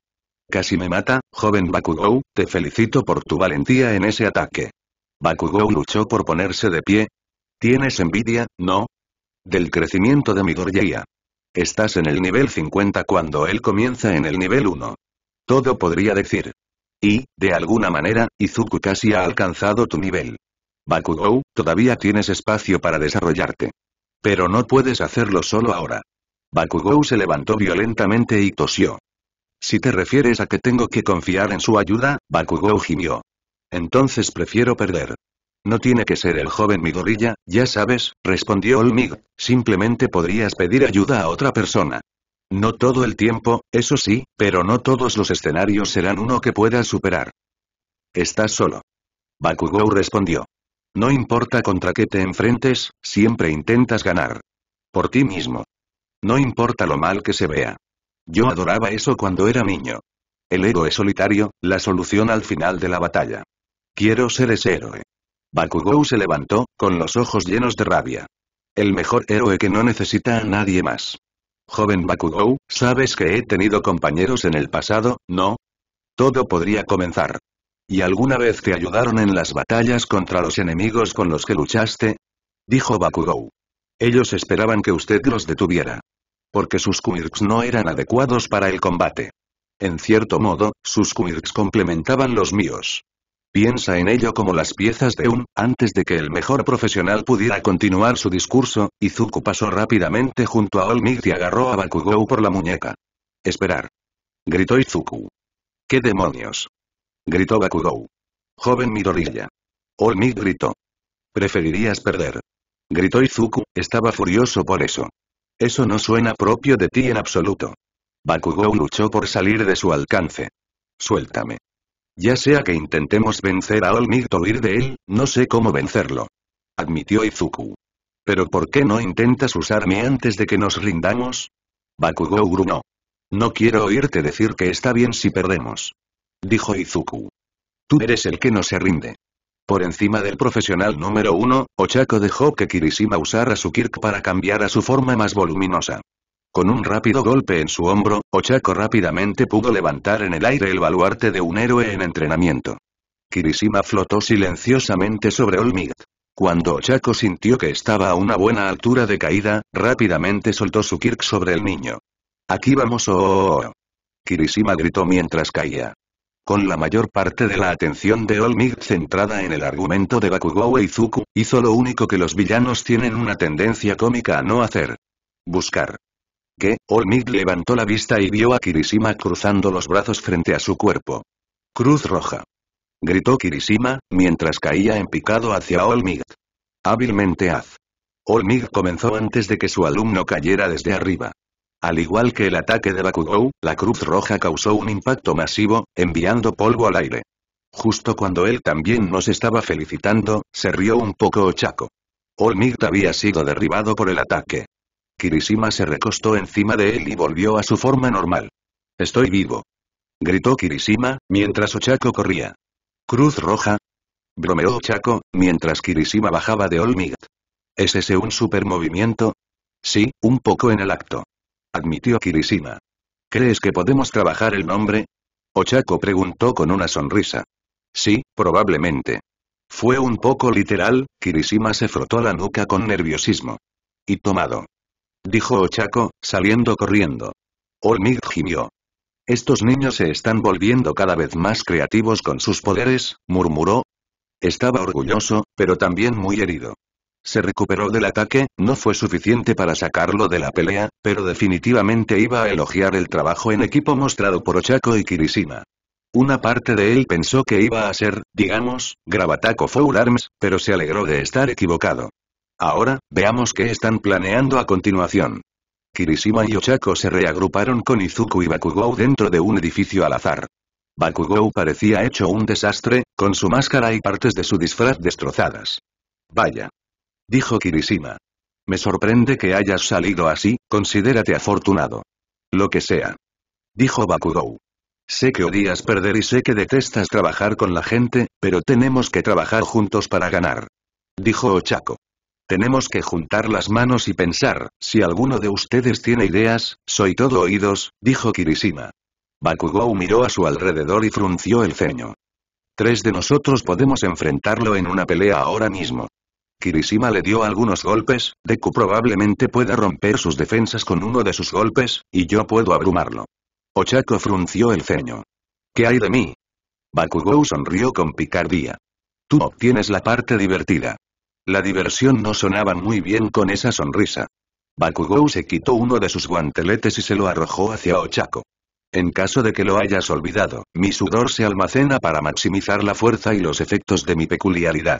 Casi me mata, joven Bakugou, te felicito por tu valentía en ese ataque. Bakugou luchó por ponerse de pie. ¿Tienes envidia, no? Del crecimiento de Midoriya. Estás en el nivel cincuenta cuando él comienza en el nivel uno. Todo podría decir. Y, de alguna manera, Izuku casi ha alcanzado tu nivel. Bakugou, todavía tienes espacio para desarrollarte. Pero no puedes hacerlo solo ahora. Bakugou se levantó violentamente y tosió. Si te refieres a que tengo que confiar en su ayuda, Bakugou gimió. Entonces prefiero perder. No tiene que ser el joven Midoriya, ya sabes, respondió All Might, simplemente podrías pedir ayuda a otra persona. No todo el tiempo, eso sí, pero no todos los escenarios serán uno que puedas superar. Estás solo. Bakugou respondió. No importa contra qué te enfrentes, siempre intentas ganar. Por ti mismo. No importa lo mal que se vea. Yo adoraba eso cuando era niño. El héroe solitario, la solución al final de la batalla. Quiero ser ese héroe. Bakugou se levantó, con los ojos llenos de rabia. El mejor héroe que no necesita a nadie más. Joven Bakugou, ¿sabes que he tenido compañeros en el pasado, no? Todo podría comenzar. ¿Y alguna vez te ayudaron en las batallas contra los enemigos con los que luchaste? Dijo Bakugou. Ellos esperaban que usted los detuviera. Porque sus quirks no eran adecuados para el combate. En cierto modo, sus quirks complementaban los míos. Piensa en ello como las piezas de un... Antes de que el mejor profesional pudiera continuar su discurso, Izuku pasó rápidamente junto a All Might y agarró a Bakugou por la muñeca. «Esperar», gritó Izuku. «¿Qué demonios?», gritó Bakugou. «Joven Midoriya», All Might gritó. «Preferirías perder», gritó Izuku, estaba furioso por eso. «Eso no suena propio de ti en absoluto». Bakugou luchó por salir de su alcance. «Suéltame. Ya sea que intentemos vencer a All Might o huir de él, no sé cómo vencerlo», admitió Izuku. «¿Pero por qué no intentas usarme antes de que nos rindamos?», Bakugou gruñó. «No quiero oírte decir que está bien si perdemos», dijo Izuku. «Tú eres el que no se rinde». Por encima del profesional número uno, Ochako dejó que Kirishima usara su Kirk para cambiar a su forma más voluminosa. Con un rápido golpe en su hombro, Ochako rápidamente pudo levantar en el aire el baluarte de un héroe en entrenamiento. Kirishima flotó silenciosamente sobre All Might. Cuando Ochako sintió que estaba a una buena altura de caída, rápidamente soltó su Kirk sobre el niño. «Aquí vamos, oh, oh, oh», Kirishima gritó mientras caía. Con la mayor parte de la atención de All Might centrada en el argumento de Bakugou e Izuku, hizo lo único que los villanos tienen una tendencia cómica a no hacer. Buscar. Que, All Might levantó la vista y vio a Kirishima cruzando los brazos frente a su cuerpo. «Cruz roja», gritó Kirishima, mientras caía en picado hacia All Might. «Hábilmente haz». All Might comenzó antes de que su alumno cayera desde arriba. Al igual que el ataque de Bakugou, la cruz roja causó un impacto masivo, enviando polvo al aire. Justo cuando él también nos estaba felicitando, se rió un poco Ochako. All Might había sido derribado por el ataque. Kirishima se recostó encima de él y volvió a su forma normal. «Estoy vivo», gritó Kirishima, mientras Ochako corría. «¿Cruz roja?», bromeó Ochako, mientras Kirishima bajaba de All Might. «¿Es ese un supermovimiento?». «Sí, un poco en el acto», admitió Kirishima. «¿Crees que podemos trabajar el nombre?», Ochako preguntó con una sonrisa. «Sí, probablemente». Fue un poco literal, Kirishima se frotó la nuca con nerviosismo. «Y tomado», dijo Ochako, saliendo corriendo. All Might gimió. «Estos niños se están volviendo cada vez más creativos con sus poderes», murmuró. Estaba orgulloso, pero también muy herido. Se recuperó del ataque, no fue suficiente para sacarlo de la pelea, pero definitivamente iba a elogiar el trabajo en equipo mostrado por Ochako y Kirishima. Una parte de él pensó que iba a ser, digamos, Gravataco Foul Arms, pero se alegró de estar equivocado. Ahora, veamos qué están planeando a continuación. Kirishima y Ochako se reagruparon con Izuku y Bakugou dentro de un edificio al azar. Bakugou parecía hecho un desastre, con su máscara y partes de su disfraz destrozadas. «Vaya», dijo Kirishima. «Me sorprende que hayas salido así, considérate afortunado». «Lo que sea», dijo Bakugou. «Sé que odias perder y sé que detestas trabajar con la gente, pero tenemos que trabajar juntos para ganar», dijo Ochako. «Tenemos que juntar las manos y pensar, si alguno de ustedes tiene ideas, soy todo oídos», dijo Kirishima. Bakugou miró a su alrededor y frunció el ceño. «Tres de nosotros podemos enfrentarlo en una pelea ahora mismo». Kirishima le dio algunos golpes, Deku probablemente pueda romper sus defensas con uno de sus golpes, y yo puedo abrumarlo. Ochako frunció el ceño. «¿Qué hay de mí?», Bakugou sonrió con picardía. «Tú obtienes la parte divertida». La diversión no sonaba muy bien con esa sonrisa. Bakugou se quitó uno de sus guanteletes y se lo arrojó hacia Ochako. «En caso de que lo hayas olvidado, mi sudor se almacena para maximizar la fuerza y los efectos de mi peculiaridad.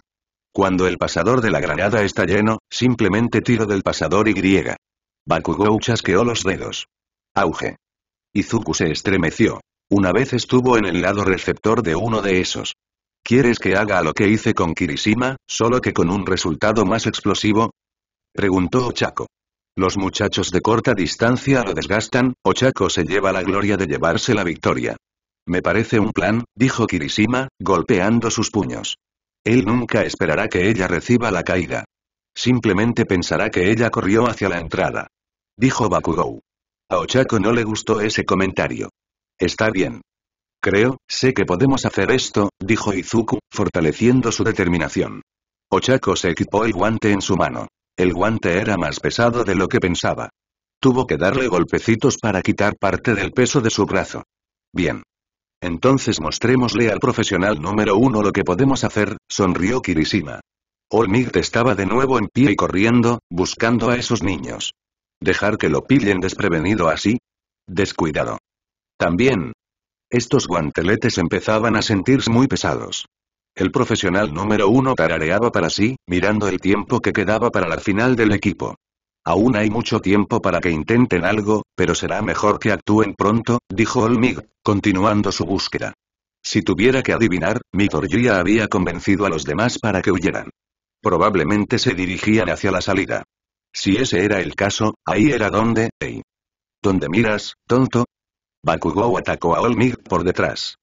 Cuando el pasador de la granada está lleno, simplemente tiro del pasador y griega». Bakugou chasqueó los dedos. «Auge». Izuku se estremeció. Una vez estuvo en el lado receptor de uno de esos. «¿Quieres que haga lo que hice con Kirishima, solo que con un resultado más explosivo?», preguntó Ochako. Los muchachos de corta distancia lo desgastan, Ochako se lleva la gloria de llevarse la victoria. «Me parece un plan», dijo Kirishima, golpeando sus puños. «Él nunca esperará que ella reciba la caída. Simplemente pensará que ella corrió hacia la entrada», dijo Bakugou. A Ochako no le gustó ese comentario. «Está bien. creo, sé que podemos hacer esto, dijo Izuku, fortaleciendo su determinación. Ochako se equipó el guante en su mano. El guante era más pesado de lo que pensaba. Tuvo que darle golpecitos para quitar parte del peso de su brazo. Bien. Entonces mostrémosle al profesional número uno lo que podemos hacer, sonrió Kirishima. All Might estaba de nuevo en pie y corriendo, buscando a esos niños. ¿Dejar que lo pillen desprevenido así? Descuidado. También. Estos guanteletes empezaban a sentirse muy pesados. El profesional número uno tarareaba para sí, mirando el tiempo que quedaba para la final del equipo. Aún hay mucho tiempo para que intenten algo, pero será mejor que actúen pronto, dijo All Might, continuando su búsqueda. Si tuviera que adivinar, Midori ya había convencido a los demás para que huyeran. Probablemente se dirigían hacia la salida. Si ese era el caso, ahí era donde... Hey. ¿Dónde miras, tonto? Bakugou atacó a All Might por detrás.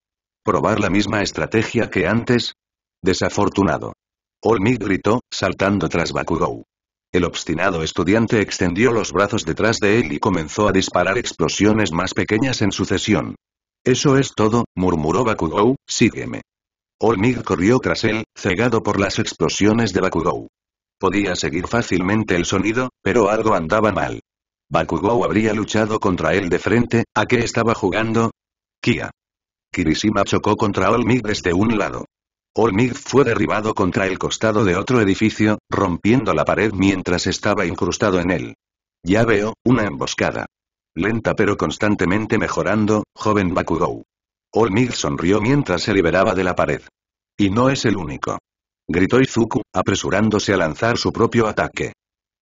¿Probar la misma estrategia que antes? Desafortunado. All Might gritó, saltando tras Bakugou. El obstinado estudiante extendió los brazos detrás de él y comenzó a disparar explosiones más pequeñas en sucesión. «Eso es todo», murmuró Bakugou, «sígueme». All Might corrió tras él, cegado por las explosiones de Bakugou. Podía seguir fácilmente el sonido, pero algo andaba mal. Bakugou habría luchado contra él de frente, ¿a qué estaba jugando? Kia. Kirishima chocó contra All Might desde un lado. All Might fue derribado contra el costado de otro edificio, rompiendo la pared mientras estaba incrustado en él. Ya veo, una emboscada. Lenta pero constantemente mejorando, joven Bakugou. All Might sonrió mientras se liberaba de la pared. Y no es el único. Gritó Izuku, apresurándose a lanzar su propio ataque.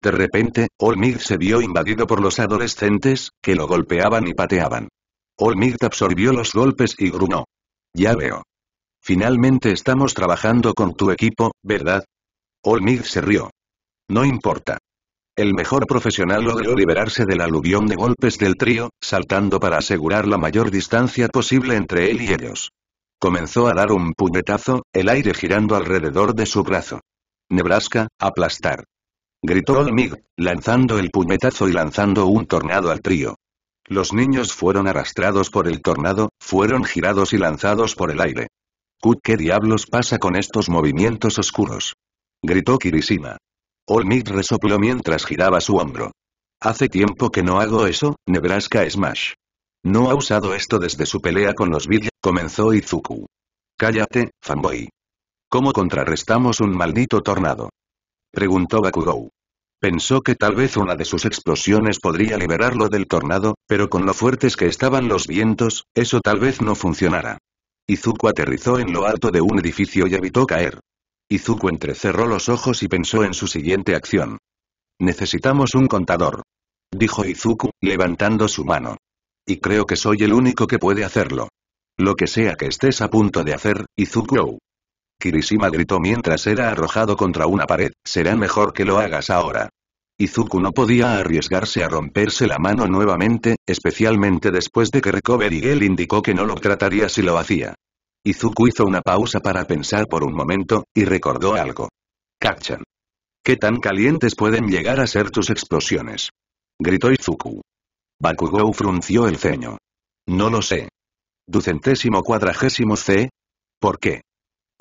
De repente, All Might se vio invadido por los adolescentes, que lo golpeaban y pateaban. All Might absorbió los golpes y gruñó. Ya veo. Finalmente estamos trabajando con tu equipo, ¿verdad? All Might se rió. No importa. El mejor profesional logró liberarse del aluvión de golpes del trío, saltando para asegurar la mayor distancia posible entre él y ellos. Comenzó a dar un puñetazo, el aire girando alrededor de su brazo. Nebraska, aplastar. Gritó All Might, lanzando el puñetazo y lanzando un tornado al trío. Los niños fueron arrastrados por el tornado, fueron girados y lanzados por el aire. ¿Qué diablos pasa con estos movimientos oscuros? Gritó Kirishima. All Might resopló mientras giraba su hombro. Hace tiempo que no hago eso, Nebraska Smash. No ha usado esto desde su pelea con los Villains, comenzó Izuku. Cállate, fanboy. ¿Cómo contrarrestamos un maldito tornado? Preguntó Bakugou. Pensó que tal vez una de sus explosiones podría liberarlo del tornado, pero con lo fuertes que estaban los vientos, eso tal vez no funcionara. Izuku aterrizó en lo alto de un edificio y evitó caer. Izuku entrecerró los ojos y pensó en su siguiente acción. «Necesitamos un contador», dijo Izuku, levantando su mano. «Y creo que soy el único que puede hacerlo. Lo que sea que estés a punto de hacer, Izuku». Kirishima gritó mientras era arrojado contra una pared, «Será mejor que lo hagas ahora». Izuku no podía arriesgarse a romperse la mano nuevamente, especialmente después de que Recovery Girl indicó que no lo trataría si lo hacía. Izuku hizo una pausa para pensar por un momento, y recordó algo. «Cachan. ¿Qué tan calientes pueden llegar a ser tus explosiones?», gritó Izuku. Bakugou frunció el ceño. «No lo sé. ¿Ducentésimo cuadragésimo c? ¿Por qué?».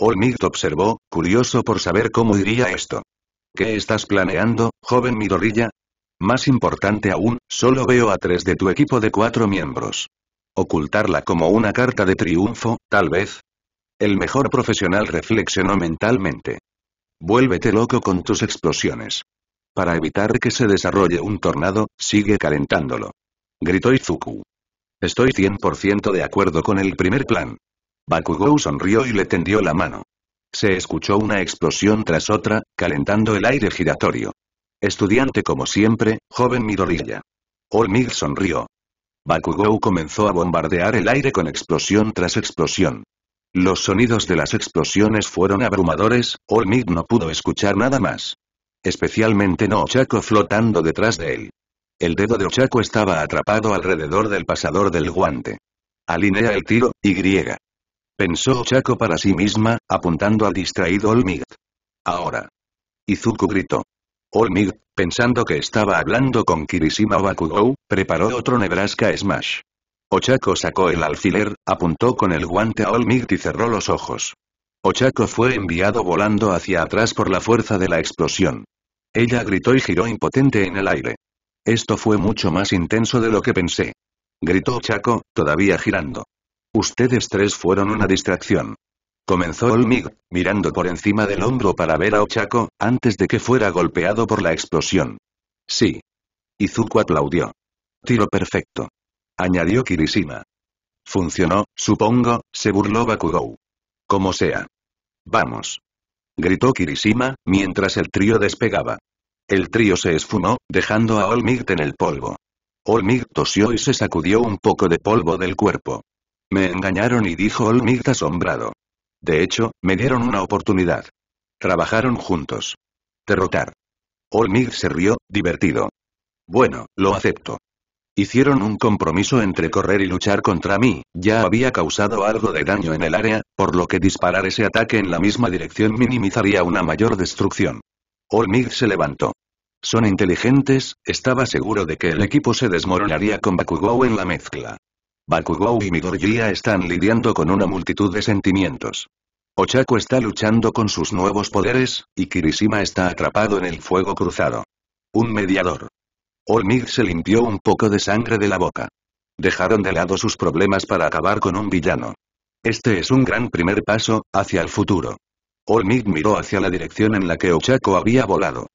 All Might observó, curioso por saber cómo iría esto. ¿Qué estás planeando, joven Midoriya? Más importante aún, solo veo a tres de tu equipo de cuatro miembros. ¿Ocultarla como una carta de triunfo, tal vez? El mejor profesional reflexionó mentalmente. Vuélvete loco con tus explosiones. Para evitar que se desarrolle un tornado, sigue calentándolo. Gritó Izuku. Estoy cien por ciento de acuerdo con el primer plan. Bakugou sonrió y le tendió la mano. Se escuchó una explosión tras otra, calentando el aire giratorio. Estudiante como siempre, joven Midoriya. All Might sonrió. Bakugou comenzó a bombardear el aire con explosión tras explosión. Los sonidos de las explosiones fueron abrumadores, All Might no pudo escuchar nada más. Especialmente no Ochako flotando detrás de él. El dedo de Ochako estaba atrapado alrededor del pasador del guante. Alinea el tiro, y griega. Pensó Ochako para sí misma, apuntando al distraído All Might. Ahora. Izuku gritó. All Might, pensando que estaba hablando con Kirishima o Bakugou, preparó otro Nebraska Smash. Ochako sacó el alfiler, apuntó con el guante a All Might y cerró los ojos. Ochako fue enviado volando hacia atrás por la fuerza de la explosión. Ella gritó y giró impotente en el aire. Esto fue mucho más intenso de lo que pensé. Gritó Ochako, todavía girando. Ustedes tres fueron una distracción. Comenzó All Might, mirando por encima del hombro para ver a Ochako, antes de que fuera golpeado por la explosión. Sí. Izuku aplaudió. Tiro perfecto. Añadió Kirishima. Funcionó, supongo, se burló Bakugou. Como sea. Vamos. Gritó Kirishima, mientras el trío despegaba. El trío se esfumó, dejando a All Might en el polvo. All Might tosió y se sacudió un poco de polvo del cuerpo. Me engañaron, y dijo All Might asombrado. De hecho, me dieron una oportunidad. Trabajaron juntos. Derrotar. All Might se rió, divertido. Bueno, lo acepto. Hicieron un compromiso entre correr y luchar contra mí, ya había causado algo de daño en el área, por lo que disparar ese ataque en la misma dirección minimizaría una mayor destrucción. All Might se levantó. Son inteligentes, estaba seguro de que el equipo se desmoronaría con Bakugou en la mezcla. Bakugou y Midoriya están lidiando con una multitud de sentimientos. Ochako está luchando con sus nuevos poderes, y Kirishima está atrapado en el fuego cruzado. Un mediador. All Might se limpió un poco de sangre de la boca. Dejaron de lado sus problemas para acabar con un villano. Este es un gran primer paso, hacia el futuro. All Might miró hacia la dirección en la que Ochako había volado.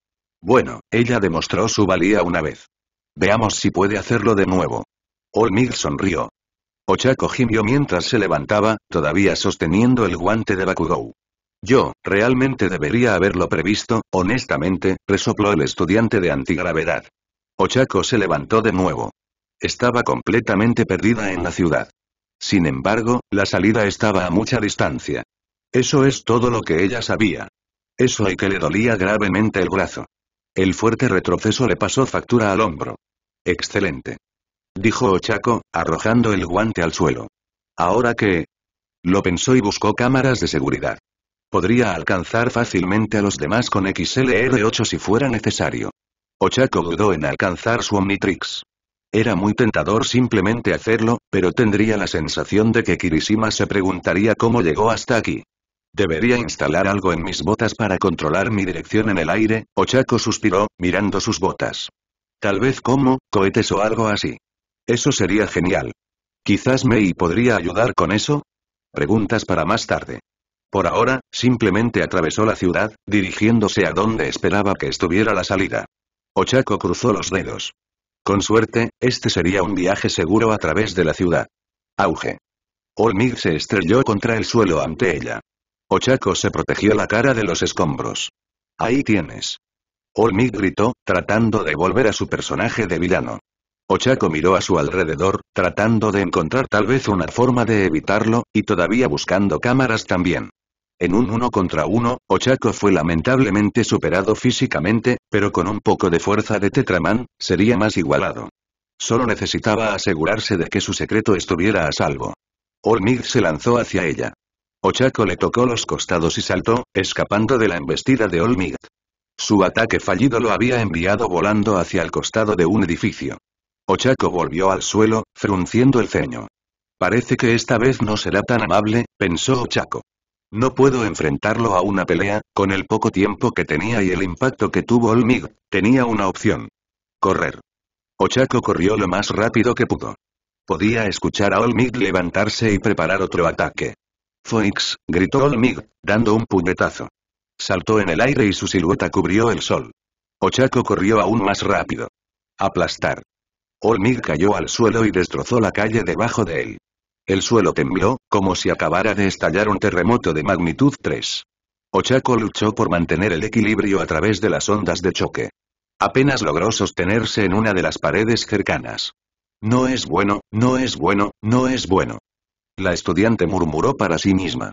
Bueno, ella demostró su valía una vez. Veamos si puede hacerlo de nuevo. All Might sonrió. Ochako gimió mientras se levantaba, todavía sosteniendo el guante de Bakugou. Yo, realmente debería haberlo previsto, honestamente, resopló el estudiante de antigravedad. Ochako se levantó de nuevo. Estaba completamente perdida en la ciudad. Sin embargo, la salida estaba a mucha distancia. Eso es todo lo que ella sabía. Eso y que le dolía gravemente el brazo. El fuerte retroceso le pasó factura al hombro. Excelente. Dijo Ochako, arrojando el guante al suelo. Ahora que... Lo pensó y buscó cámaras de seguridad. Podría alcanzar fácilmente a los demás con equis ele erre ocho si fuera necesario. Ochako dudó en alcanzar su Omnitrix. Era muy tentador simplemente hacerlo, pero tendría la sensación de que Kirishima se preguntaría cómo llegó hasta aquí. Debería instalar algo en mis botas para controlar mi dirección en el aire, Ochako suspiró, mirando sus botas. Tal vez como cohetes o algo así. Eso sería genial. Quizás Mei podría ayudar con eso. Preguntas para más tarde. Por ahora, simplemente atravesó la ciudad, dirigiéndose a donde esperaba que estuviera la salida. Ochako cruzó los dedos. Con suerte, este sería un viaje seguro a través de la ciudad. Auge. All Might se estrelló contra el suelo ante ella. Ochako se protegió la cara de los escombros. Ahí tienes. All Might gritó, tratando de volver a su personaje de villano. Ochako miró a su alrededor, tratando de encontrar tal vez una forma de evitarlo, y todavía buscando cámaras también. En un uno contra uno, Ochako fue lamentablemente superado físicamente, pero con un poco de fuerza de Tetraman, sería más igualado. Solo necesitaba asegurarse de que su secreto estuviera a salvo. All Might se lanzó hacia ella. Ochako le tocó los costados y saltó, escapando de la embestida de All Might. Su ataque fallido lo había enviado volando hacia el costado de un edificio. Ochako volvió al suelo, frunciendo el ceño. Parece que esta vez no será tan amable, pensó Ochako. No puedo enfrentarlo a una pelea, con el poco tiempo que tenía y el impacto que tuvo All Might, tenía una opción. Correr. Ochako corrió lo más rápido que pudo. Podía escuchar a All Might levantarse y preparar otro ataque. Foix, gritó All Might, dando un puñetazo. Saltó en el aire y su silueta cubrió el sol. Ochako corrió aún más rápido. Aplastar. All Might cayó al suelo y destrozó la calle debajo de él. El suelo tembló, como si acabara de estallar un terremoto de magnitud tres. Ochako luchó por mantener el equilibrio a través de las ondas de choque. Apenas logró sostenerse en una de las paredes cercanas. No es bueno, no es bueno, no es bueno. La estudiante murmuró para sí misma.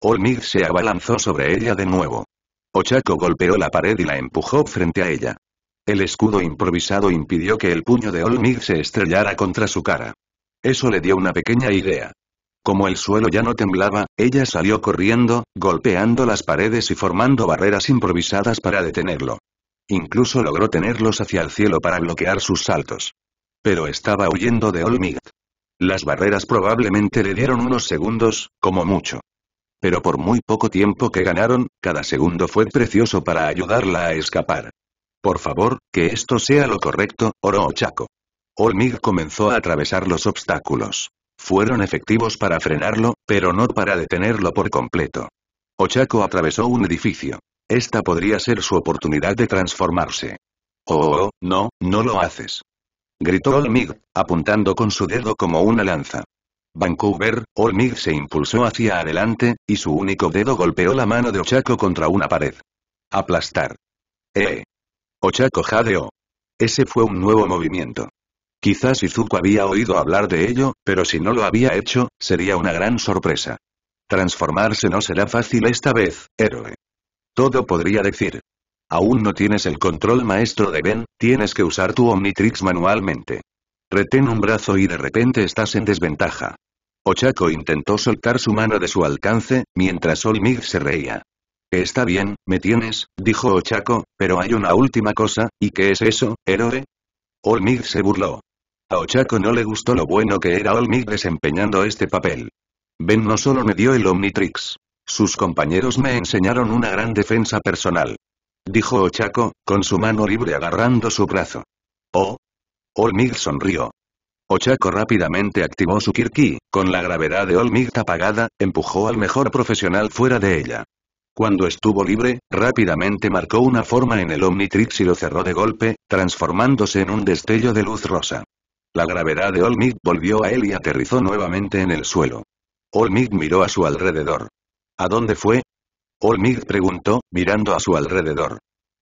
All Might se abalanzó sobre ella de nuevo. Ochako golpeó la pared y la empujó frente a ella. El escudo improvisado impidió que el puño de All Might se estrellara contra su cara. Eso le dio una pequeña idea. Como el suelo ya no temblaba, ella salió corriendo, golpeando las paredes y formando barreras improvisadas para detenerlo. Incluso logró tenerlos hacia el cielo para bloquear sus saltos. Pero estaba huyendo de All Might. Las barreras probablemente le dieron unos segundos, como mucho. Pero por muy poco tiempo que ganaron, cada segundo fue precioso para ayudarla a escapar. Por favor, que esto sea lo correcto, Oro Ochako. All Might comenzó a atravesar los obstáculos. Fueron efectivos para frenarlo, pero no para detenerlo por completo. Ochako atravesó un edificio. Esta podría ser su oportunidad de transformarse. Oh, oh, oh no, no lo haces. Gritó All Might, apuntando con su dedo como una lanza. Vancouver, All Might se impulsó hacia adelante, y su único dedo golpeó la mano de Ochako contra una pared. Aplastar. Eh. Ochako jadeó. Ese fue un nuevo movimiento. Quizás Izuku había oído hablar de ello, pero si no lo había hecho, sería una gran sorpresa. Transformarse no será fácil esta vez, héroe. Todo podría decir. Aún no tienes el control maestro de Ben, tienes que usar tu Omnitrix manualmente. Retén un brazo y de repente estás en desventaja. Ochako intentó soltar su mano de su alcance, mientras All Might se reía. Está bien, me tienes, dijo Ochako, pero hay una última cosa, ¿y qué es eso, héroe? All Might se burló. A Ochako no le gustó lo bueno que era All Might desempeñando este papel. Ben no solo me dio el Omnitrix. Sus compañeros me enseñaron una gran defensa personal. Dijo Ochako, con su mano libre agarrando su brazo. Oh. All Might sonrió. Ochako rápidamente activó su Kiriki, con la gravedad de All Might apagada, empujó al mejor profesional fuera de ella. Cuando estuvo libre, rápidamente marcó una forma en el Omnitrix y lo cerró de golpe, transformándose en un destello de luz rosa. La gravedad de All Might volvió a él y aterrizó nuevamente en el suelo. All Might miró a su alrededor. ¿A dónde fue? All Might preguntó, mirando a su alrededor.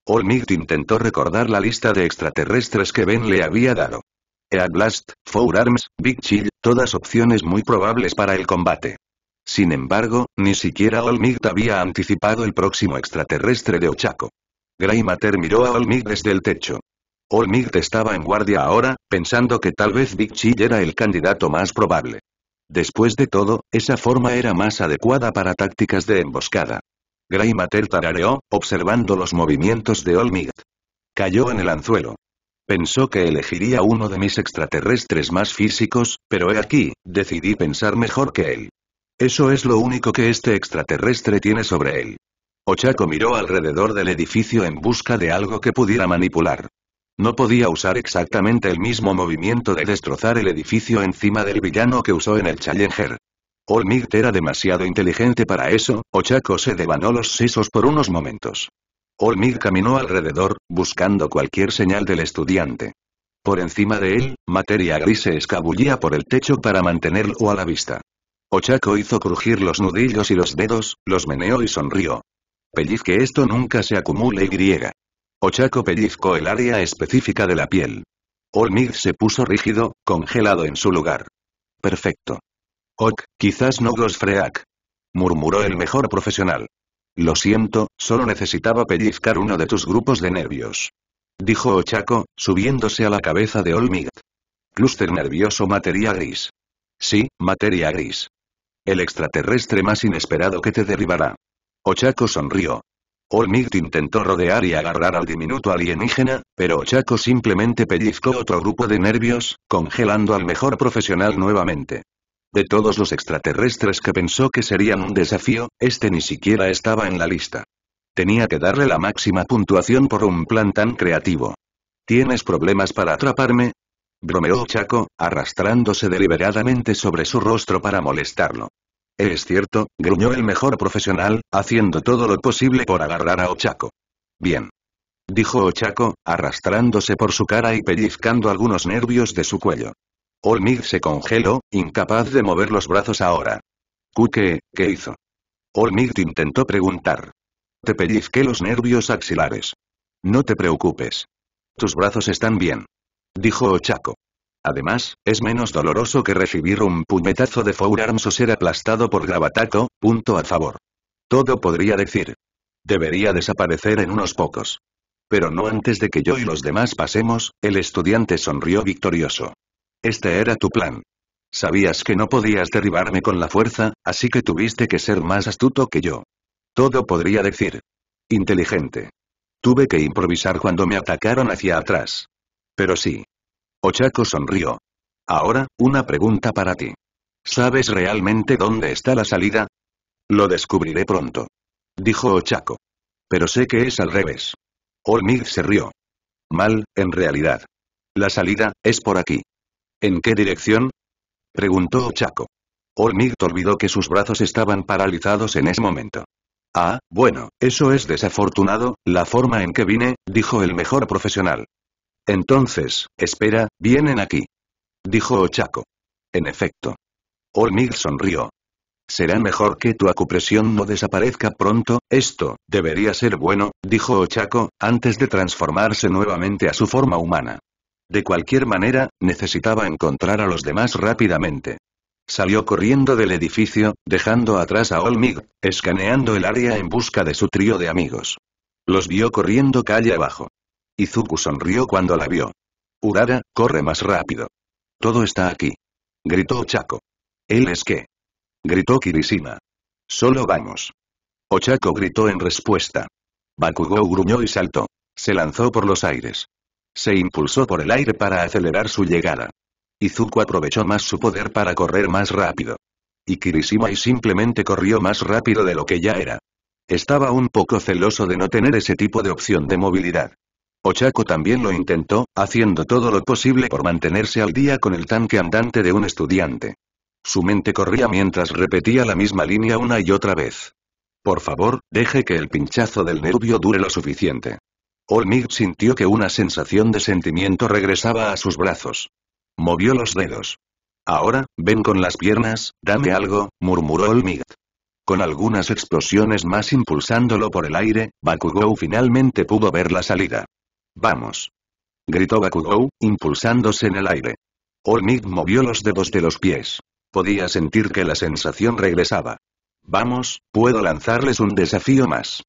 All Might intentó recordar la lista de extraterrestres que Ben le había dado. Earblast, Four Arms, Big Chill, todas opciones muy probables para el combate. Sin embargo, ni siquiera All Might había anticipado el próximo extraterrestre de Ochako. Grey Matter miró a All Might desde el techo. All Might estaba en guardia ahora, pensando que tal vez Big Chill era el candidato más probable. Después de todo, esa forma era más adecuada para tácticas de emboscada. Grey Matter tarareó, observando los movimientos de All Might. Cayó en el anzuelo. Pensó que elegiría uno de mis extraterrestres más físicos, pero he aquí, decidí pensar mejor que él. Eso es lo único que este extraterrestre tiene sobre él. Ochako miró alrededor del edificio en busca de algo que pudiera manipular. No podía usar exactamente el mismo movimiento de destrozar el edificio encima del villano que usó en el Challenger. All Might era demasiado inteligente para eso, Ochako se devanó los sesos por unos momentos. All Might caminó alrededor, buscando cualquier señal del estudiante. Por encima de él, materia gris se escabullía por el techo para mantenerlo a la vista. Ochako hizo crujir los nudillos y los dedos, los meneó y sonrió. Pellizque esto nunca se acumule y. Ochako pellizcó el área específica de la piel. All Might se puso rígido, congelado en su lugar. Perfecto. Ok, quizás no los freak. Murmuró el mejor profesional. Lo siento, solo necesitaba pellizcar uno de tus grupos de nervios. Dijo Ochako, subiéndose a la cabeza de All Might. Clúster nervioso materia gris. Sí, materia gris. El extraterrestre más inesperado que te derribará. Ochako sonrió. All Might intentó rodear y agarrar al diminuto alienígena, pero Ochako simplemente pellizcó otro grupo de nervios, congelando al mejor profesional nuevamente. De todos los extraterrestres que pensó que serían un desafío, este ni siquiera estaba en la lista. Tenía que darle la máxima puntuación por un plan tan creativo. ¿Tienes problemas para atraparme? Bromeó Ochako, arrastrándose deliberadamente sobre su rostro para molestarlo. Es cierto, gruñó el mejor profesional, haciendo todo lo posible por agarrar a Ochako. Bien. Dijo Ochako, arrastrándose por su cara y pellizcando algunos nervios de su cuello. All Might se congeló, incapaz de mover los brazos ahora. ¿Qué, qué hizo? All Might intentó preguntar. Te pellizqué los nervios axilares. No te preocupes. Tus brazos están bien. Dijo Ochako. Además, es menos doloroso que recibir un puñetazo de forearms o ser aplastado por gravataco, punto a favor. Todo podría decir. Debería desaparecer en unos pocos. Pero no antes de que yo y los demás pasemos, el estudiante sonrió victorioso. Este era tu plan. Sabías que no podías derribarme con la fuerza, así que tuviste que ser más astuto que yo. Todo podría decir. Inteligente. Tuve que improvisar cuando me atacaron hacia atrás. Pero sí. Ochako sonrió. Ahora, una pregunta para ti. ¿Sabes realmente dónde está la salida? Lo descubriré pronto. Dijo Ochako. Pero sé que es al revés. All Might se rió. Mal, en realidad. La salida, es por aquí. ¿En qué dirección? Preguntó Ochako. All Might olvidó que sus brazos estaban paralizados en ese momento. Ah, bueno, eso es desafortunado, la forma en que vine, dijo el mejor profesional. Entonces, espera, vienen aquí. Dijo Ochako. En efecto. All Might sonrió. Será mejor que tu acupresión no desaparezca pronto, esto, debería ser bueno, dijo Ochako, antes de transformarse nuevamente a su forma humana. De cualquier manera, necesitaba encontrar a los demás rápidamente. Salió corriendo del edificio, dejando atrás a All Might, escaneando el área en busca de su trío de amigos. Los vio corriendo calle abajo. Izuku sonrió cuando la vio. Urara, corre más rápido. Todo está aquí. Gritó Ochako. ¿Él es qué? Gritó Kirishima. Solo vamos. Ochako gritó en respuesta. Bakugou gruñó y saltó. Se lanzó por los aires. Se impulsó por el aire para acelerar su llegada. Izuku aprovechó más su poder para correr más rápido. Y Kirishima y simplemente corrió más rápido de lo que ya era. Estaba un poco celoso de no tener ese tipo de opción de movilidad. Ochako también lo intentó, haciendo todo lo posible por mantenerse al día con el tanque andante de un estudiante. Su mente corría mientras repetía la misma línea una y otra vez. Por favor, deje que el pinchazo del nervio dure lo suficiente. All Might sintió que una sensación de sentimiento regresaba a sus brazos. Movió los dedos. Ahora, ven con las piernas, dame algo, murmuró All Might. Con algunas explosiones más impulsándolo por el aire, Bakugou finalmente pudo ver la salida. Vamos. Gritó Bakugou, impulsándose en el aire. All Might movió los dedos de los pies. Podía sentir que la sensación regresaba. Vamos, puedo lanzarles un desafío más.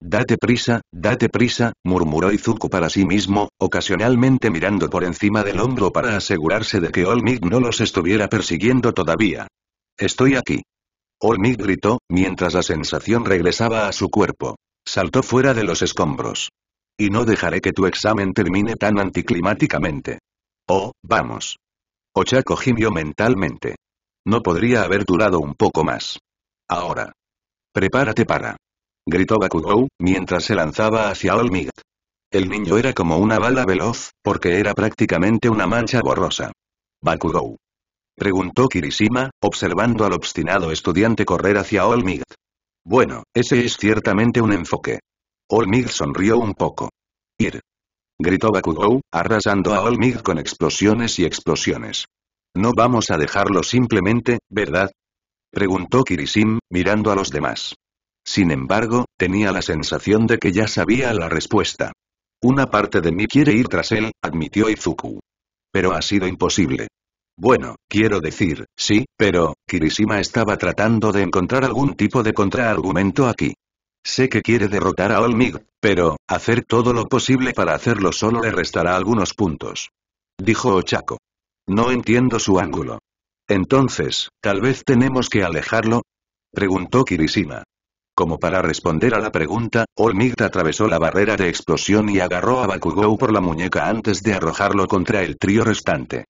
Date prisa, date prisa, murmuró Izuku para sí mismo, ocasionalmente mirando por encima del hombro para asegurarse de que All Might no los estuviera persiguiendo todavía. Estoy aquí. All Might gritó, mientras la sensación regresaba a su cuerpo. Saltó fuera de los escombros. Y no dejaré que tu examen termine tan anticlimáticamente. Oh, vamos. Ochako gimió mentalmente. No podría haber durado un poco más. Ahora. Prepárate para. Gritó Bakugou, mientras se lanzaba hacia All Might. El niño era como una bala veloz, porque era prácticamente una mancha borrosa. Bakugou. Preguntó Kirishima, observando al obstinado estudiante correr hacia All Might. Bueno, ese es ciertamente un enfoque. All Might sonrió un poco. Ir. Gritó Bakugou, arrasando a All Might con explosiones y explosiones. No vamos a dejarlo simplemente, ¿verdad? Preguntó Kirishima, mirando a los demás. Sin embargo, tenía la sensación de que ya sabía la respuesta. Una parte de mí quiere ir tras él, admitió Izuku. Pero ha sido imposible. Bueno, quiero decir, sí, pero, Kirishima estaba tratando de encontrar algún tipo de contraargumento aquí. Sé que quiere derrotar a All Might, pero, hacer todo lo posible para hacerlo solo le restará algunos puntos. Dijo Ochako. No entiendo su ángulo. Entonces, ¿tal vez tenemos que alejarlo? Preguntó Kirishima. Como para responder a la pregunta, All Might atravesó la barrera de explosión y agarró a Bakugou por la muñeca antes de arrojarlo contra el trío restante.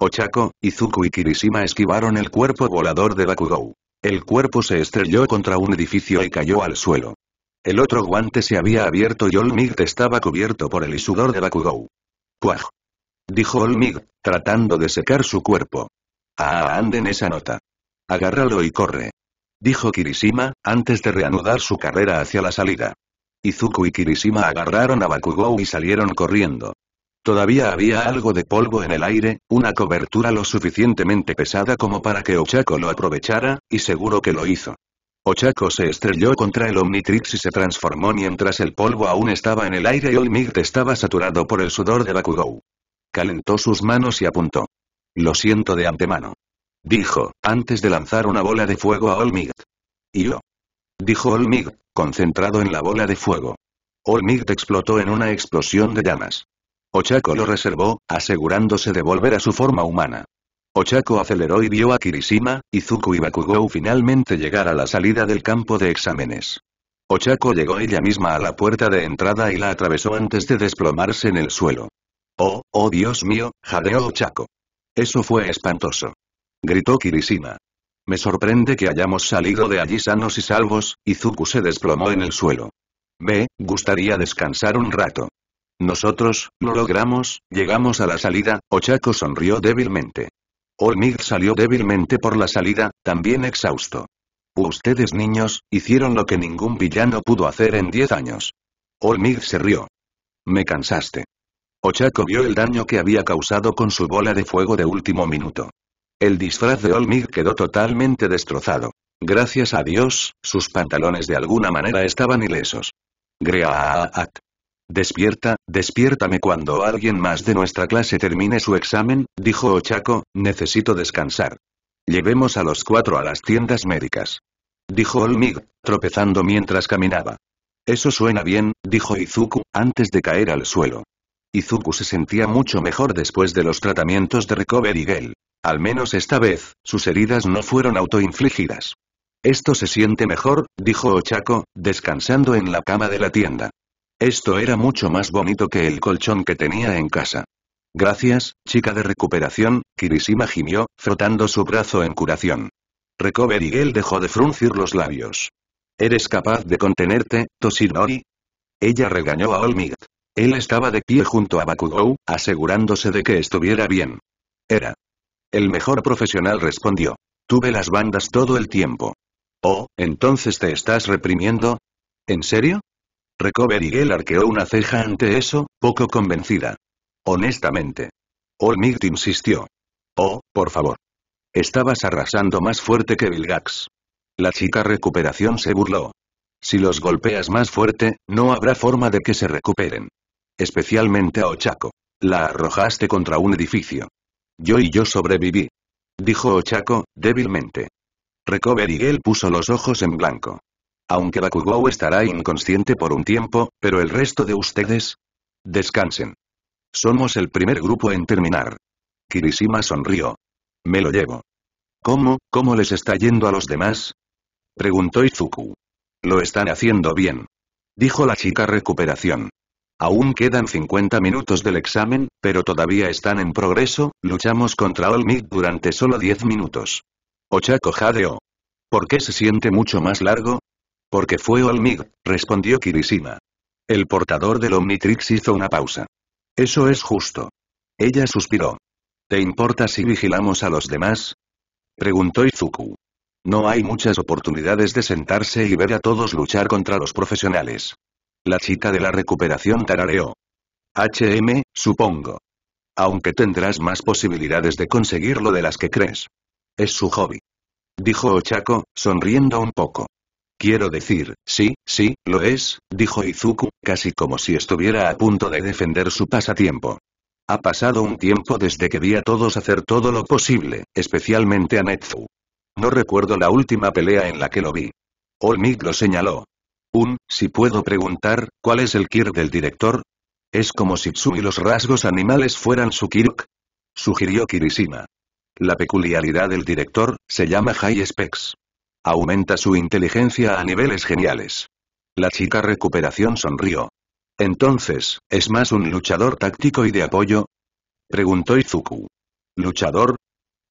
Ochako, Izuku y Kirishima esquivaron el cuerpo volador de Bakugou. El cuerpo se estrelló contra un edificio y cayó al suelo. El otro guante se había abierto y All Might estaba cubierto por el sudor de Bakugou. ¡Puaj! Dijo All Might, tratando de secar su cuerpo. Ah, anden esa nota. Agárralo y corre. Dijo Kirishima, antes de reanudar su carrera hacia la salida. Izuku y Kirishima agarraron a Bakugou y salieron corriendo. Todavía había algo de polvo en el aire, una cobertura lo suficientemente pesada como para que Ochako lo aprovechara, y seguro que lo hizo. Ochako se estrelló contra el Omnitrix y se transformó mientras el polvo aún estaba en el aire y All Might estaba saturado por el sudor de Bakugou. Calentó sus manos y apuntó. Lo siento de antemano. Dijo, antes de lanzar una bola de fuego a All Might. Y lo. Dijo All Might, concentrado en la bola de fuego. All Might explotó en una explosión de llamas. Ochako lo reservó, asegurándose de volver a su forma humana. Ochako aceleró y vio a Kirishima, Izuku y Bakugou finalmente llegar a la salida del campo de exámenes. Ochako llegó ella misma a la puerta de entrada y la atravesó antes de desplomarse en el suelo. Oh, oh Dios mío, jadeó Ochako. Eso fue espantoso. Gritó Kirishima. Me sorprende que hayamos salido de allí sanos y salvos. Izuku se desplomó en el suelo. Me gustaría descansar un rato. Nosotros lo logramos, llegamos a la salida. Ochako sonrió débilmente. All Might salió débilmente por la salida, también exhausto. Ustedes niños, hicieron lo que ningún villano pudo hacer en diez años. All Might se rió. Me cansaste. Ochako vio el daño que había causado con su bola de fuego de último minuto. El disfraz de All Might quedó totalmente destrozado. Gracias a Dios, sus pantalones de alguna manera estaban ilesos. Great. Despierta, despiértame cuando alguien más de nuestra clase termine su examen, dijo Ochako, necesito descansar. Llevemos a los cuatro a las tiendas médicas. Dijo All Might, tropezando mientras caminaba. Eso suena bien, dijo Izuku, antes de caer al suelo. Izuku se sentía mucho mejor después de los tratamientos de Recovery Girl. Al menos esta vez, sus heridas no fueron autoinfligidas. Esto se siente mejor, dijo Ochako, descansando en la cama de la tienda. Esto era mucho más bonito que el colchón que tenía en casa. Gracias, chica de recuperación, Kirishima gimió, frotando su brazo en curación. Recovery Girl dejó de fruncir los labios. ¿Eres capaz de contenerte, Toshinori? Ella regañó a All Might. Él estaba de pie junto a Bakugou, asegurándose de que estuviera bien. Era. El mejor profesional respondió. Tuve las bandas todo el tiempo. Oh, entonces te estás reprimiendo. ¿En serio? Recovery Girl arqueó una ceja ante eso, poco convencida. Honestamente. All Might insistió. Oh, por favor. Estabas arrasando más fuerte que Vilgax. La chica recuperación se burló. Si los golpeas más fuerte, no habrá forma de que se recuperen. Especialmente a Ochako. La arrojaste contra un edificio. Yo y yo sobreviví. Dijo Ochako, débilmente. Recovery Girl puso los ojos en blanco. Aunque Bakugou estará inconsciente por un tiempo, pero el resto de ustedes... Descansen. Somos el primer grupo en terminar. Kirishima sonrió. Me lo llevo. ¿Cómo, cómo les está yendo a los demás? Preguntó Izuku. Lo están haciendo bien. Dijo la chica recuperación. Aún quedan cincuenta minutos del examen, pero todavía están en progreso, luchamos contra All Might durante solo diez minutos. Ochako jadeó. ¿Por qué se siente mucho más largo? Porque fue All Might, respondió Kirishima. El portador del Omnitrix hizo una pausa. Eso es justo. Ella suspiró. ¿Te importa si vigilamos a los demás? Preguntó Izuku. No hay muchas oportunidades de sentarse y ver a todos luchar contra los profesionales. La chica de la recuperación tarareó. H M, supongo. Aunque tendrás más posibilidades de conseguirlo de las que crees. Es su hobby. Dijo Ochako, sonriendo un poco. Quiero decir, sí, sí, lo es, dijo Izuku, casi como si estuviera a punto de defender su pasatiempo. Ha pasado un tiempo desde que vi a todos hacer todo lo posible, especialmente a Nezu. No recuerdo la última pelea en la que lo vi. All Might lo señaló. Un, si puedo preguntar, ¿cuál es el kirk del director? ¿Es como si Tsu y los rasgos animales fueran su kirk? Sugirió Kirishima. La peculiaridad del director, se llama High Specs. Aumenta su inteligencia a niveles geniales. La chica recuperación sonrió. Entonces, ¿es más un luchador táctico y de apoyo? Preguntó Izuku. ¿Luchador?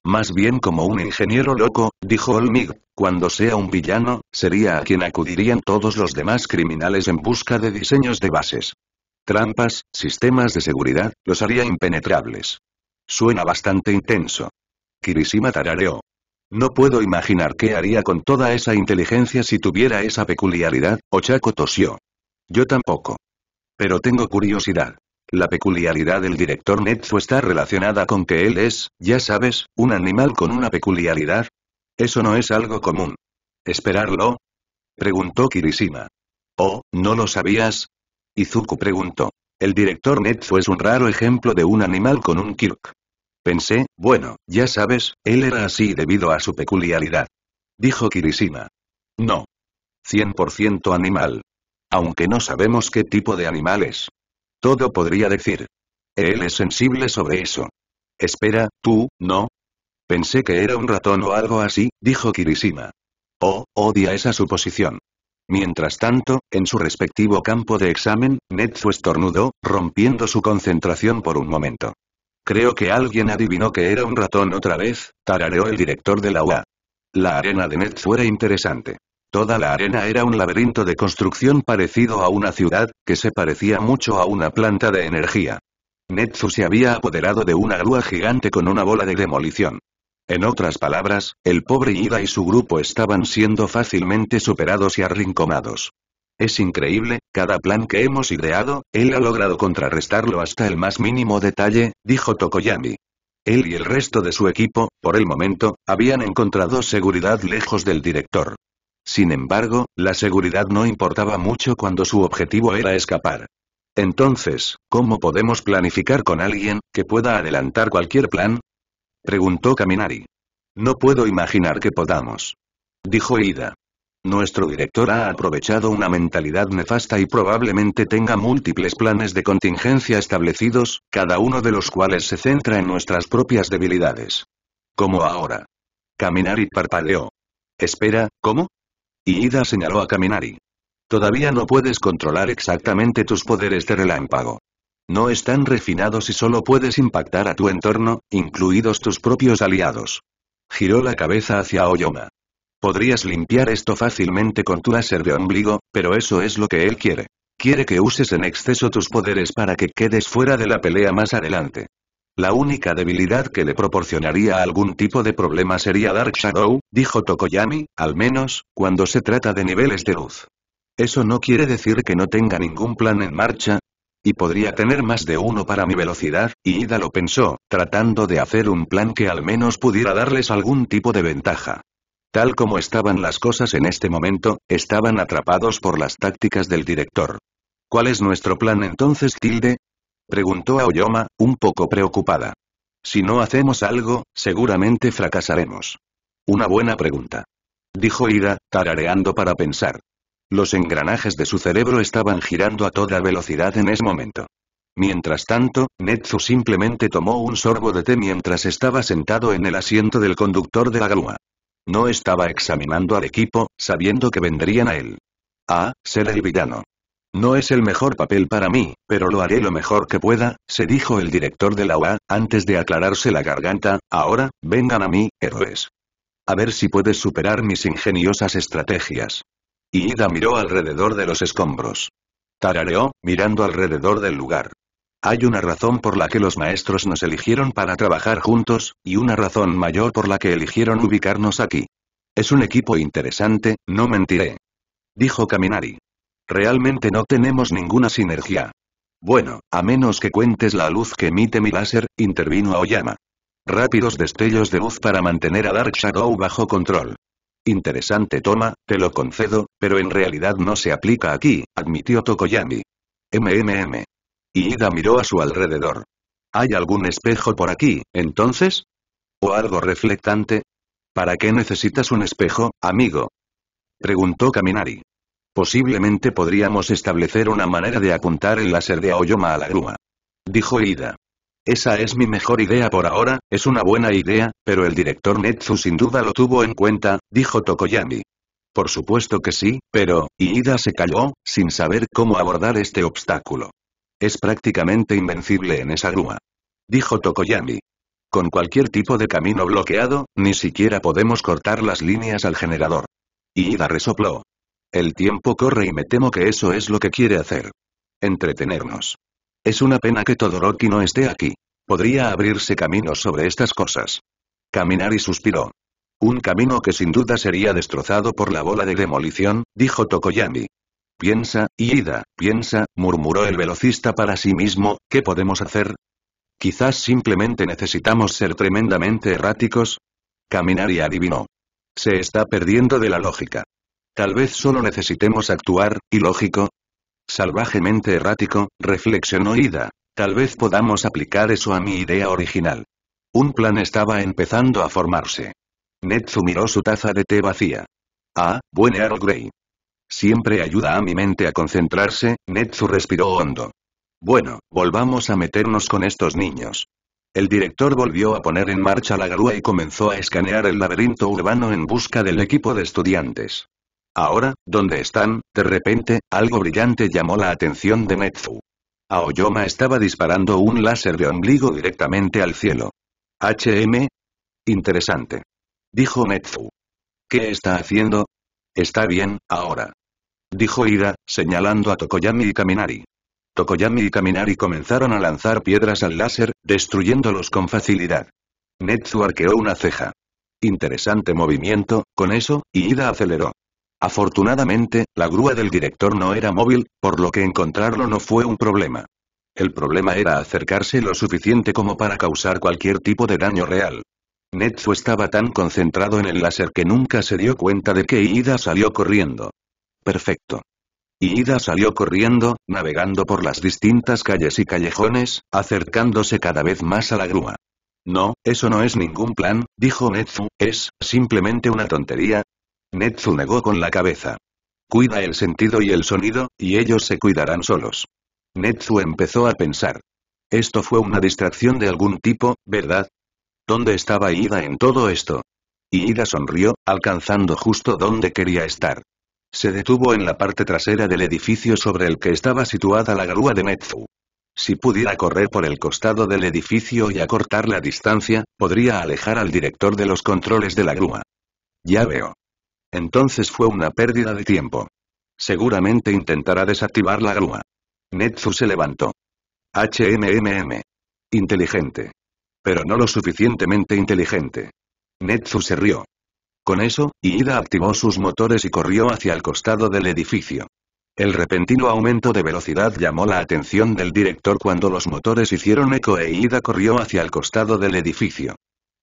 Más bien como un ingeniero loco, dijo All Might. Cuando sea un villano, sería a quien acudirían todos los demás criminales en busca de diseños de bases. Trampas, sistemas de seguridad, los haría impenetrables. Suena bastante intenso. Kirishima tarareó. No puedo imaginar qué haría con toda esa inteligencia si tuviera esa peculiaridad, Ochako tosió. Yo tampoco. Pero tengo curiosidad. La peculiaridad del director Nezu está relacionada con que él es, ya sabes, un animal con una peculiaridad. Eso no es algo común. ¿Esperarlo? Preguntó Kirishima. Oh, ¿no lo sabías? Izuku preguntó. El director Nezu es un raro ejemplo de un animal con un kirk. Pensé, bueno, ya sabes, él era así debido a su peculiaridad. Dijo Kirishima. No. cien por ciento animal. Aunque no sabemos qué tipo de animal es. Todo podría decir. Él es sensible sobre eso. Espera, tú, ¿no? Pensé que era un ratón o algo así, dijo Kirishima. Oh, odia esa suposición. Mientras tanto, en su respectivo campo de examen, Nezu estornudó, rompiendo su concentración por un momento. Creo que alguien adivinó que era un ratón otra vez, tarareó el director de la U A. La arena de Nezu era interesante. Toda la arena era un laberinto de construcción parecido a una ciudad, que se parecía mucho a una planta de energía. Nezu se había apoderado de una grúa gigante con una bola de demolición. En otras palabras, el pobre Iida y su grupo estaban siendo fácilmente superados y arrinconados. Es increíble, cada plan que hemos ideado, él ha logrado contrarrestarlo hasta el más mínimo detalle, dijo Tokoyami. Él y el resto de su equipo, por el momento, habían encontrado seguridad lejos del director. Sin embargo, la seguridad no importaba mucho cuando su objetivo era escapar. Entonces, ¿cómo podemos planificar con alguien que pueda adelantar cualquier plan? Preguntó Kaminari. No puedo imaginar que podamos. Dijo Iida. Nuestro director ha aprovechado una mentalidad nefasta y probablemente tenga múltiples planes de contingencia establecidos, cada uno de los cuales se centra en nuestras propias debilidades. Como ahora. Kaminari parpadeó. Espera, ¿cómo? Y Iida señaló a Kaminari. Todavía no puedes controlar exactamente tus poderes de relámpago. No están refinados y solo puedes impactar a tu entorno, incluidos tus propios aliados. Giró la cabeza hacia Aoyama. Podrías limpiar esto fácilmente con tu láser de ombligo, pero eso es lo que él quiere. Quiere que uses en exceso tus poderes para que quedes fuera de la pelea más adelante. La única debilidad que le proporcionaría algún tipo de problema sería Dark Shadow, dijo Tokoyami, al menos, cuando se trata de niveles de luz. Eso no quiere decir que no tenga ningún plan en marcha. Y podría tener más de uno para mi velocidad, y Iida lo pensó, tratando de hacer un plan que al menos pudiera darles algún tipo de ventaja. Tal como estaban las cosas en este momento, estaban atrapados por las tácticas del director. ¿Cuál es nuestro plan entonces, Tilde? Preguntó Aoyama, un poco preocupada. Si no hacemos algo, seguramente fracasaremos. Una buena pregunta. Dijo Iida, tarareando para pensar. Los engranajes de su cerebro estaban girando a toda velocidad en ese momento. Mientras tanto, Nezu simplemente tomó un sorbo de té mientras estaba sentado en el asiento del conductor de la grúa. No estaba examinando al equipo, sabiendo que vendrían a él. Ah, ser el villano. No es el mejor papel para mí, pero lo haré lo mejor que pueda, se dijo el director de la U A, antes de aclararse la garganta. Ahora, vengan a mí, héroes. A ver si puedes superar mis ingeniosas estrategias. Y Iida miró alrededor de los escombros. Tarareó, mirando alrededor del lugar. Hay una razón por la que los maestros nos eligieron para trabajar juntos, y una razón mayor por la que eligieron ubicarnos aquí. Es un equipo interesante, no mentiré. Dijo Kaminari. Realmente no tenemos ninguna sinergia. Bueno, a menos que cuentes la luz que emite mi láser, intervino Aoyama. Rápidos destellos de luz para mantener a Dark Shadow bajo control. Interesante toma, te lo concedo, pero en realidad no se aplica aquí, admitió Tokoyami. MMM. Y Iida miró a su alrededor. ¿Hay algún espejo por aquí, entonces? ¿O algo reflectante? ¿Para qué necesitas un espejo, amigo? Preguntó Kaminari. Posiblemente podríamos establecer una manera de apuntar el láser de Aoyama a la grúa. Dijo Iida. Esa es mi mejor idea por ahora, es una buena idea, pero el director Nezu sin duda lo tuvo en cuenta, dijo Tokoyami. Por supuesto que sí, pero, y Iida se calló, sin saber cómo abordar este obstáculo. Es prácticamente invencible en esa grúa. Dijo Tokoyami. Con cualquier tipo de camino bloqueado, ni siquiera podemos cortar las líneas al generador. Y Iida resopló. El tiempo corre y me temo que eso es lo que quiere hacer. Entretenernos. Es una pena que Todoroki no esté aquí. Podría abrirse caminos sobre estas cosas. Kaminari suspiró. Un camino que sin duda sería destrozado por la bola de demolición, dijo Tokoyami. Piensa, Iida, piensa, murmuró el velocista para sí mismo, ¿qué podemos hacer? Quizás simplemente necesitamos ser tremendamente erráticos. Kaminari adivinó. Se está perdiendo de la lógica. Tal vez solo necesitemos actuar, ilógico. Salvajemente errático, reflexionó Iida. Tal vez podamos aplicar eso a mi idea original. Un plan estaba empezando a formarse. Nezu miró su taza de té vacía. Ah, buen Earl Grey. Siempre ayuda a mi mente a concentrarse, Nezu respiró hondo. Bueno, volvamos a meternos con estos niños. El director volvió a poner en marcha la grúa y comenzó a escanear el laberinto urbano en busca del equipo de estudiantes. Ahora, ¿dónde están? De repente, algo brillante llamó la atención de Nezu. Aoyama estaba disparando un láser de ombligo directamente al cielo. H M. Interesante. Dijo Nezu. ¿Qué está haciendo? Está bien, ahora. Dijo Iida, señalando a Tokoyami y Kaminari. Tokoyami y Kaminari comenzaron a lanzar piedras al láser, destruyéndolos con facilidad. Nezu arqueó una ceja. Interesante movimiento, con eso, y Iida aceleró. Afortunadamente, la grúa del director no era móvil, por lo que encontrarlo no fue un problema. El problema era acercarse lo suficiente como para causar cualquier tipo de daño real. Nezu estaba tan concentrado en el láser que nunca se dio cuenta de que Iida salió corriendo. Perfecto. Iida salió corriendo, navegando por las distintas calles y callejones, acercándose cada vez más a la grúa. No, eso no es ningún plan, dijo Nezu, es simplemente una tontería. Nezu negó con la cabeza. Cuida el sentido y el sonido, y ellos se cuidarán solos. Nezu empezó a pensar. Esto fue una distracción de algún tipo, ¿verdad? ¿Dónde estaba Iida en todo esto? Iida sonrió, alcanzando justo donde quería estar. Se detuvo en la parte trasera del edificio sobre el que estaba situada la grúa de Nezu. Si pudiera correr por el costado del edificio y acortar la distancia, podría alejar al director de los controles de la grúa. Ya veo. Entonces fue una pérdida de tiempo. Seguramente intentará desactivar la grúa. Nezu se levantó. H M M M. Inteligente. Pero no lo suficientemente inteligente. Nezu se rió. Con eso, Iida activó sus motores y corrió hacia el costado del edificio. El repentino aumento de velocidad llamó la atención del director cuando los motores hicieron eco e Iida corrió hacia el costado del edificio.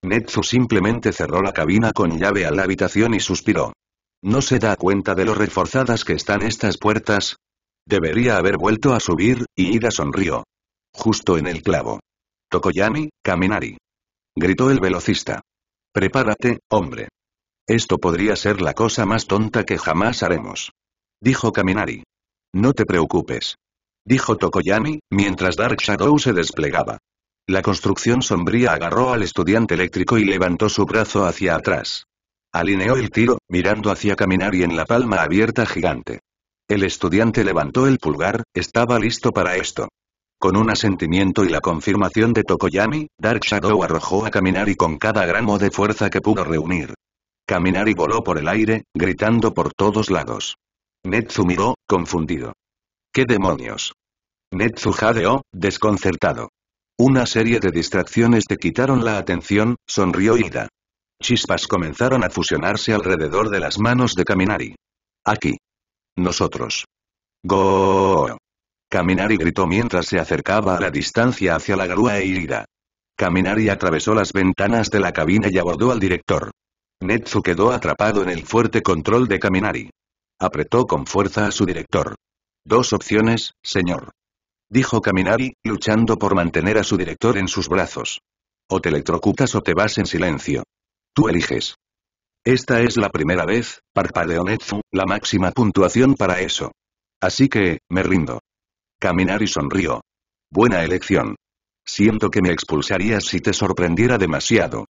Nezu simplemente cerró la cabina con llave a la habitación y suspiró. ¿No se da cuenta de lo reforzadas que están estas puertas? Debería haber vuelto a subir, y Iida sonrió. Justo en el clavo. Tokoyami, Kaminari. Gritó el velocista. Prepárate, hombre. Esto podría ser la cosa más tonta que jamás haremos. Dijo Kaminari. No te preocupes. Dijo Tokoyami, mientras Dark Shadow se desplegaba. La construcción sombría agarró al estudiante eléctrico y levantó su brazo hacia atrás. Alineó el tiro, mirando hacia Kaminari en la palma abierta gigante. El estudiante levantó el pulgar, estaba listo para esto. Con un asentimiento y la confirmación de Tokoyami, Dark Shadow arrojó a Kaminari con cada gramo de fuerza que pudo reunir. Kaminari voló por el aire, gritando por todos lados. Nezu miró, confundido. ¿Qué demonios? Nezu jadeó, desconcertado. Una serie de distracciones te quitaron la atención, sonrió Iida. Chispas comenzaron a fusionarse alrededor de las manos de Kaminari. Aquí. Nosotros. ¡Go! Kaminari gritó mientras se acercaba a la distancia hacia la grúa e Iida. Kaminari atravesó las ventanas de la cabina y abordó al director. Nezu quedó atrapado en el fuerte control de Kaminari. Apretó con fuerza a su director. Dos opciones, señor. Dijo Kaminari, luchando por mantener a su director en sus brazos. O te electrocutas o te vas en silencio. Tú eliges. Esta es la primera vez, parpadeó Nezu, la máxima puntuación para eso. Así que, me rindo. Kaminari sonrió. Buena elección. Siento que me expulsarías si te sorprendiera demasiado.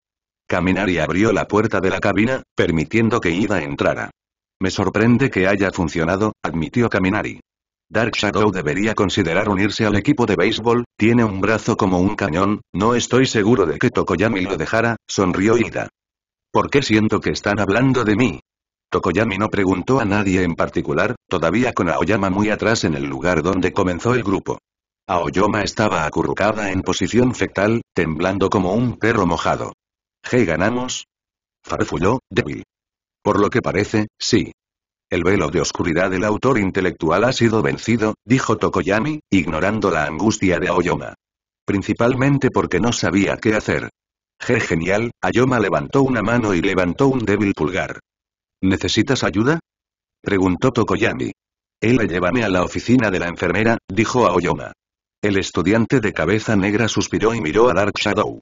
Kaminari abrió la puerta de la cabina, permitiendo que Iida entrara. Me sorprende que haya funcionado, admitió Kaminari. Dark Shadow debería considerar unirse al equipo de béisbol, tiene un brazo como un cañón, no estoy seguro de que Tokoyami lo dejara, sonrió Iida. ¿Por qué siento que están hablando de mí? Tokoyami no preguntó a nadie en particular, todavía con Aoyama muy atrás en el lugar donde comenzó el grupo. Aoyama estaba acurrucada en posición fetal, temblando como un perro mojado. ¿Hey, ganamos? Farfulló, débil. Por lo que parece, sí. El velo de oscuridad del autor intelectual ha sido vencido, dijo Tokoyami, ignorando la angustia de Aoyama. Principalmente porque no sabía qué hacer. Je, genial, Aoyama levantó una mano y levantó un débil pulgar. ¿Necesitas ayuda? Preguntó Tokoyami. Él, llévame a la oficina de la enfermera, dijo Aoyama. El estudiante de cabeza negra suspiró y miró a Dark Shadow.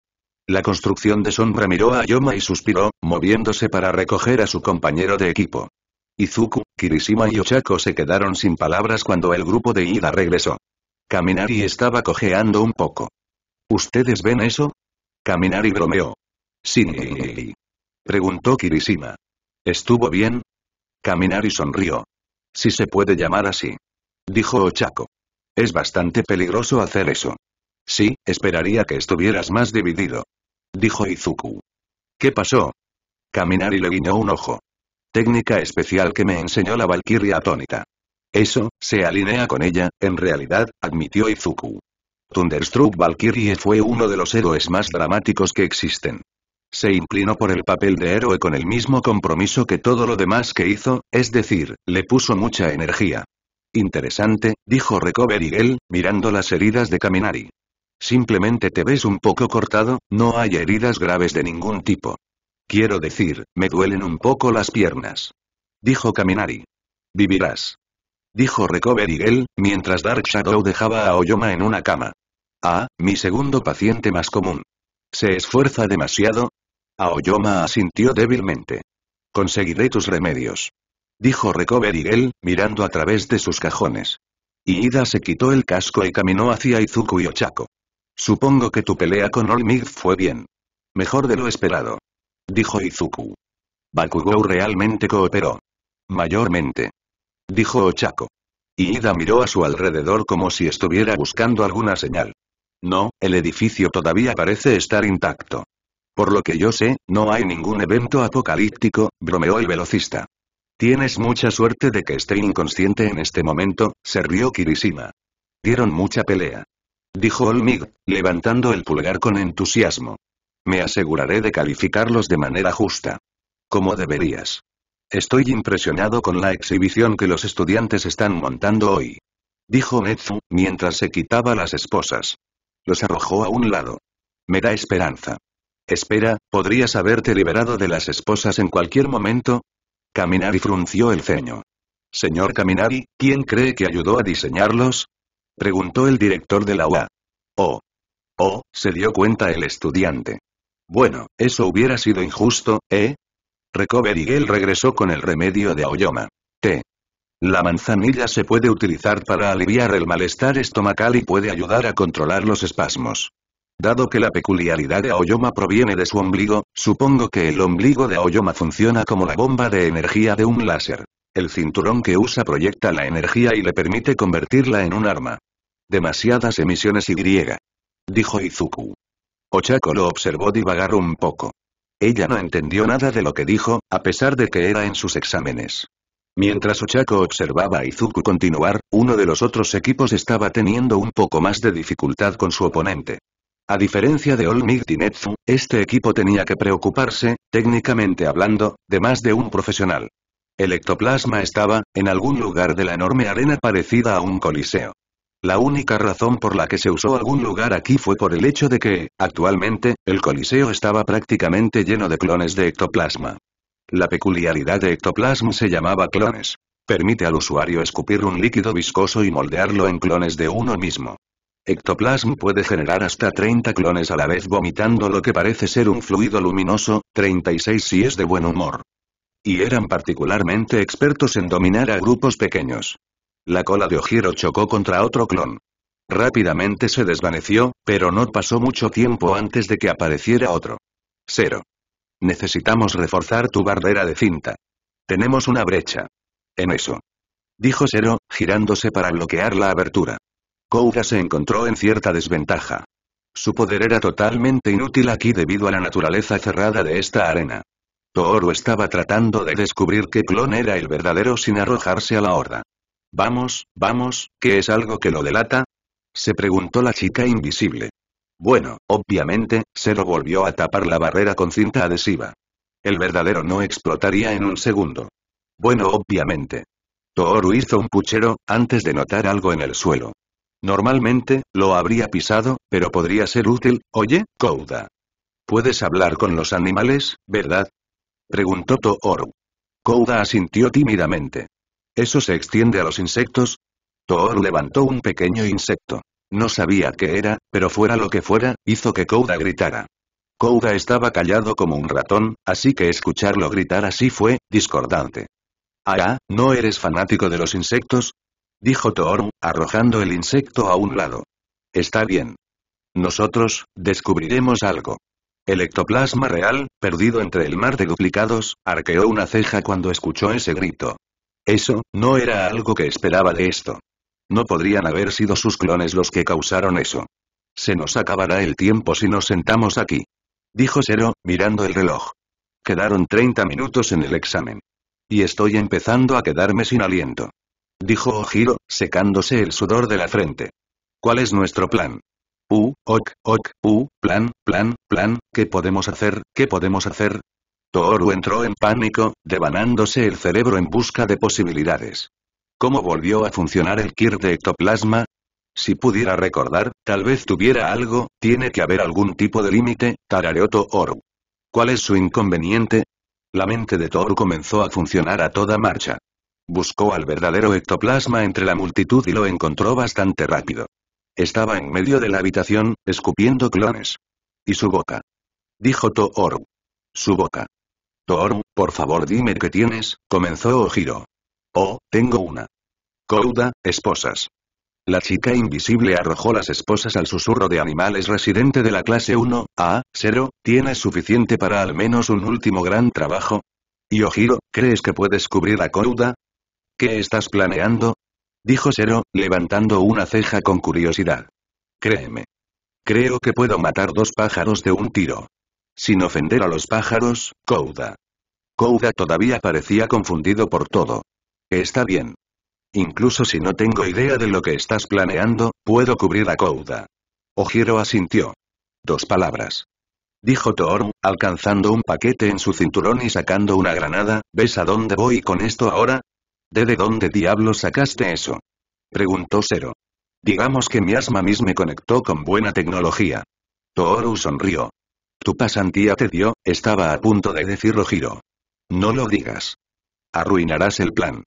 La construcción de sombra miró a Aoyama y suspiró, moviéndose para recoger a su compañero de equipo. Izuku, Kirishima y Ochako se quedaron sin palabras cuando el grupo de Iida regresó. Kaminari estaba cojeando un poco. ¿Ustedes ven eso? Kaminari bromeó. Sí. Preguntó Kirishima. ¿Estuvo bien? Kaminari sonrió. Si se puede llamar así. Dijo Ochako. Es bastante peligroso hacer eso. Sí, esperaría que estuvieras más dividido. Dijo Izuku. ¿Qué pasó? Kaminari le guiñó un ojo. Técnica especial que me enseñó la Valquiria atónita. Eso, se alinea con ella, en realidad, admitió Izuku. Thunderstruck Valkyrie fue uno de los héroes más dramáticos que existen. Se inclinó por el papel de héroe con el mismo compromiso que todo lo demás que hizo, es decir, le puso mucha energía. Interesante, dijo Recovery Girl, mirando las heridas de Kaminari. Simplemente te ves un poco cortado, no hay heridas graves de ningún tipo. Quiero decir, me duelen un poco las piernas. Dijo Kaminari. Vivirás. Dijo Recovery Girl, mientras Dark Shadow dejaba a Aoyama en una cama. Ah, mi segundo paciente más común. ¿Se esfuerza demasiado? Aoyama asintió débilmente. Conseguiré tus remedios. Dijo Recovery Girl, mirando a través de sus cajones. Iida se quitó el casco y caminó hacia Izuku y Ochako. Supongo que tu pelea con All Might fue bien. Mejor de lo esperado. Dijo Izuku. Bakugou realmente cooperó. Mayormente. Dijo Ochako. Iida miró a su alrededor como si estuviera buscando alguna señal. No, el edificio todavía parece estar intacto. Por lo que yo sé, no hay ningún evento apocalíptico, bromeó el velocista. Tienes mucha suerte de que esté inconsciente en este momento, se rió Kirishima. Dieron mucha pelea. Dijo All Might, levantando el pulgar con entusiasmo. Me aseguraré de calificarlos de manera justa. Como deberías. Estoy impresionado con la exhibición que los estudiantes están montando hoy. Dijo Nezu, mientras se quitaba las esposas. Los arrojó a un lado. Me da esperanza. Espera, ¿podrías haberte liberado de las esposas en cualquier momento? Kaminari frunció el ceño. Señor Kaminari, ¿quién cree que ayudó a diseñarlos? Preguntó el director de la U A. Oh. Oh, se dio cuenta el estudiante. Bueno, eso hubiera sido injusto, ¿eh? Recovery Girl regresó con el remedio de Aoyama. Té. La manzanilla se puede utilizar para aliviar el malestar estomacal y puede ayudar a controlar los espasmos. Dado que la peculiaridad de Aoyama proviene de su ombligo, supongo que el ombligo de Aoyama funciona como la bomba de energía de un láser. El cinturón que usa proyecta la energía y le permite convertirla en un arma. Demasiadas emisiones Y. Dijo Izuku. Ochako lo observó divagar un poco. Ella no entendió nada de lo que dijo, a pesar de que era en sus exámenes. Mientras Ochako observaba a Izuku continuar, uno de los otros equipos estaba teniendo un poco más de dificultad con su oponente. A diferencia de All Might y Nezu, este equipo tenía que preocuparse, técnicamente hablando, de más de un profesional. El ectoplasma estaba, en algún lugar de la enorme arena parecida a un coliseo. La única razón por la que se usó algún lugar aquí fue por el hecho de que, actualmente, el coliseo estaba prácticamente lleno de clones de ectoplasma. La peculiaridad de ectoplasma se llamaba clones. Permite al usuario escupir un líquido viscoso y moldearlo en clones de uno mismo. Ectoplasma puede generar hasta treinta clones a la vez vomitando lo que parece ser un fluido luminoso, treinta y seis si es de buen humor. Y eran particularmente expertos en dominar a grupos pequeños. La cola de Ojiro chocó contra otro clon. Rápidamente se desvaneció, pero no pasó mucho tiempo antes de que apareciera otro. Cero. Necesitamos reforzar tu barrera de cinta. Tenemos una brecha. En eso. Dijo Cero, girándose para bloquear la abertura. Kouda se encontró en cierta desventaja. Su poder era totalmente inútil aquí debido a la naturaleza cerrada de esta arena. Tooru estaba tratando de descubrir qué clon era el verdadero sin arrojarse a la horda. Vamos, vamos, ¿qué es algo que lo delata? Se preguntó la chica invisible. Bueno, obviamente, Zero volvió a tapar la barrera con cinta adhesiva. El verdadero no explotaría en un segundo. Bueno, obviamente. Tooru hizo un puchero, antes de notar algo en el suelo. Normalmente, lo habría pisado, pero podría ser útil, oye, Kouda. ¿Puedes hablar con los animales, verdad? Preguntó Tooru. Kouda asintió tímidamente. ¿Eso se extiende a los insectos? Tooru levantó un pequeño insecto. No sabía qué era, pero fuera lo que fuera, hizo que Kouda gritara. Kouda estaba callado como un ratón, así que escucharlo gritar así fue, discordante. «Ah, ¿no eres fanático de los insectos?» Dijo Tooru, arrojando el insecto a un lado. «Está bien. Nosotros, descubriremos algo». El ectoplasma real, perdido entre el mar de duplicados, arqueó una ceja cuando escuchó ese grito. Eso, no era algo que esperaba de esto. No podrían haber sido sus clones los que causaron eso. Se nos acabará el tiempo si nos sentamos aquí. Dijo Zero, mirando el reloj. Quedaron treinta minutos en el examen. Y estoy empezando a quedarme sin aliento. Dijo Ojiro, secándose el sudor de la frente. ¿Cuál es nuestro plan? Uh, ok, ok, uh, plan, plan, plan, ¿qué podemos hacer, qué podemos hacer? Tooru entró en pánico, devanándose el cerebro en busca de posibilidades. ¿Cómo volvió a funcionar el Kir de ectoplasma? Si pudiera recordar, tal vez tuviera algo, tiene que haber algún tipo de límite, tarareó Tooru. ¿Cuál es su inconveniente? La mente de Tooru comenzó a funcionar a toda marcha. Buscó al verdadero ectoplasma entre la multitud y lo encontró bastante rápido. Estaba en medio de la habitación, escupiendo clones. ¿Y su boca? Dijo Tooru. Su boca. Tooru, por favor dime qué tienes, comenzó Ojiro. Oh, tengo una. Kouda, esposas. La chica invisible arrojó las esposas al susurro de animales residente de la clase uno, ah, Zero, ¿tienes suficiente para al menos un último gran trabajo? Y Ojiro, ¿crees que puedes cubrir a Kouda? ¿Qué estás planeando? Dijo Zero, levantando una ceja con curiosidad. Créeme. Creo que puedo matar dos pájaros de un tiro. Sin ofender a los pájaros, Kouda. Kouda todavía parecía confundido por todo. Está bien. Incluso si no tengo idea de lo que estás planeando, puedo cubrir a Kouda. Ojiro asintió. Dos palabras. Dijo Tooru, alcanzando un paquete en su cinturón y sacando una granada, ¿ves a dónde voy con esto ahora? ¿De dónde diablo sacaste eso? Preguntó Zero. Digamos que mi asma misma me conectó con buena tecnología. Tooru sonrió. Tu pasantía te dio, estaba a punto de decir Ojiro. No lo digas. Arruinarás el plan.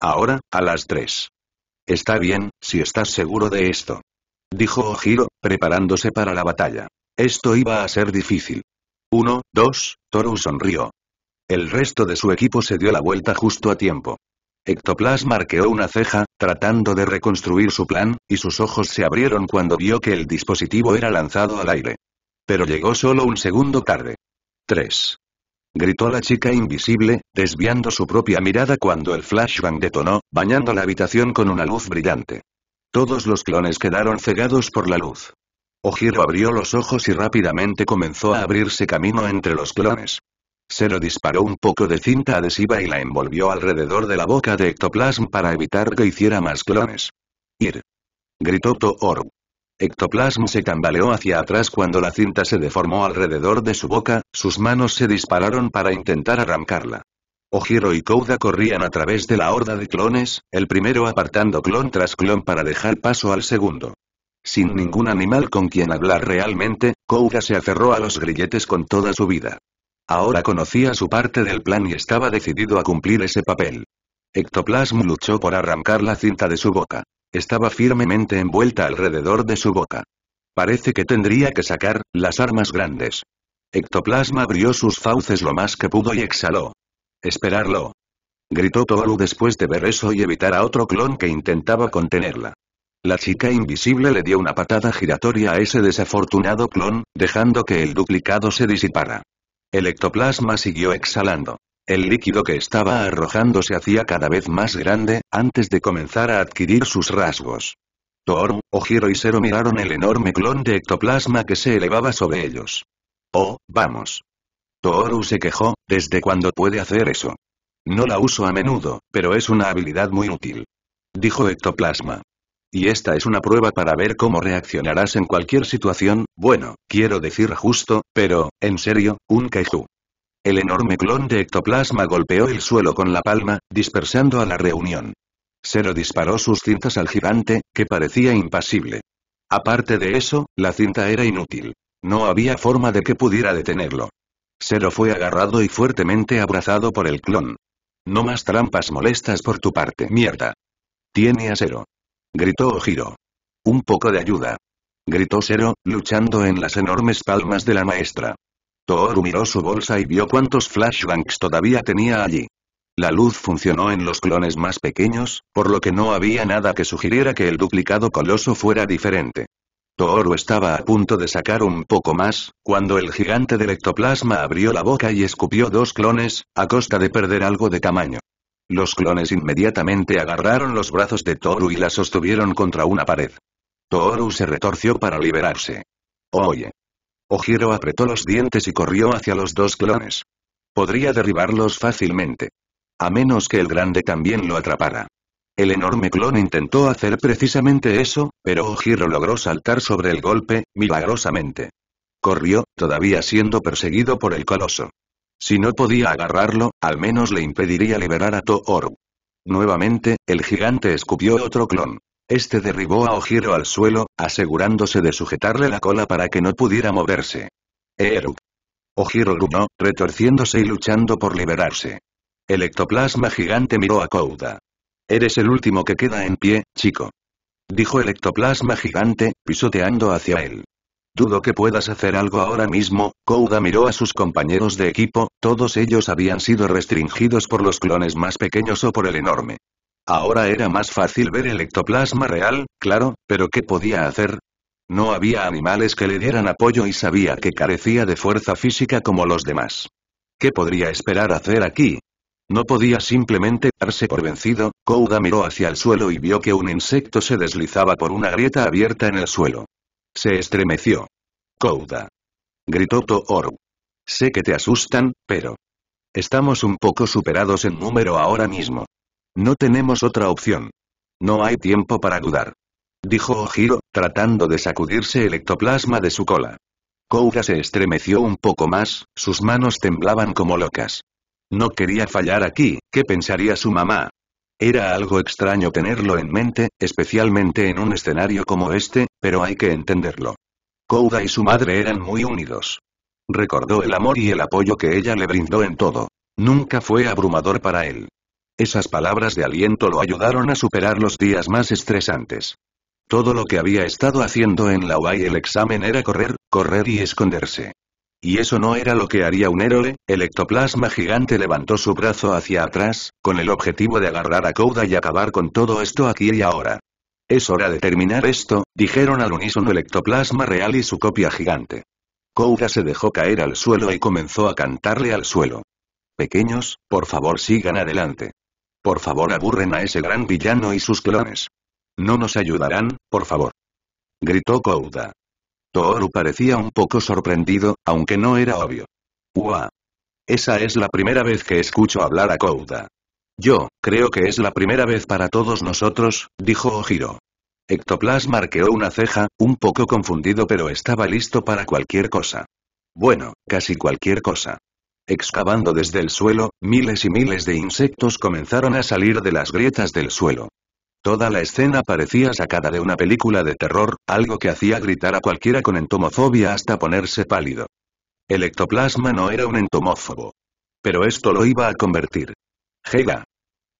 Ahora, a las tres. Está bien, si estás seguro de esto. Dijo Ojiro, preparándose para la batalla. Esto iba a ser difícil. Uno, dos, Tooru sonrió. El resto de su equipo se dio la vuelta justo a tiempo. Ectoplasma arqueó una ceja, tratando de reconstruir su plan, y sus ojos se abrieron cuando vio que el dispositivo era lanzado al aire. Pero llegó solo un segundo tarde. Tres. Gritó la chica invisible, desviando su propia mirada cuando el flashbang detonó, bañando la habitación con una luz brillante. Todos los clones quedaron cegados por la luz. Ojiro abrió los ojos y rápidamente comenzó a abrirse camino entre los clones. Zero disparó un poco de cinta adhesiva y la envolvió alrededor de la boca de Ectoplasm para evitar que hiciera más clones. ¡Ir! Gritó Tooru. Ectoplasm se tambaleó hacia atrás cuando la cinta se deformó alrededor de su boca, sus manos se dispararon para intentar arrancarla. Ojiro y Kouda corrían a través de la horda de clones, el primero apartando clon tras clon para dejar paso al segundo. Sin ningún animal con quien hablar realmente, Kouda se aferró a los grilletes con toda su vida. Ahora conocía su parte del plan y estaba decidido a cumplir ese papel. Ectoplasm luchó por arrancar la cinta de su boca. Estaba firmemente envuelta alrededor de su boca. Parece que tendría que sacar las armas grandes. Ectoplasm abrió sus fauces lo más que pudo y exhaló. Esperarlo. Gritó Tooru después de ver eso y evitar a otro clon que intentaba contenerla. La chica invisible le dio una patada giratoria a ese desafortunado clon, dejando que el duplicado se disipara. El ectoplasma siguió exhalando. El líquido que estaba arrojando se hacía cada vez más grande, antes de comenzar a adquirir sus rasgos. Tooru, Ojiro y Zero miraron el enorme clon de ectoplasma que se elevaba sobre ellos. «Oh, vamos». Tooru se quejó, ¿desde cuándo puede hacer eso? No la uso a menudo, pero es una habilidad muy útil. Dijo ectoplasma. Y esta es una prueba para ver cómo reaccionarás en cualquier situación, bueno, quiero decir justo, pero, en serio, un kaiju. El enorme clon de ectoplasma golpeó el suelo con la palma, dispersando a la reunión. Zero disparó sus cintas al gigante, que parecía impasible. Aparte de eso, la cinta era inútil. No había forma de que pudiera detenerlo. Zero fue agarrado y fuertemente abrazado por el clon. No más trampas molestas por tu parte, mierda. Tiene a Zero. Gritó Ojiro. Un poco de ayuda. Gritó Zero, luchando en las enormes palmas de la maestra. Tooru miró su bolsa y vio cuántos flashbangs todavía tenía allí. La luz funcionó en los clones más pequeños, por lo que no había nada que sugiriera que el duplicado coloso fuera diferente. Tooru estaba a punto de sacar un poco más, cuando el gigante del ectoplasma abrió la boca y escupió dos clones, a costa de perder algo de tamaño. Los clones inmediatamente agarraron los brazos de Tooru y la sostuvieron contra una pared. Tooru se retorció para liberarse. Oye. Ojiro apretó los dientes y corrió hacia los dos clones. Podría derribarlos fácilmente. A menos que el grande también lo atrapara. El enorme clon intentó hacer precisamente eso, pero Ojiro logró saltar sobre el golpe, milagrosamente. Corrió, todavía siendo perseguido por el coloso. Si no podía agarrarlo, al menos le impediría liberar a Tooru. Nuevamente, el gigante escupió otro clon. Este derribó a Ojiro al suelo, asegurándose de sujetarle la cola para que no pudiera moverse. Eruk. Ojiro gruñó, retorciéndose y luchando por liberarse. El ectoplasma gigante miró a Kouda. «Eres el último que queda en pie, chico», dijo el ectoplasma gigante, pisoteando hacia él. «Dudo que puedas hacer algo ahora mismo». Kouda miró a sus compañeros de equipo, todos ellos habían sido restringidos por los clones más pequeños o por el enorme. Ahora era más fácil ver el ectoplasma real, claro, pero ¿qué podía hacer? No había animales que le dieran apoyo y sabía que carecía de fuerza física como los demás. ¿Qué podría esperar hacer aquí? No podía simplemente darse por vencido. Kouda miró hacia el suelo y vio que un insecto se deslizaba por una grieta abierta en el suelo. Se estremeció. «Kouda», gritó Tooru. «Sé que te asustan, pero estamos un poco superados en número ahora mismo. No tenemos otra opción. No hay tiempo para dudar», dijo Ojiro, tratando de sacudirse el ectoplasma de su cola. Kouda se estremeció un poco más, sus manos temblaban como locas. No quería fallar aquí. ¿Qué pensaría su mamá? Era algo extraño tenerlo en mente, especialmente en un escenario como este, pero hay que entenderlo. Kouda y su madre eran muy unidos. Recordó el amor y el apoyo que ella le brindó en todo. Nunca fue abrumador para él. Esas palabras de aliento lo ayudaron a superar los días más estresantes. Todo lo que había estado haciendo en la U A y el examen era correr, correr y esconderse. Y eso no era lo que haría un héroe. El ectoplasma gigante levantó su brazo hacia atrás, con el objetivo de agarrar a Kouda y acabar con todo esto aquí y ahora. «Es hora de terminar esto», dijeron al unísono el ectoplasma real y su copia gigante. Kouda se dejó caer al suelo y comenzó a cantarle al suelo. «Pequeños, por favor sigan adelante. Por favor aburren a ese gran villano y sus clones. No nos ayudarán, por favor», gritó Kouda. Tooru parecía un poco sorprendido, aunque no era obvio. «¡Uah! Esa es la primera vez que escucho hablar a Kouda. Yo, creo que es la primera vez para todos nosotros», dijo Ojiro. Ectoplasma arqueó una ceja, un poco confundido pero estaba listo para cualquier cosa. Bueno, casi cualquier cosa. Excavando desde el suelo, miles y miles de insectos comenzaron a salir de las grietas del suelo. Toda la escena parecía sacada de una película de terror, algo que hacía gritar a cualquiera con entomofobia hasta ponerse pálido. El ectoplasma no era un entomófobo. Pero esto lo iba a convertir. «¡Hega!»,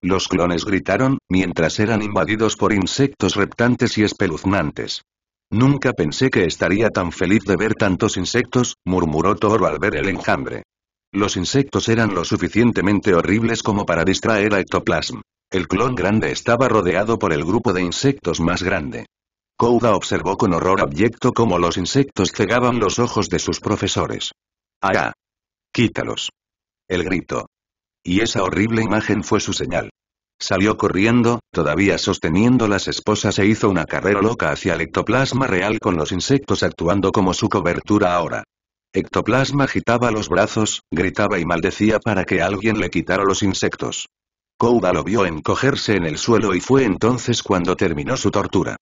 los clones gritaron, mientras eran invadidos por insectos reptantes y espeluznantes. «Nunca pensé que estaría tan feliz de ver tantos insectos», murmuró Tooru al ver el enjambre. Los insectos eran lo suficientemente horribles como para distraer a Ectoplasm. El clon grande estaba rodeado por el grupo de insectos más grande. Kouda observó con horror abyecto cómo los insectos cegaban los ojos de sus profesores. «¡Ah! ¡Quítalos!», el grito. Y esa horrible imagen fue su señal. Salió corriendo, todavía sosteniendo las esposas, e hizo una carrera loca hacia el ectoplasma real con los insectos actuando como su cobertura ahora. Ectoplasma agitaba los brazos, gritaba y maldecía para que alguien le quitara los insectos. Kouda lo vio encogerse en el suelo y fue entonces cuando terminó su tortura.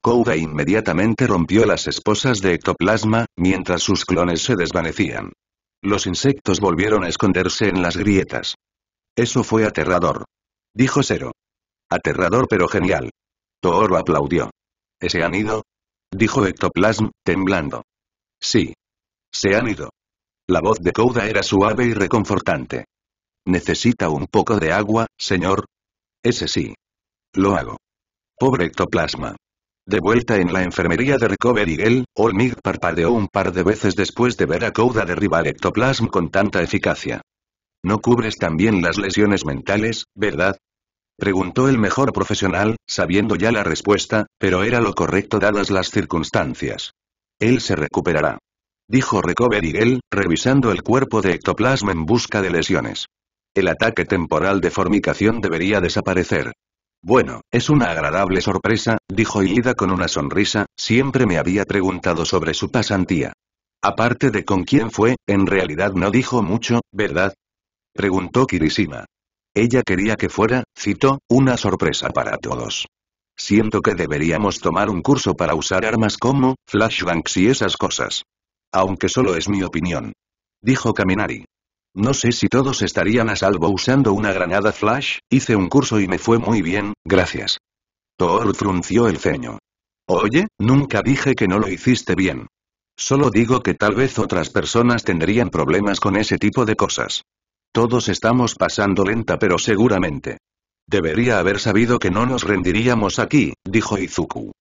Kouda inmediatamente rompió las esposas de ectoplasma, mientras sus clones se desvanecían. Los insectos volvieron a esconderse en las grietas. «Eso fue aterrador», dijo Zero. «Aterrador pero genial». Tooru aplaudió. «¿Se han ido?», dijo Ectoplasm, temblando. «Sí. Se han ido». La voz de Kouda era suave y reconfortante. «¿Necesita un poco de agua, señor?». «Ese sí. Lo hago». Pobre ectoplasma. De vuelta en la enfermería de Recovery Girl, All Might parpadeó un par de veces después de ver a Kouda derribar ectoplasma con tanta eficacia. «¿No cubres también las lesiones mentales, verdad?», preguntó el mejor profesional, sabiendo ya la respuesta, pero era lo correcto dadas las circunstancias. «Él se recuperará», dijo Recovery Girl, revisando el cuerpo de ectoplasma en busca de lesiones. El ataque temporal de formicación debería desaparecer. Bueno, es una agradable sorpresa, dijo Iida con una sonrisa, siempre me había preguntado sobre su pasantía. Aparte de con quién fue, en realidad no dijo mucho, ¿verdad? Preguntó Kirishima. Ella quería que fuera, citó, una sorpresa para todos. Siento que deberíamos tomar un curso para usar armas como flashbangs y esas cosas. Aunque solo es mi opinión. Dijo Kaminari. No sé si todos estarían a salvo usando una granada flash, hice un curso y me fue muy bien, gracias. Tooru frunció el ceño. Oye, nunca dije que no lo hiciste bien. Solo digo que tal vez otras personas tendrían problemas con ese tipo de cosas. Todos estamos pasando lenta pero seguramente. Debería haber sabido que no nos rendiríamos aquí, dijo Izuku.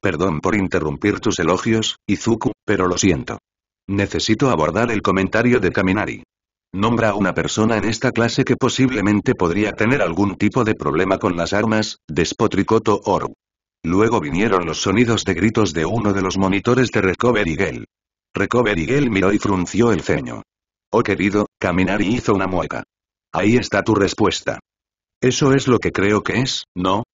Perdón por interrumpir tus elogios, Izuku, pero lo siento. Necesito abordar el comentario de Kaminari. Nombra a una persona en esta clase que posiblemente podría tener algún tipo de problema con las armas, despotricó Tooru. Luego vinieron los sonidos de gritos de uno de los monitores de Recovery Girl. Recovery Girl miró y frunció el ceño. Oh querido, Kaminari hizo una mueca. Ahí está tu respuesta. Eso es lo que creo que es, ¿no?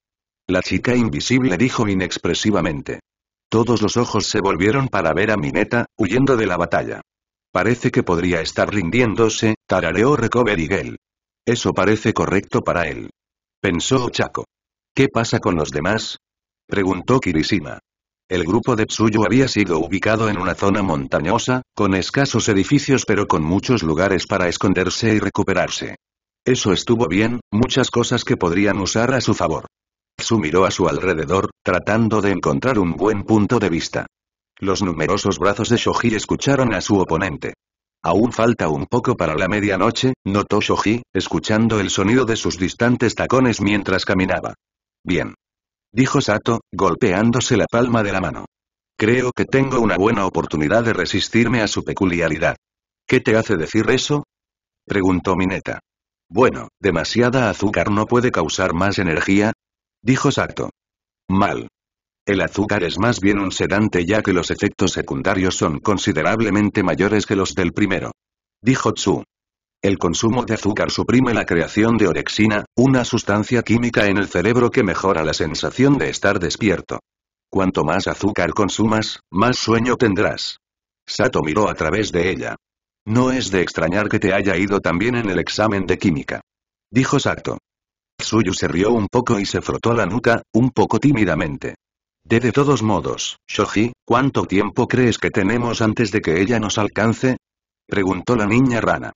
La chica invisible dijo inexpresivamente. Todos los ojos se volvieron para ver a Mineta, huyendo de la batalla. Parece que podría estar rindiéndose, tarareó Recovery Girl. Eso parece correcto para él. Pensó Ochako. ¿Qué pasa con los demás? Preguntó Kirishima. El grupo de Tsuyu había sido ubicado en una zona montañosa, con escasos edificios pero con muchos lugares para esconderse y recuperarse. Eso estuvo bien, muchas cosas que podrían usar a su favor. Tsu miró a su alrededor, tratando de encontrar un buen punto de vista. Los numerosos brazos de Shoji escucharon a su oponente. Aún falta un poco para la medianoche, notó Shoji, escuchando el sonido de sus distantes tacones mientras caminaba. Bien. Dijo Sato, golpeándose la palma de la mano. Creo que tengo una buena oportunidad de resistirme a su peculiaridad. ¿Qué te hace decir eso? Preguntó Mineta. Bueno, demasiada azúcar no puede causar más energía, dijo Sato. Mal. El azúcar es más bien un sedante ya que los efectos secundarios son considerablemente mayores que los del primero. Dijo Tsu. El consumo de azúcar suprime la creación de orexina, una sustancia química en el cerebro que mejora la sensación de estar despierto. Cuanto más azúcar consumas, más sueño tendrás. Sato miró a través de ella. No es de extrañar que te haya ido tan bien en el examen de química. Dijo Sato. Tsuyu se rió un poco y se frotó la nuca, un poco tímidamente. De de todos modos, Shoji, ¿cuánto tiempo crees que tenemos antes de que ella nos alcance? Preguntó la niña rana.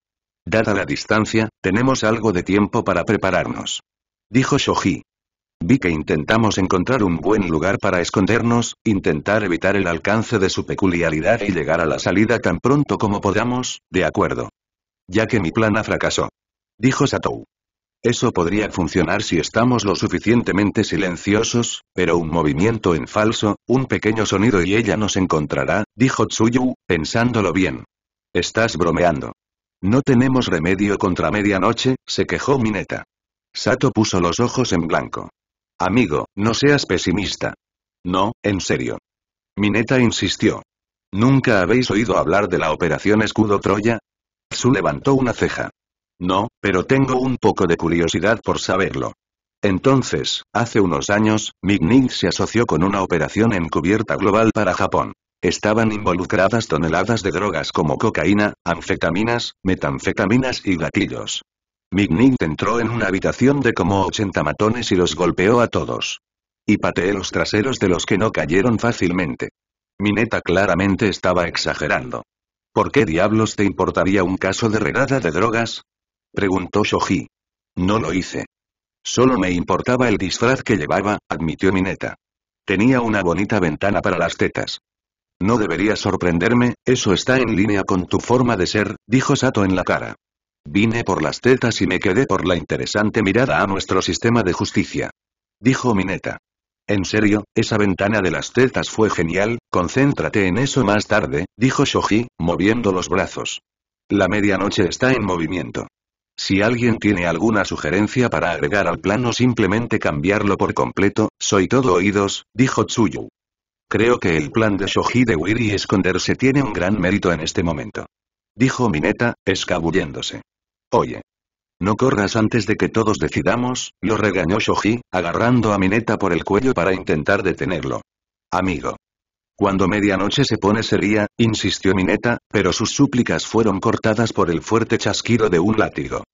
Dada la distancia, tenemos algo de tiempo para prepararnos. Dijo Shoji. Vi que intentamos encontrar un buen lugar para escondernos, intentar evitar el alcance de su peculiaridad y llegar a la salida tan pronto como podamos, de acuerdo. Ya que mi plana fracasó. Dijo Satou. Eso podría funcionar si estamos lo suficientemente silenciosos, pero un movimiento en falso, un pequeño sonido y ella nos encontrará, dijo Tsuyu, pensándolo bien. Estás bromeando. No tenemos remedio contra medianoche, se quejó Mineta. Sato puso los ojos en blanco. Amigo, no seas pesimista. No, en serio. Mineta insistió. ¿Nunca habéis oído hablar de la Operación Escudo Troya? Tsu levantó una ceja. No, pero tengo un poco de curiosidad por saberlo. Entonces, hace unos años, Mignit se asoció con una operación encubierta global para Japón. Estaban involucradas toneladas de drogas como cocaína, anfetaminas, metanfetaminas y gatillos. Mignit entró en una habitación de como ochenta matones y los golpeó a todos. Y pateé los traseros de los que no cayeron fácilmente. Mineta claramente estaba exagerando. ¿Por qué diablos te importaría un caso de redada de drogas? Preguntó Shoji. No lo hice. Solo me importaba el disfraz que llevaba, admitió Mineta. Tenía una bonita ventana para las tetas. No debería sorprenderme, eso está en línea con tu forma de ser, dijo Sato en la cara. Vine por las tetas y me quedé por la interesante mirada a nuestro sistema de justicia. Dijo Mineta. En serio, esa ventana de las tetas fue genial, concéntrate en eso más tarde, dijo Shoji, moviendo los brazos. La medianoche está en movimiento. Si alguien tiene alguna sugerencia para agregar al plan o simplemente cambiarlo por completo, soy todo oídos, dijo Tsuyu. Creo que el plan de Shoji de huir y esconderse tiene un gran mérito en este momento. Dijo Mineta, escabulléndose. Oye. No corras antes de que todos decidamos, lo regañó Shoji, agarrando a Mineta por el cuello para intentar detenerlo. Amigo. Cuando medianoche se pone seria, insistió Mineta, pero sus súplicas fueron cortadas por el fuerte chasquido de un látigo.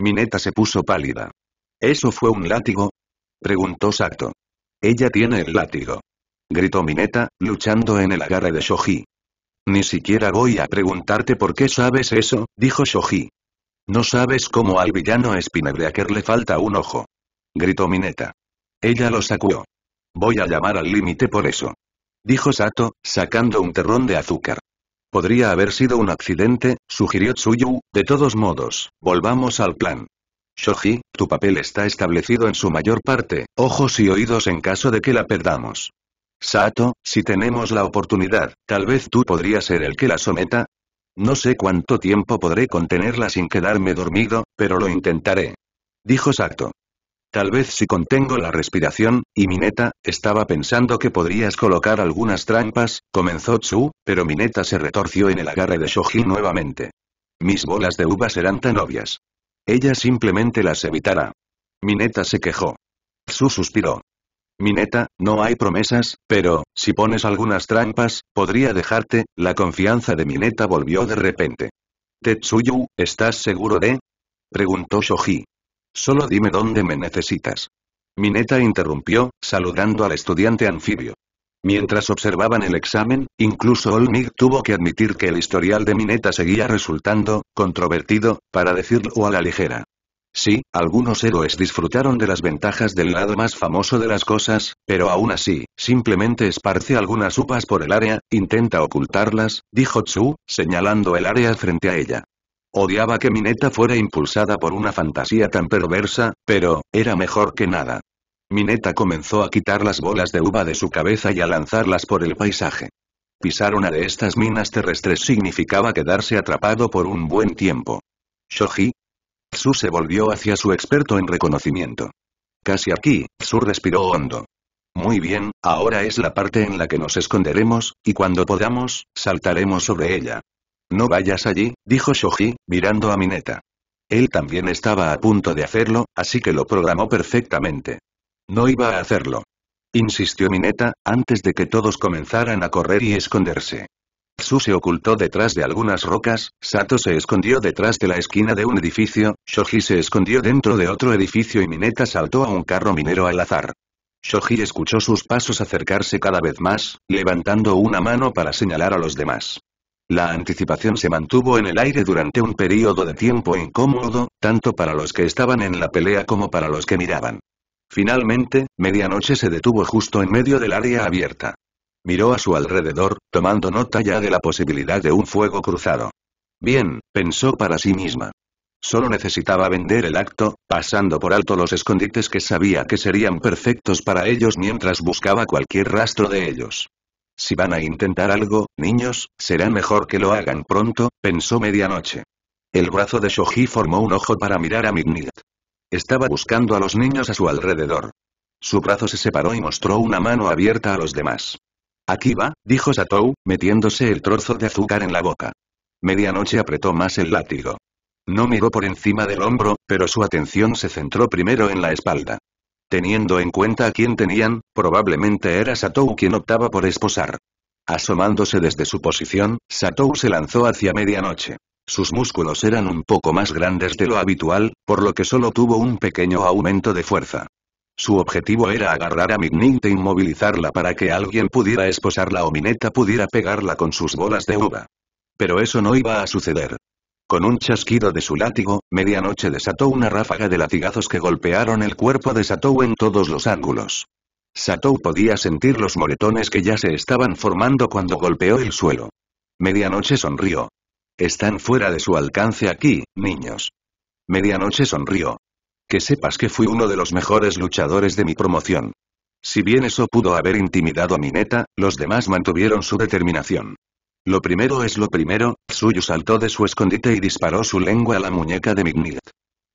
Mineta se puso pálida. ¿Eso fue un látigo? Preguntó Sato. Ella tiene el látigo. Gritó Mineta, luchando en el agarre de Shoji. Ni siquiera voy a preguntarte por qué sabes eso, dijo Shoji. No sabes cómo al villano Spinebreaker le falta un ojo. Gritó Mineta. Ella lo sacudió. Voy a llamar al límite por eso. Dijo Sato, sacando un terrón de azúcar. Podría haber sido un accidente, sugirió Tsuyu, de todos modos, volvamos al plan. Shoji, tu papel está establecido en su mayor parte, ojos y oídos en caso de que la perdamos. Sato, si tenemos la oportunidad, tal vez tú podrías ser el que la someta. No sé cuánto tiempo podré contenerla sin quedarme dormido, pero lo intentaré. Dijo Sato. Tal vez si contengo la respiración, y Mineta, estaba pensando que podrías colocar algunas trampas, comenzó Tsu, pero Mineta se retorció en el agarre de Shoji nuevamente. Mis bolas de uva serán tan obvias. Ella simplemente las evitará. Mineta se quejó. Tsu suspiró. Mineta, no hay promesas, pero, si pones algunas trampas, podría dejarte, la confianza de Mineta volvió de repente. Tetsuyu, ¿estás seguro de? Preguntó Shoji. Solo dime dónde me necesitas. Mineta interrumpió, saludando al estudiante anfibio. Mientras observaban el examen, incluso All Might tuvo que admitir que el historial de Mineta seguía resultando controvertido, para decirlo a la ligera. Sí, algunos héroes disfrutaron de las ventajas del lado más famoso de las cosas, pero aún así, simplemente esparce algunas uvas por el área, intenta ocultarlas, dijo Tsu, señalando el área frente a ella. Odiaba que Mineta fuera impulsada por una fantasía tan perversa, pero, era mejor que nada. Mineta comenzó a quitar las bolas de uva de su cabeza y a lanzarlas por el paisaje. Pisar una de estas minas terrestres significaba quedarse atrapado por un buen tiempo. Shoji. Tsu se volvió hacia su experto en reconocimiento. Casi aquí, Tsu respiró hondo. Muy bien, ahora es la parte en la que nos esconderemos, y cuando podamos, saltaremos sobre ella. No vayas allí, dijo Shoji, mirando a Mineta. Él también estaba a punto de hacerlo, así que lo programó perfectamente. No iba a hacerlo. Insistió Mineta, antes de que todos comenzaran a correr y esconderse. Tsu se ocultó detrás de algunas rocas, Sato se escondió detrás de la esquina de un edificio, Shoji se escondió dentro de otro edificio y Mineta saltó a un carro minero al azar. Shoji escuchó sus pasos acercarse cada vez más, levantando una mano para señalar a los demás. La anticipación se mantuvo en el aire durante un período de tiempo incómodo, tanto para los que estaban en la pelea como para los que miraban. Finalmente, medianoche se detuvo justo en medio del área abierta. Miró a su alrededor, tomando nota ya de la posibilidad de un fuego cruzado. Bien, pensó para sí misma. Solo necesitaba vender el acto, pasando por alto los escondites que sabía que serían perfectos para ellos mientras buscaba cualquier rastro de ellos. Si van a intentar algo, niños, será mejor que lo hagan pronto, pensó medianoche. El brazo de Shoji formó un ojo para mirar a Midnight. Estaba buscando a los niños a su alrededor. Su brazo se separó y mostró una mano abierta a los demás. Aquí va, dijo Satou, metiéndose el trozo de azúcar en la boca. Medianoche apretó más el látigo. No miró por encima del hombro, pero su atención se centró primero en la espalda. Teniendo en cuenta a quién tenían, probablemente era Satou quien optaba por esposar. Asomándose desde su posición, Satou se lanzó hacia medianoche. Sus músculos eran un poco más grandes de lo habitual, por lo que solo tuvo un pequeño aumento de fuerza. Su objetivo era agarrar a Midnight e inmovilizarla para que alguien pudiera esposarla o Mineta pudiera pegarla con sus bolas de uva. Pero eso no iba a suceder. Con un chasquido de su látigo, medianoche desató una ráfaga de latigazos que golpearon el cuerpo de Satou en todos los ángulos. Satou podía sentir los moretones que ya se estaban formando cuando golpeó el suelo. Medianoche sonrió. Están fuera de su alcance aquí, niños. Medianoche sonrió. Que sepas que fui uno de los mejores luchadores de mi promoción. Si bien eso pudo haber intimidado a Mineta, los demás mantuvieron su determinación. Lo primero es lo primero, Tsuyu saltó de su escondite y disparó su lengua a la muñeca de Midnight.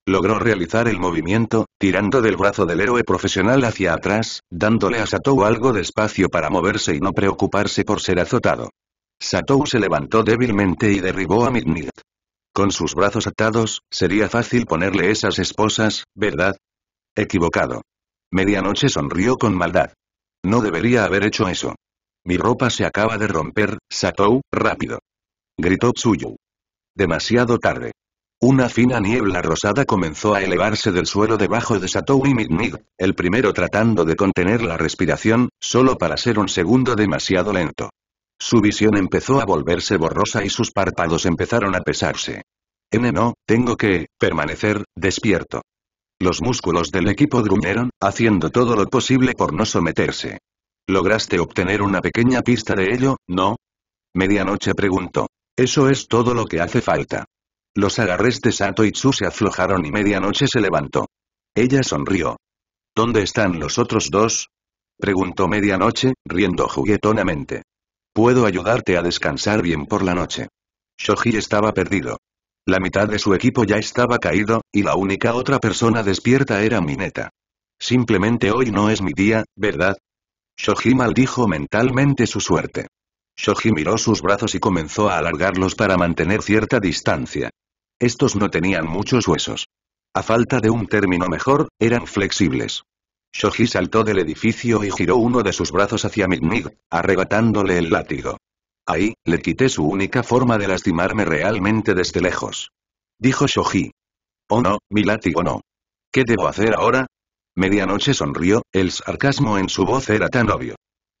Logró realizar el movimiento, tirando del brazo del héroe profesional hacia atrás, dándole a Satou algo de espacio para moverse y no preocuparse por ser azotado. Satou se levantó débilmente y derribó a Midnight. Con sus brazos atados, sería fácil ponerle esas esposas, ¿verdad? Equivocado. Medianoche sonrió con maldad. No debería haber hecho eso. Mi ropa se acaba de romper, Satou, rápido. Gritó Tsuyu. Demasiado tarde. Una fina niebla rosada comenzó a elevarse del suelo debajo de Satou y Midmid, el primero tratando de contener la respiración, solo para ser un segundo demasiado lento. Su visión empezó a volverse borrosa y sus párpados empezaron a pesarse. N no, tengo que, permanecer, despierto. Los músculos del equipo gruñeron, haciendo todo lo posible por no someterse. ¿Lograste obtener una pequeña pista de ello, no? Medianoche preguntó. Eso es todo lo que hace falta. Los agarres de Sato y Tsu se aflojaron y Medianoche se levantó. Ella sonrió. ¿Dónde están los otros dos? Preguntó Medianoche, riendo juguetonamente. Puedo ayudarte a descansar bien por la noche. Shoji estaba perdido. La mitad de su equipo ya estaba caído, y la única otra persona despierta era Mineta. Simplemente hoy no es mi día, ¿verdad? Shoji maldijo mentalmente su suerte. Shoji miró sus brazos y comenzó a alargarlos para mantener cierta distancia. Estos no tenían muchos huesos. A falta de un término mejor, eran flexibles. Shoji saltó del edificio y giró uno de sus brazos hacia Midnig, arrebatándole el látigo. Ahí, le quité su única forma de lastimarme realmente desde lejos. Dijo Shoji. Oh no, mi látigo no. ¿Qué debo hacer ahora? Medianoche sonrió, el sarcasmo en su voz era tan obvio.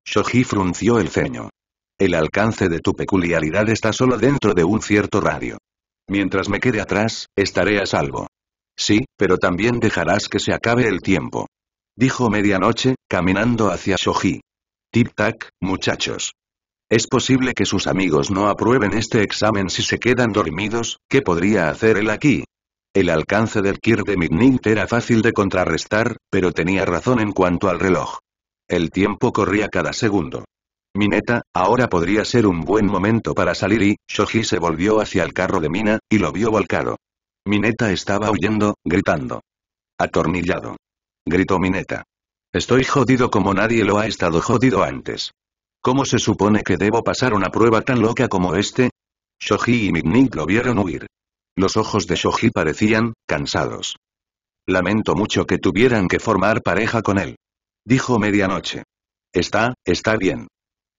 Shoji frunció el ceño. El alcance de tu peculiaridad está solo dentro de un cierto radio. Mientras me quede atrás, estaré a salvo. Sí, pero también dejarás que se acabe el tiempo. Dijo Medianoche, caminando hacia Shoji. Tic-tac, muchachos. Es posible que sus amigos no aprueben este examen si se quedan dormidos, ¿qué podría hacer él aquí? El alcance del Kir de Midnight era fácil de contrarrestar, pero tenía razón en cuanto al reloj. El tiempo corría cada segundo. Mineta, ahora podría ser un buen momento para salir y, Shoji se volvió hacia el carro de Mina, y lo vio volcado. Mineta estaba huyendo, gritando. Atornillado. Gritó Mineta. Estoy jodido como nadie lo ha estado jodido antes. ¿Cómo se supone que debo pasar una prueba tan loca como este? Shoji y Midnight lo vieron huir. Los ojos de Shoji parecían, cansados. Lamento mucho que tuvieran que formar pareja con él. Dijo Medianoche. Está, está bien.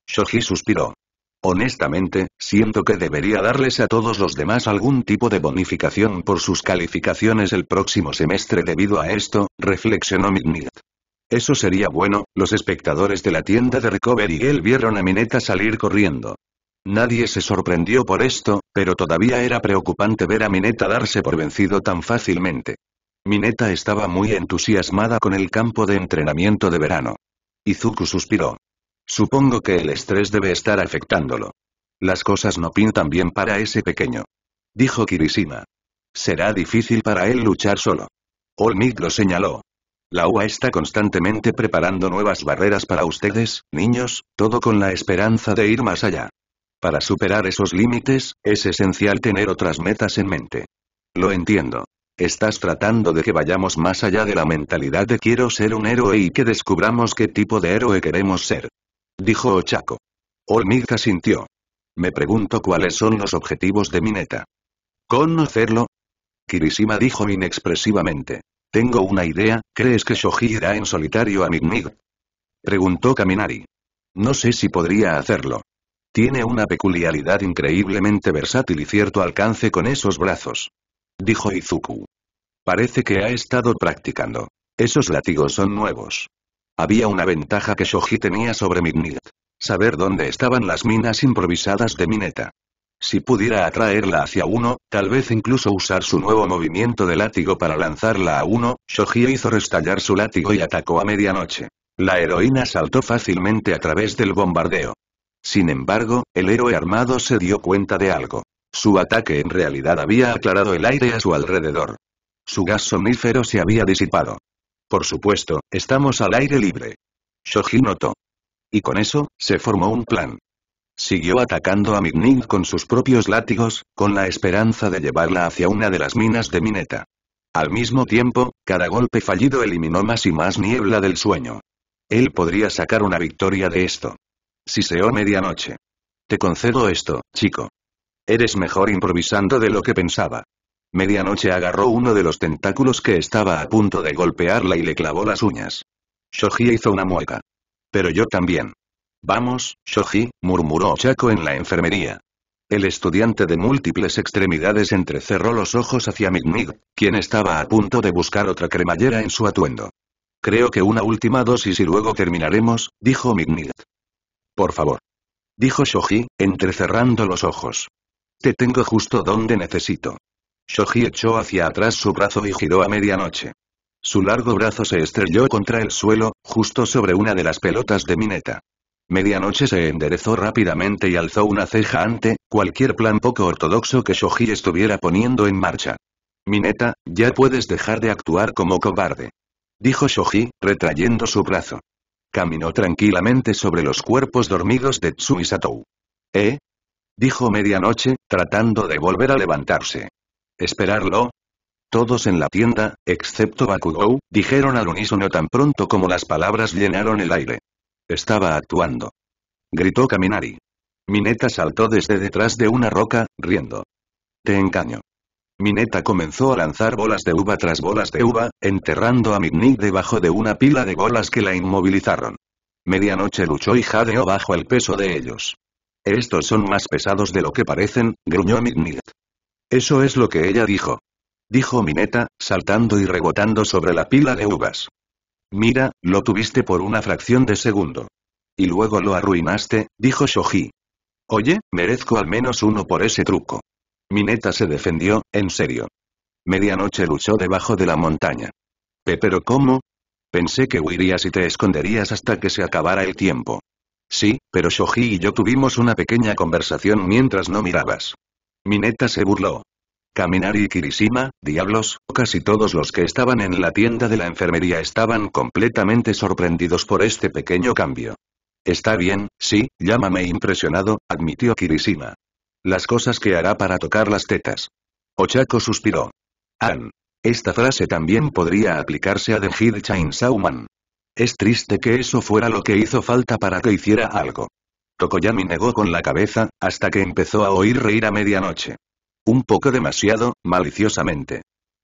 Shoji suspiró. Honestamente, siento que debería darles a todos los demás algún tipo de bonificación por sus calificaciones el próximo semestre debido a esto, reflexionó Midnight. Eso sería bueno, los espectadores de la tienda de Recovery Girl vieron a Mineta salir corriendo. Nadie se sorprendió por esto, pero todavía era preocupante ver a Mineta darse por vencido tan fácilmente. Mineta estaba muy entusiasmada con el campo de entrenamiento de verano. Izuku suspiró. Supongo que el estrés debe estar afectándolo. Las cosas no pintan bien para ese pequeño. Dijo Kirishima. Será difícil para él luchar solo. All Might lo señaló. La U A está constantemente preparando nuevas barreras para ustedes, niños, todo con la esperanza de ir más allá. Para superar esos límites, es esencial tener otras metas en mente. Lo entiendo. Estás tratando de que vayamos más allá de la mentalidad de quiero ser un héroe y que descubramos qué tipo de héroe queremos ser. Dijo Ochako. All Might asintió. Me pregunto cuáles son los objetivos de Mineta. ¿Conocerlo? Kirishima dijo inexpresivamente. Tengo una idea, ¿crees que Shoji irá en solitario a Midnight? Preguntó Kaminari. No sé si podría hacerlo. Tiene una peculiaridad increíblemente versátil y cierto alcance con esos brazos. Dijo Izuku. Parece que ha estado practicando. Esos látigos son nuevos. Había una ventaja que Shoji tenía sobre Midnight. Saber dónde estaban las minas improvisadas de Mineta. Si pudiera atraerla hacia uno, tal vez incluso usar su nuevo movimiento de látigo para lanzarla a uno, Shoji hizo restallar su látigo y atacó a Medianoche. La heroína saltó fácilmente a través del bombardeo. Sin embargo, el héroe armado se dio cuenta de algo. Su ataque en realidad había aclarado el aire a su alrededor. Su gas somnífero se había disipado. Por supuesto, estamos al aire libre. Shoji notó. Y con eso, se formó un plan. Siguió atacando a Midnight con sus propios látigos, con la esperanza de llevarla hacia una de las minas de Mineta. Al mismo tiempo, cada golpe fallido eliminó más y más niebla del sueño. Él podría sacar una victoria de esto. Siseó Medianoche. Te concedo esto, chico. Eres mejor improvisando de lo que pensaba. Medianoche agarró uno de los tentáculos que estaba a punto de golpearla y le clavó las uñas. Shoji hizo una mueca. Pero yo también. Vamos, Shoji, murmuró Ochako en la enfermería. El estudiante de múltiples extremidades entrecerró los ojos hacia Mig-Mig, quien estaba a punto de buscar otra cremallera en su atuendo. Creo que una última dosis y luego terminaremos, dijo Mig-Mig. Por favor. Dijo Shoji, entrecerrando los ojos. Te tengo justo donde necesito. Shoji echó hacia atrás su brazo y giró a Medianoche. Su largo brazo se estrelló contra el suelo, justo sobre una de las pelotas de Mineta. Medianoche se enderezó rápidamente y alzó una ceja ante cualquier plan poco ortodoxo que Shoji estuviera poniendo en marcha. Mineta, ya puedes dejar de actuar como cobarde. Dijo Shoji, retrayendo su brazo. Caminó tranquilamente sobre los cuerpos dormidos de Tsu y Satou. ¿Eh? Dijo Medianoche, tratando de volver a levantarse. ¿Esperarlo? Todos en la tienda, excepto Bakugou, dijeron al unísono tan pronto como las palabras llenaron el aire. Estaba actuando. Gritó Kaminari. Mineta saltó desde detrás de una roca, riendo. Te engaño. Mineta comenzó a lanzar bolas de uva tras bolas de uva, enterrando a Mig-Mig debajo de una pila de bolas que la inmovilizaron. Medianoche luchó y jadeó bajo el peso de ellos. Estos son más pesados de lo que parecen, gruñó Mig-Mig. Eso es lo que ella dijo. Dijo Mineta, saltando y rebotando sobre la pila de uvas. Mira, lo tuviste por una fracción de segundo. Y luego lo arruinaste, dijo Shoji. Oye, merezco al menos uno por ese truco. Mineta se defendió, en serio. Medianoche luchó debajo de la montaña. ¿Pero cómo? Pensé que huirías y te esconderías hasta que se acabara el tiempo. Sí, pero Shoji y yo tuvimos una pequeña conversación mientras no mirabas. Mineta se burló. Kaminari y Kirishima, diablos, casi todos los que estaban en la tienda de la enfermería estaban completamente sorprendidos por este pequeño cambio. Está bien, sí, llámame impresionado, admitió Kirishima. Las cosas que hará para tocar las tetas. Ochako suspiró. An. Esta frase también podría aplicarse a The Hid Chainsaw Man. Es triste que eso fuera lo que hizo falta para que hiciera algo. Tokoyami negó con la cabeza, hasta que empezó a oír reír a Medianoche. Un poco demasiado, maliciosamente.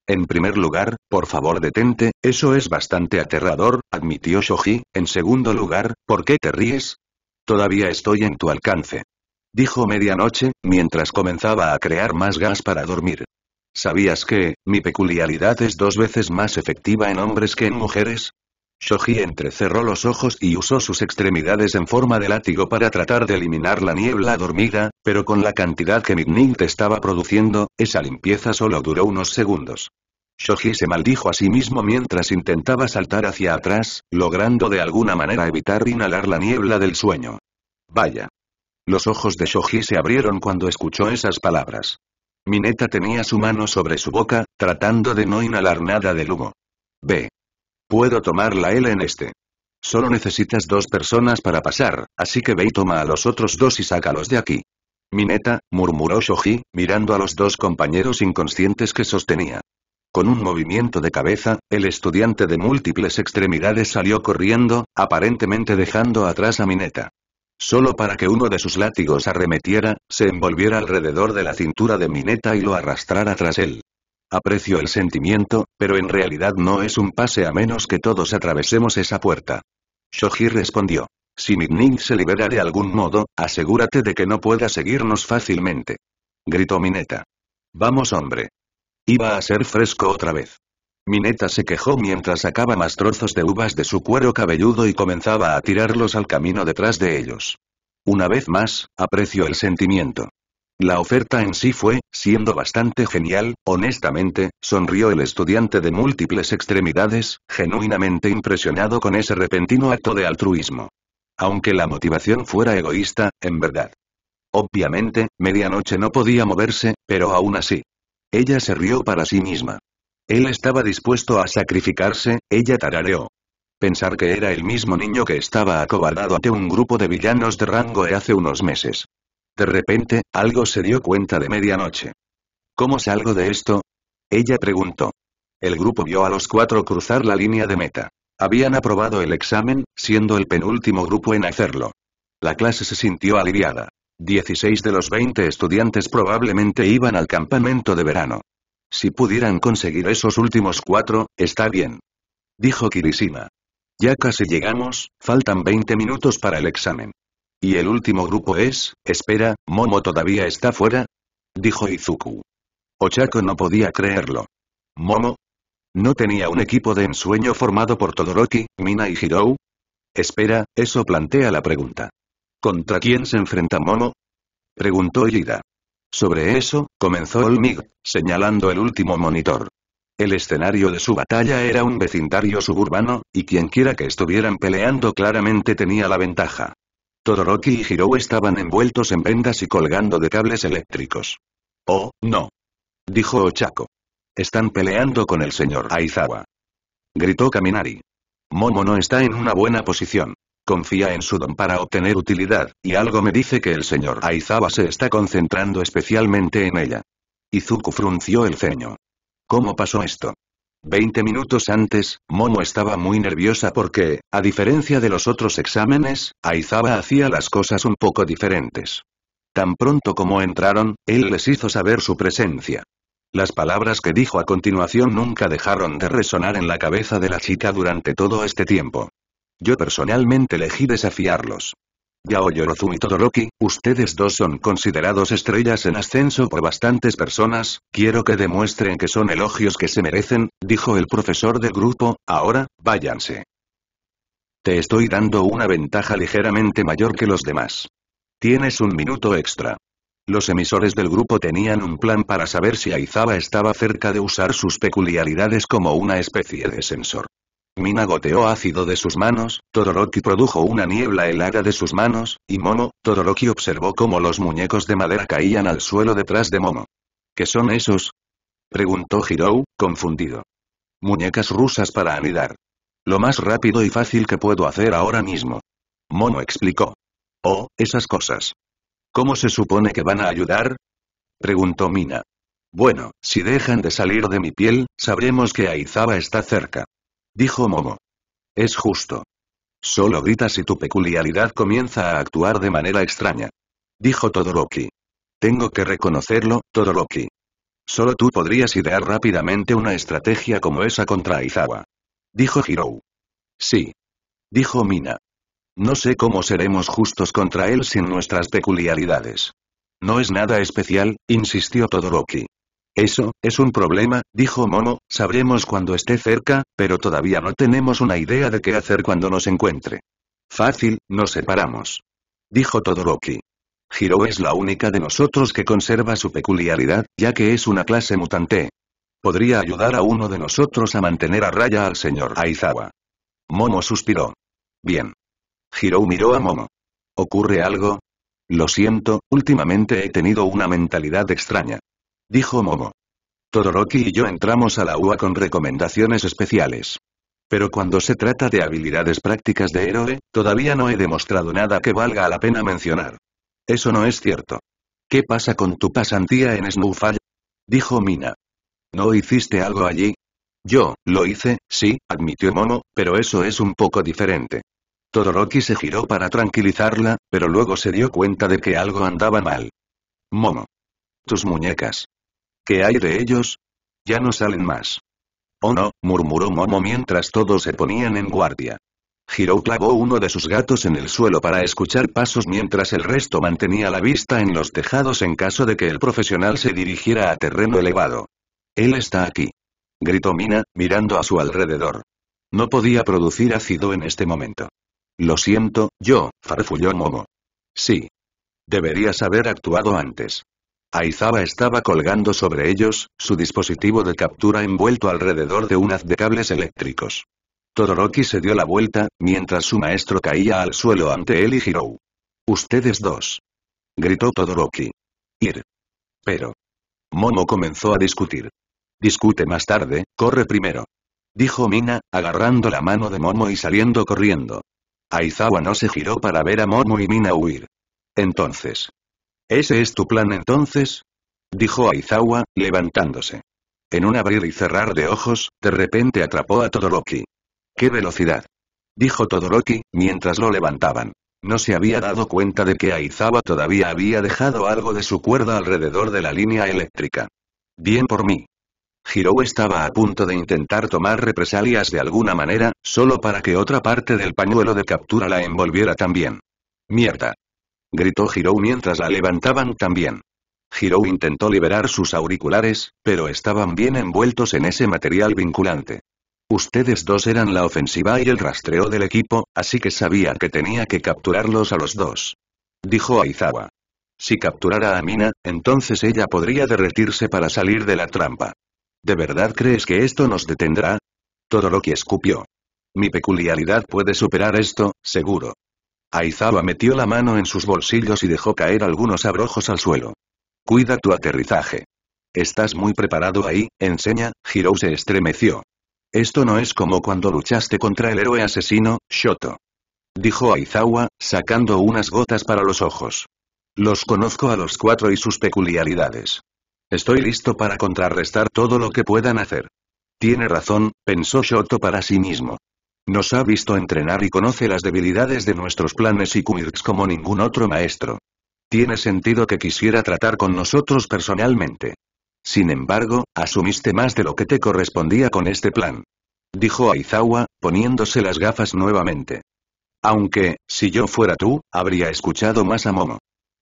En primer lugar, por favor detente, eso es bastante aterrador, admitió Shoji. En segundo lugar, ¿por qué te ríes? Todavía estoy en tu alcance. Dijo Medianoche, mientras comenzaba a crear más gas para dormir. ¿Sabías que mi peculiaridad es dos veces más efectiva en hombres que en mujeres? Shoji entrecerró los ojos y usó sus extremidades en forma de látigo para tratar de eliminar la niebla dormida, pero con la cantidad que Mig-Mig te estaba produciendo, esa limpieza solo duró unos segundos. Shoji se maldijo a sí mismo mientras intentaba saltar hacia atrás, logrando de alguna manera evitar inhalar la niebla del sueño. Vaya. Los ojos de Shoji se abrieron cuando escuchó esas palabras. Mineta tenía su mano sobre su boca, tratando de no inhalar nada del humo. Ve. Puedo tomar la L en este. Solo necesitas dos personas para pasar, así que ve y toma a los otros dos y sácalos de aquí. Mineta, murmuró Shoji, mirando a los dos compañeros inconscientes que sostenía. Con un movimiento de cabeza, el estudiante de múltiples extremidades salió corriendo, aparentemente dejando atrás a Mineta. Solo para que uno de sus látigos arremetiera, se envolviera alrededor de la cintura de Mineta y lo arrastrara tras él. Aprecio el sentimiento, pero en realidad no es un pase a menos que todos atravesemos esa puerta. Shoji respondió. Si Mig-Mig se libera de algún modo, asegúrate de que no pueda seguirnos fácilmente. Gritó Mineta. Vamos hombre. Iba a ser fresco otra vez. Mineta se quejó mientras sacaba más trozos de uvas de su cuero cabelludo y comenzaba a tirarlos al camino detrás de ellos. Una vez más, aprecio el sentimiento. La oferta en sí fue, siendo bastante genial, honestamente, sonrió el estudiante de múltiples extremidades, genuinamente impresionado con ese repentino acto de altruismo. Aunque la motivación fuera egoísta, en verdad. Obviamente, Medianoche no podía moverse, pero aún así. Ella se rió para sí misma. Él estaba dispuesto a sacrificarse, ella tarareó. Pensar que era el mismo niño que estaba acobardado ante un grupo de villanos de rango E hace unos meses. De repente, algo se dio cuenta de Medianoche. ¿Cómo salgo de esto? Ella preguntó. El grupo vio a los cuatro cruzar la línea de meta. Habían aprobado el examen, siendo el penúltimo grupo en hacerlo. La clase se sintió aliviada. dieciséis de los veinte estudiantes probablemente iban al campamento de verano. Si pudieran conseguir esos últimos cuatro, está bien. Dijo Kirishima. Ya casi llegamos, faltan veinte minutos para el examen. ¿Y el último grupo es? Espera, ¿Momo todavía está fuera? Dijo Izuku. Ochako no podía creerlo. ¿Momo? ¿No tenía un equipo de ensueño formado por Todoroki, Mina y Hirou? Espera, eso plantea la pregunta. ¿Contra quién se enfrenta Momo? Preguntó Iida. Sobre eso, comenzó All Might, señalando el último monitor. El escenario de su batalla era un vecindario suburbano, y quienquiera que estuvieran peleando claramente tenía la ventaja. Todoroki y Hirou estaban envueltos en vendas y colgando de cables eléctricos. «Oh, no», dijo Ochako. «Están peleando con el señor Aizawa», gritó Kaminari. «Momo no está en una buena posición. Confía en su don para obtener utilidad, y algo me dice que el señor Aizawa se está concentrando especialmente en ella». Izuku frunció el ceño. ¿Cómo pasó esto? Veinte minutos antes, Momo estaba muy nerviosa porque, a diferencia de los otros exámenes, Aizawa hacía las cosas un poco diferentes. Tan pronto como entraron, él les hizo saber su presencia. Las palabras que dijo a continuación nunca dejaron de resonar en la cabeza de la chica durante todo este tiempo. Yo personalmente elegí desafiarlos. Yao Yorozu y Todoroki, ustedes dos son considerados estrellas en ascenso por bastantes personas, quiero que demuestren que son elogios que se merecen, dijo el profesor del grupo, ahora, váyanse. Te estoy dando una ventaja ligeramente mayor que los demás. Tienes un minuto extra. Los emisores del grupo tenían un plan para saber si Aizawa estaba cerca de usar sus peculiaridades como una especie de sensor. Mina goteó ácido de sus manos, Todoroki produjo una niebla helada de sus manos, y Momo, Todoroki observó cómo los muñecos de madera caían al suelo detrás de Momo. ¿Qué son esos? Preguntó Hirou, confundido. Muñecas rusas para anidar. Lo más rápido y fácil que puedo hacer ahora mismo. Momo explicó. Oh, esas cosas. ¿Cómo se supone que van a ayudar? Preguntó Mina. Bueno, si dejan de salir de mi piel, sabremos que Aizawa está cerca. Dijo Momo. Es justo. Solo grita si tu peculiaridad comienza a actuar de manera extraña. Dijo Todoroki. Tengo que reconocerlo, Todoroki. Solo tú podrías idear rápidamente una estrategia como esa contra Aizawa. Dijo Hirou. Sí. Dijo Mina. No sé cómo seremos justos contra él sin nuestras peculiaridades. No es nada especial, insistió Todoroki. Eso, es un problema, dijo Momo, sabremos cuando esté cerca, pero todavía no tenemos una idea de qué hacer cuando nos encuentre. Fácil, nos separamos. Dijo Todoroki. Hirou es la única de nosotros que conserva su peculiaridad, ya que es una clase mutante. Podría ayudar a uno de nosotros a mantener a raya al señor Aizawa. Momo suspiró. Bien. Hirou miró a Momo. ¿Ocurre algo? Lo siento, últimamente he tenido una mentalidad extraña. Dijo Momo. Todoroki y yo entramos a la U A con recomendaciones especiales. Pero cuando se trata de habilidades prácticas de héroe, todavía no he demostrado nada que valga la pena mencionar. Eso no es cierto. ¿Qué pasa con tu pasantía en Snowfall? Dijo Mina. ¿No hiciste algo allí? Yo, lo hice, sí, admitió Momo, pero eso es un poco diferente. Todoroki se giró para tranquilizarla, pero luego se dio cuenta de que algo andaba mal. Momo. Tus muñecas. ¿Qué hay de ellos? Ya no salen más. Oh no, murmuró Momo mientras todos se ponían en guardia. Hirou clavó uno de sus gatos en el suelo para escuchar pasos mientras el resto mantenía la vista en los tejados en caso de que el profesional se dirigiera a terreno elevado. Él está aquí. Gritó Mina, mirando a su alrededor. No podía producir ácido en este momento. Lo siento, yo, farfulló Momo. Sí. Deberías haber actuado antes. Aizawa estaba colgando sobre ellos, su dispositivo de captura envuelto alrededor de un haz de cables eléctricos. Todoroki se dio la vuelta, mientras su maestro caía al suelo ante él y Hirou. «Ustedes dos», gritó Todoroki. «Ir». Pero Momo comenzó a discutir. «Discute más tarde, corre primero», dijo Mina, agarrando la mano de Momo y saliendo corriendo. Aizawa no se giró para ver a Momo y Mina huir. Entonces... «¿Ese es tu plan entonces?» dijo Aizawa, levantándose. En un abrir y cerrar de ojos, de repente atrapó a Todoroki. «¡Qué velocidad!» dijo Todoroki, mientras lo levantaban. No se había dado cuenta de que Aizawa todavía había dejado algo de su cuerda alrededor de la línea eléctrica. Bien por mí. Hirou estaba a punto de intentar tomar represalias de alguna manera, solo para que otra parte del pañuelo de captura la envolviera también. ¡Mierda!, gritó Hirou mientras la levantaban también. Hirou intentó liberar sus auriculares, pero estaban bien envueltos en ese material vinculante. Ustedes dos eran la ofensiva y el rastreo del equipo, así que sabía que tenía que capturarlos a los dos. Dijo Aizawa. Si capturara a Mina, entonces ella podría derretirse para salir de la trampa. ¿De verdad crees que esto nos detendrá? Todoroki escupió. Mi peculiaridad puede superar esto, seguro. Aizawa metió la mano en sus bolsillos y dejó caer algunos abrojos al suelo. Cuida tu aterrizaje. Estás muy preparado ahí, enseña. Hirou se estremeció. Esto no es como cuando luchaste contra el héroe asesino, Shoto. Dijo Aizawa, sacando unas gotas para los ojos. Los conozco a los cuatro y sus peculiaridades. Estoy listo para contrarrestar todo lo que puedan hacer. Tiene razón, pensó Shoto para sí mismo. Nos ha visto entrenar y conoce las debilidades de nuestros planes y quirks como ningún otro maestro. Tiene sentido que quisiera tratar con nosotros personalmente. Sin embargo, asumiste más de lo que te correspondía con este plan. Dijo Aizawa, poniéndose las gafas nuevamente. Aunque, si yo fuera tú, habría escuchado más a Momo.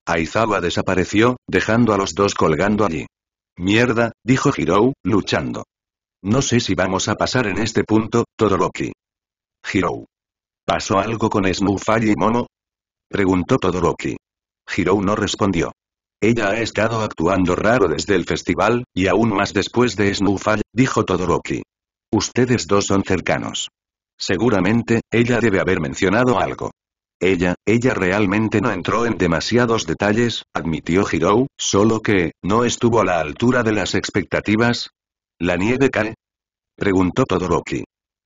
Aizawa desapareció, dejando a los dos colgando allí. Mierda, dijo Hirou, luchando. No sé si vamos a pasar en este punto, Todoroki. Hirou. ¿Pasó algo con Smurfy y Momo? Preguntó Todoroki. Hirou no respondió. Ella ha estado actuando raro desde el festival, y aún más después de Snowfall, dijo Todoroki. Ustedes dos son cercanos. Seguramente, ella debe haber mencionado algo. Ella, ella realmente no entró en demasiados detalles, admitió Hirou, solo que, ¿no estuvo a la altura de las expectativas? ¿La nieve cae?, preguntó Todoroki.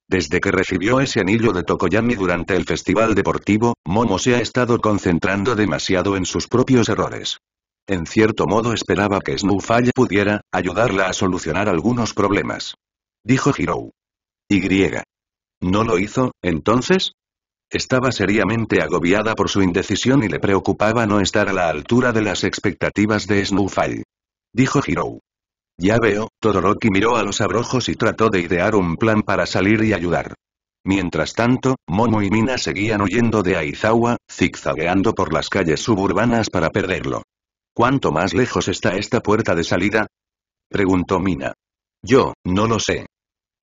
Desde que recibió ese anillo de Tokoyami durante el festival deportivo, Momo se ha estado concentrando demasiado en sus propios errores. En cierto modo esperaba que Snowfall pudiera ayudarla a solucionar algunos problemas. Dijo Hirou. Y. ¿No lo hizo, entonces? Estaba seriamente agobiada por su indecisión y le preocupaba no estar a la altura de las expectativas de Snowfall. Dijo Hirou. Ya veo. Todoroki miró a los abrojos y trató de idear un plan para salir y ayudar. Mientras tanto, Momo y Mina seguían huyendo de Aizawa, zigzagueando por las calles suburbanas para perderlo. ¿Cuánto más lejos está esta puerta de salida?, preguntó Mina. Yo, no lo sé.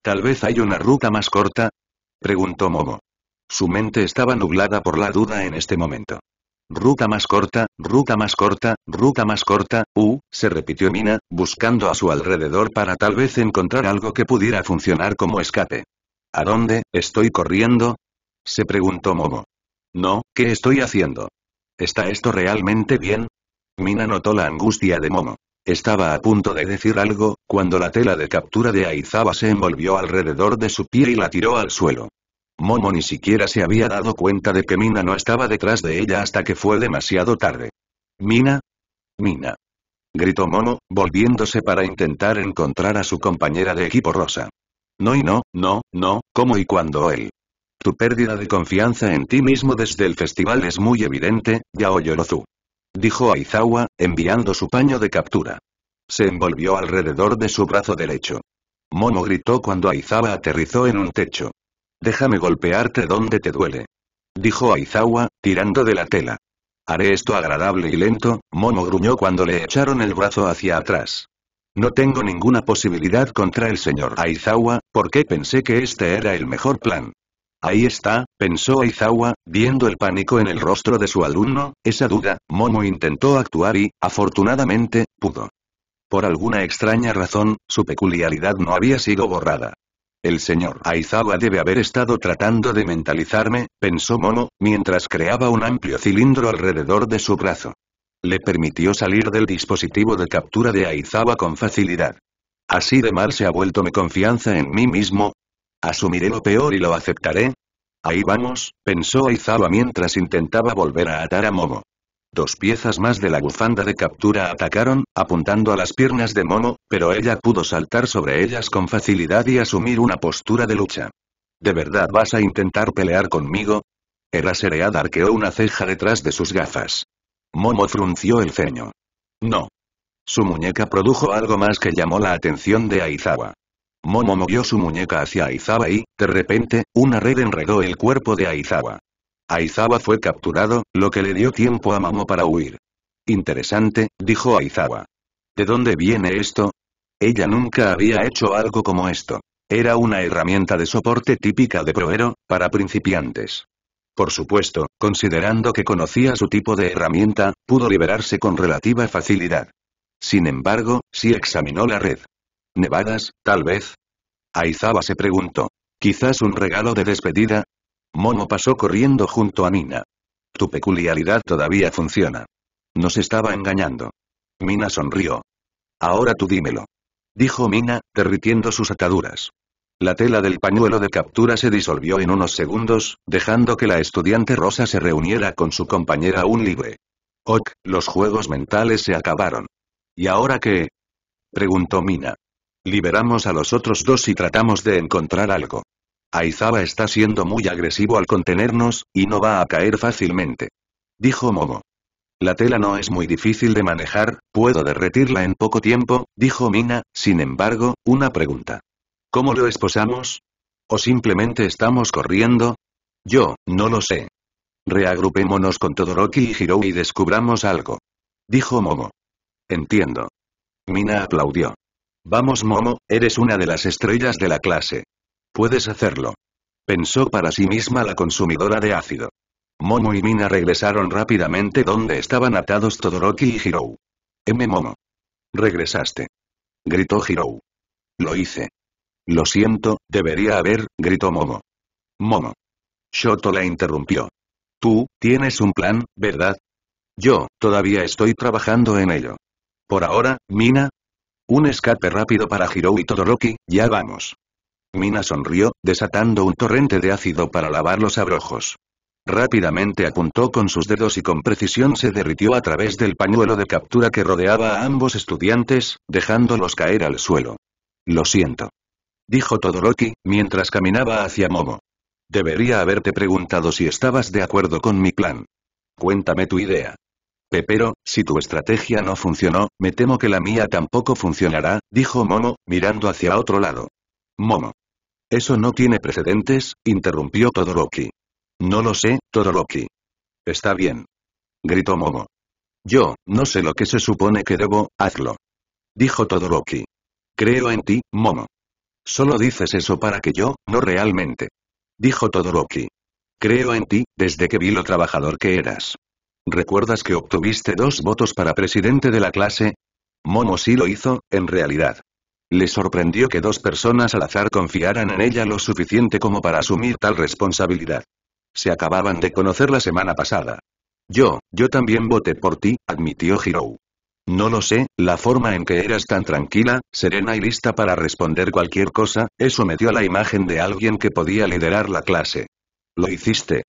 ¿Tal vez hay una ruta más corta?, preguntó Momo. Su mente estaba nublada por la duda en este momento. Ruta más corta, ruta más corta, ruta más corta, uh, se repitió Mina, buscando a su alrededor para tal vez encontrar algo que pudiera funcionar como escape. ¿A dónde estoy corriendo?, se preguntó Momo. No, ¿qué estoy haciendo? ¿Está esto realmente bien? Mina notó la angustia de Momo. Estaba a punto de decir algo, cuando la tela de captura de Aizawa se envolvió alrededor de su pie y la tiró al suelo. Momo ni siquiera se había dado cuenta de que Mina no estaba detrás de ella hasta que fue demasiado tarde. ¿Mina? Mina. Gritó Momo, volviéndose para intentar encontrar a su compañera de equipo rosa. No y no, no, no, ¿cómo y cuándo él? Tu pérdida de confianza en ti mismo desde el festival es muy evidente, Yao Yorozu. Dijo Aizawa, enviando su paño de captura. Se envolvió alrededor de su brazo derecho. Momo gritó cuando Aizawa aterrizó en un techo. «Déjame golpearte donde te duele», dijo Aizawa, tirando de la tela. «Haré esto agradable y lento», Momo gruñó cuando le echaron el brazo hacia atrás. «No tengo ninguna posibilidad contra el señor Aizawa, porque pensé que este era el mejor plan». Ahí está, pensó Aizawa, viendo el pánico en el rostro de su alumno, esa duda. Momo intentó actuar y, afortunadamente, pudo. Por alguna extraña razón, su peculiaridad no había sido borrada. El señor Aizawa debe haber estado tratando de mentalizarme, pensó Momo, mientras creaba un amplio cilindro alrededor de su brazo. Le permitió salir del dispositivo de captura de Aizawa con facilidad. Así de mal se ha vuelto mi confianza en mí mismo. Asumiré lo peor y lo aceptaré. Ahí vamos, pensó Aizawa mientras intentaba volver a atar a Momo. Dos piezas más de la bufanda de captura atacaron, apuntando a las piernas de Momo, pero ella pudo saltar sobre ellas con facilidad y asumir una postura de lucha. ¿De verdad vas a intentar pelear conmigo?, El aseread arqueó una ceja detrás de sus gafas. Momo frunció el ceño. No. Su muñeca produjo algo más que llamó la atención de Aizawa. Momo movió su muñeca hacia Aizawa y, de repente, una red enredó el cuerpo de Aizawa. Aizawa fue capturado, lo que le dio tiempo a Momo para huir. Interesante, dijo Aizawa. ¿De dónde viene esto? Ella nunca había hecho algo como esto. Era una herramienta de soporte típica de proero, para principiantes. Por supuesto, considerando que conocía su tipo de herramienta, pudo liberarse con relativa facilidad. Sin embargo, sí examinó la red. ¿Nevadas, tal vez? Aizawa se preguntó. ¿Quizás un regalo de despedida? Momo pasó corriendo junto a Mina. Tu peculiaridad todavía funciona. Nos estaba engañando. Mina sonrió. Ahora tú dímelo. Dijo Mina, derritiendo sus ataduras. La tela del pañuelo de captura se disolvió en unos segundos, dejando que la estudiante rosa se reuniera con su compañera aún libre. Ok, los juegos mentales se acabaron. ¿Y ahora qué? Preguntó Mina. Liberamos a los otros dos y tratamos de encontrar algo. Aizawa está siendo muy agresivo al contenernos, y no va a caer fácilmente. Dijo Momo. La tela no es muy difícil de manejar, puedo derretirla en poco tiempo, dijo Mina, sin embargo, una pregunta. ¿Cómo lo esposamos? ¿O simplemente estamos corriendo? Yo, no lo sé. Reagrupémonos con Todoroki y Hirou y descubramos algo. Dijo Momo. Entiendo. Mina aplaudió. Vamos Momo, eres una de las estrellas de la clase. Puedes hacerlo. Pensó para sí misma la consumidora de ácido. Momo y Mina regresaron rápidamente donde estaban atados Todoroki y Hirou. M. Momo. Regresaste. Gritó Hirou. Lo hice. Lo siento, debería haber, gritó Momo. Momo. Shoto la interrumpió. Tú, tienes un plan, ¿verdad? Yo, todavía estoy trabajando en ello. Por ahora, Mina. Un escape rápido para Hirou y Todoroki, ya vamos. Mina sonrió, desatando un torrente de ácido para lavar los abrojos. Rápidamente apuntó con sus dedos y con precisión se derritió a través del pañuelo de captura que rodeaba a ambos estudiantes, dejándolos caer al suelo. Lo siento. Dijo Todoroki, mientras caminaba hacia Momo. Debería haberte preguntado si estabas de acuerdo con mi plan. Cuéntame tu idea. Pero, si tu estrategia no funcionó, me temo que la mía tampoco funcionará, dijo Momo, mirando hacia otro lado. Momo. Eso no tiene precedentes, interrumpió Todoroki. No lo sé, Todoroki. Está bien. Gritó Momo. Yo, no sé lo que se supone que debo, hazlo. Dijo Todoroki. Creo en ti, Momo. Solo dices eso para que yo, no realmente. Dijo Todoroki. Creo en ti, desde que vi lo trabajador que eras. ¿Recuerdas que obtuviste dos votos para presidente de la clase? Momo sí lo hizo, en realidad. Le sorprendió que dos personas al azar confiaran en ella lo suficiente como para asumir tal responsabilidad. Se acababan de conocer la semana pasada. Yo, yo también voté por ti, admitió Hirou. No lo sé, la forma en que eras tan tranquila, serena y lista para responder cualquier cosa, eso metió a la imagen de alguien que podía liderar la clase. Lo hiciste.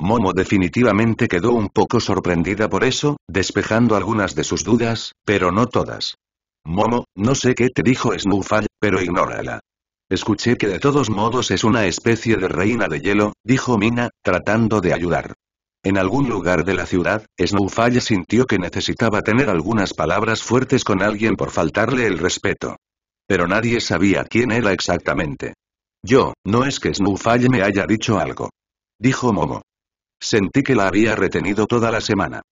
Momo definitivamente quedó un poco sorprendida por eso, despejando algunas de sus dudas, pero no todas. Momo, no sé qué te dijo Snowfall, pero ignórala. Escuché que de todos modos es una especie de reina de hielo, dijo Mina, tratando de ayudar. En algún lugar de la ciudad, Snowfall sintió que necesitaba tener algunas palabras fuertes con alguien por faltarle el respeto. Pero nadie sabía quién era exactamente. Yo, no es que Snowfall me haya dicho algo. Dijo Momo. Sentí que la había retenido toda la semana.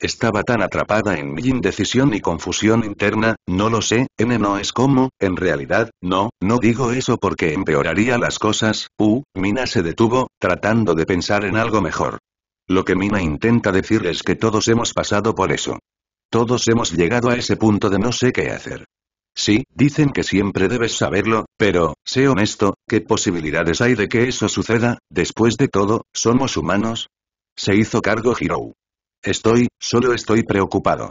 Estaba tan atrapada en mi indecisión y confusión interna, no lo sé, n no es como, en realidad, no, no digo eso porque empeoraría las cosas, uh, Mina se detuvo, tratando de pensar en algo mejor. Lo que Mina intenta decir es que todos hemos pasado por eso. Todos hemos llegado a ese punto de no sé qué hacer. Sí, dicen que siempre debes saberlo, pero, sé honesto, ¿qué posibilidades hay de que eso suceda? Después de todo, ¿somos humanos? Se hizo cargo Hirou. Estoy, solo estoy preocupado.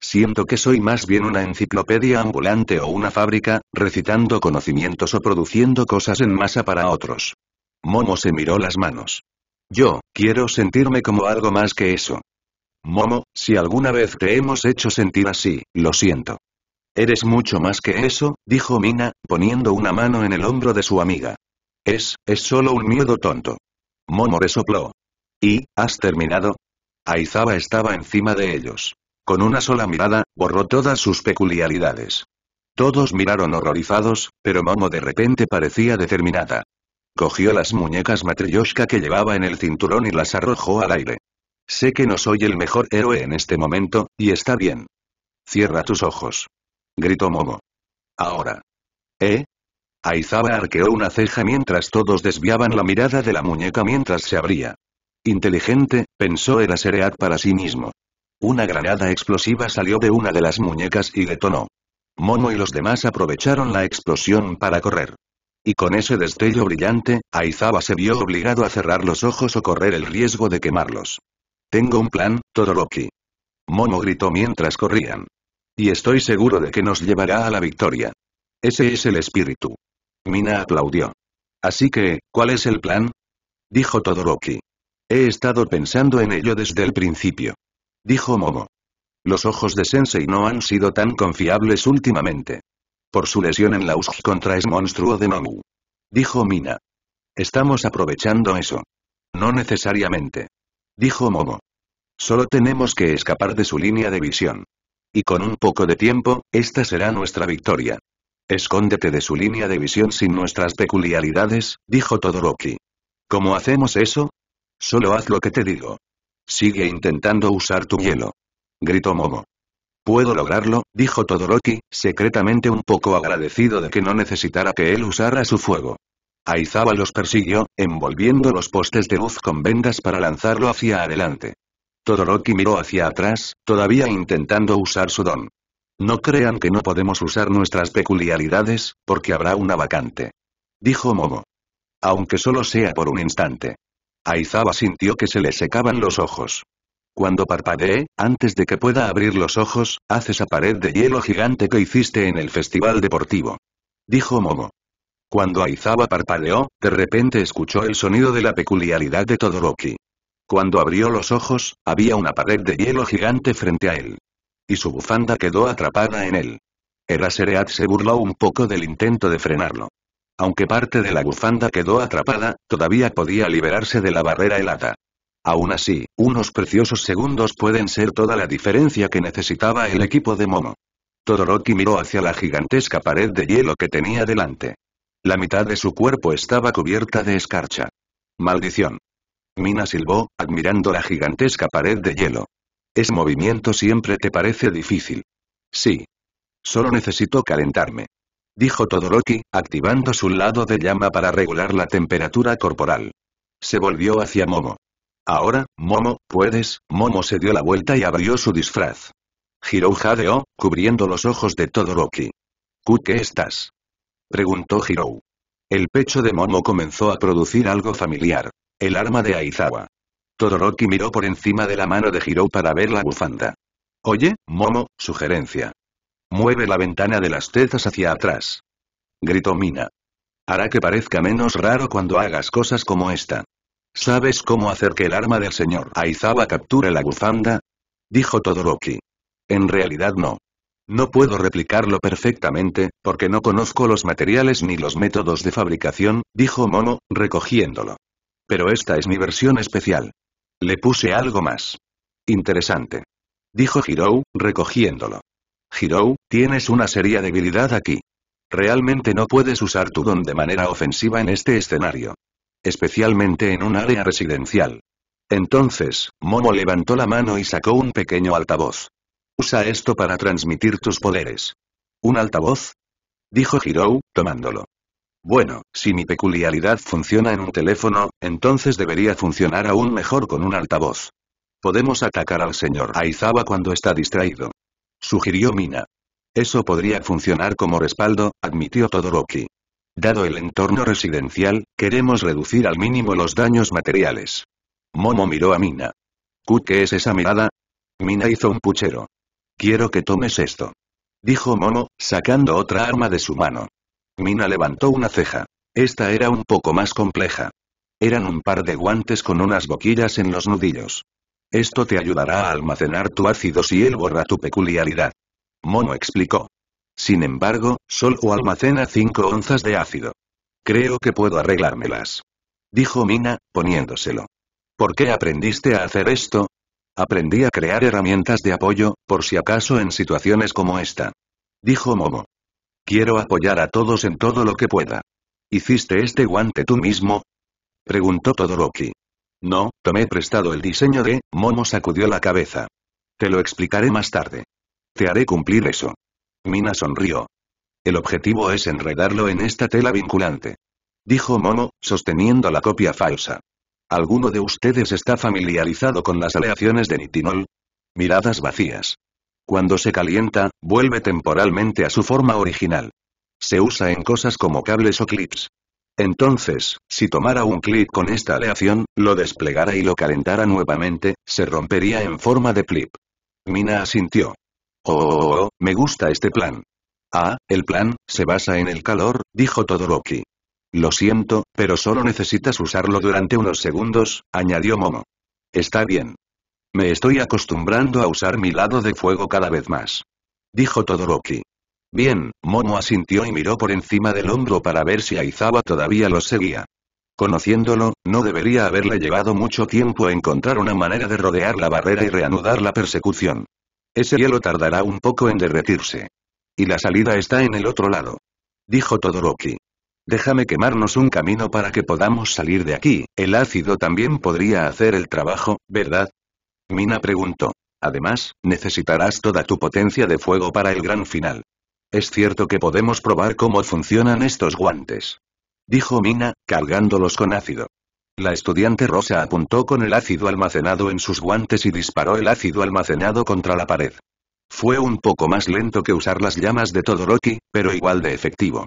Siento que soy más bien una enciclopedia ambulante o una fábrica, recitando conocimientos o produciendo cosas en masa para otros. Momo se miró las manos. Yo, quiero sentirme como algo más que eso. Momo, si alguna vez te hemos hecho sentir así, lo siento. Eres mucho más que eso, dijo Mina, poniendo una mano en el hombro de su amiga. Es, es solo un miedo tonto. Momo resopló. ¿Y has terminado? Aizawa estaba encima de ellos. Con una sola mirada, borró todas sus peculiaridades. Todos miraron horrorizados, pero Momo de repente parecía determinada. Cogió las muñecas matrioshka que llevaba en el cinturón y las arrojó al aire. Sé que no soy el mejor héroe en este momento, y está bien. Cierra tus ojos. Gritó Momo. Ahora. ¿Eh? Aizawa arqueó una ceja mientras todos desviaban la mirada de la muñeca mientras se abría. Inteligente, pensó el Asereat para sí mismo. Una granada explosiva salió de una de las muñecas y detonó. Momo y los demás aprovecharon la explosión para correr. Y con ese destello brillante, Aizawa se vio obligado a cerrar los ojos o correr el riesgo de quemarlos. Tengo un plan, Todoroki. Momo gritó mientras corrían. Y estoy seguro de que nos llevará a la victoria. Ese es el espíritu. Mina aplaudió. Así que, ¿cuál es el plan? Dijo Todoroki. He estado pensando en ello desde el principio. Dijo Momo. Los ojos de Sensei no han sido tan confiables últimamente. Por su lesión en la U S G contra ese monstruo de Momo. Dijo Mina. Estamos aprovechando eso. No necesariamente. Dijo Momo. Solo tenemos que escapar de su línea de visión. Y con un poco de tiempo, esta será nuestra victoria. Escóndete de su línea de visión sin nuestras peculiaridades, dijo Todoroki. ¿Cómo hacemos eso? Solo haz lo que te digo. Sigue intentando usar tu hielo. Gritó Momo. Puedo lograrlo, dijo Todoroki, secretamente un poco agradecido de que no necesitara que él usara su fuego. Aizawa los persiguió, envolviendo los postes de luz con vendas para lanzarlo hacia adelante. Todoroki miró hacia atrás, todavía intentando usar su don. No crean que no podemos usar nuestras peculiaridades, porque habrá una vacante. Dijo Momo. Aunque solo sea por un instante. Aizawa sintió que se le secaban los ojos. Cuando parpadee, antes de que pueda abrir los ojos, haz esa pared de hielo gigante que hiciste en el festival deportivo. Dijo Momo. Cuando Aizawa parpadeó, de repente escuchó el sonido de la peculiaridad de Todoroki. Cuando abrió los ojos, había una pared de hielo gigante frente a él. Y su bufanda quedó atrapada en él. El Asereat se burló un poco del intento de frenarlo. Aunque parte de la bufanda quedó atrapada, todavía podía liberarse de la barrera helada. Aún así, unos preciosos segundos pueden ser toda la diferencia que necesitaba el equipo de Momo. Todoroki miró hacia la gigantesca pared de hielo que tenía delante. La mitad de su cuerpo estaba cubierta de escarcha. Maldición. Mina silbó, admirando la gigantesca pared de hielo. Ese movimiento siempre te parece difícil. Sí. Solo necesito calentarme. Dijo Todoroki, activando su lado de llama para regular la temperatura corporal. Se volvió hacia Momo. Ahora, Momo, puedes. Momo se dio la vuelta y abrió su disfraz. Hirou jadeó, cubriendo los ojos de Todoroki. ¿Ku qué estás? Preguntó Hirou. El pecho de Momo comenzó a producir algo familiar. El arma de Aizawa. Todoroki miró por encima de la mano de Hirou para ver la bufanda. Oye, Momo, sugerencia. Mueve la ventana de las tetas hacia atrás. Gritó Mina. Hará que parezca menos raro cuando hagas cosas como esta. ¿Sabes cómo hacer que el arma del señor Aizawa capture la bufanda? Dijo Todoroki. En realidad no. No puedo replicarlo perfectamente, porque no conozco los materiales ni los métodos de fabricación, dijo Momo, recogiéndolo. Pero esta es mi versión especial. Le puse algo más. Interesante. Dijo Hirou, recogiéndolo. Hirou, tienes una seria debilidad aquí. Realmente no puedes usar tu don de manera ofensiva en este escenario. Especialmente en un área residencial. Entonces, Momo levantó la mano y sacó un pequeño altavoz. Usa esto para transmitir tus poderes. ¿Un altavoz? Dijo Hirou, tomándolo. Bueno, si mi peculiaridad funciona en un teléfono, entonces debería funcionar aún mejor con un altavoz. Podemos atacar al señor Aizawa cuando está distraído. Sugirió Mina. Eso podría funcionar como respaldo, admitió Todoroki. Dado el entorno residencial, queremos reducir al mínimo los daños materiales. Momo miró a Mina. ¿Qué es esa mirada? Mina hizo un puchero. Quiero que tomes esto. Dijo Momo, sacando otra arma de su mano. Mina levantó una ceja. Esta era un poco más compleja. Eran un par de guantes con unas boquillas en los nudillos. Esto te ayudará a almacenar tu ácido si él borra tu peculiaridad. Momo explicó. Sin embargo, solo almacena cinco onzas de ácido. Creo que puedo arreglármelas. Dijo Mina, poniéndoselo. ¿Por qué aprendiste a hacer esto? Aprendí a crear herramientas de apoyo, por si acaso en situaciones como esta. Dijo Momo. Quiero apoyar a todos en todo lo que pueda. ¿Hiciste este guante tú mismo? Preguntó Todoroki. No, tomé prestado el diseño de... Momo sacudió la cabeza. Te lo explicaré más tarde. Te haré cumplir eso. Mina sonrió. El objetivo es enredarlo en esta tela vinculante. Dijo Momo, sosteniendo la copia falsa. ¿Alguno de ustedes está familiarizado con las aleaciones de nitinol? Miradas vacías. Cuando se calienta, vuelve temporalmente a su forma original. Se usa en cosas como cables o clips. Entonces, si tomara un clip con esta aleación, lo desplegara y lo calentara nuevamente, se rompería en forma de clip. Mina asintió. Oh, oh, oh, me gusta este plan. Ah, el plan, se basa en el calor, dijo Todoroki. Lo siento, pero solo necesitas usarlo durante unos segundos, añadió Momo. Está bien. Me estoy acostumbrando a usar mi lado de fuego cada vez más. Dijo Todoroki. Bien, Momo asintió y miró por encima del hombro para ver si Aizawa todavía los seguía. Conociéndolo, no debería haberle llevado mucho tiempo encontrar una manera de rodear la barrera y reanudar la persecución. Ese hielo tardará un poco en derretirse. Y la salida está en el otro lado. Dijo Todoroki. Déjame quemarnos un camino para que podamos salir de aquí, el ácido también podría hacer el trabajo, ¿verdad? Mina preguntó. Además, necesitarás toda tu potencia de fuego para el gran final. Es cierto que podemos probar cómo funcionan estos guantes. Dijo Mina, cargándolos con ácido. La estudiante rosa apuntó con el ácido almacenado en sus guantes y disparó el ácido almacenado contra la pared. Fue un poco más lento que usar las llamas de Todoroki, pero igual de efectivo.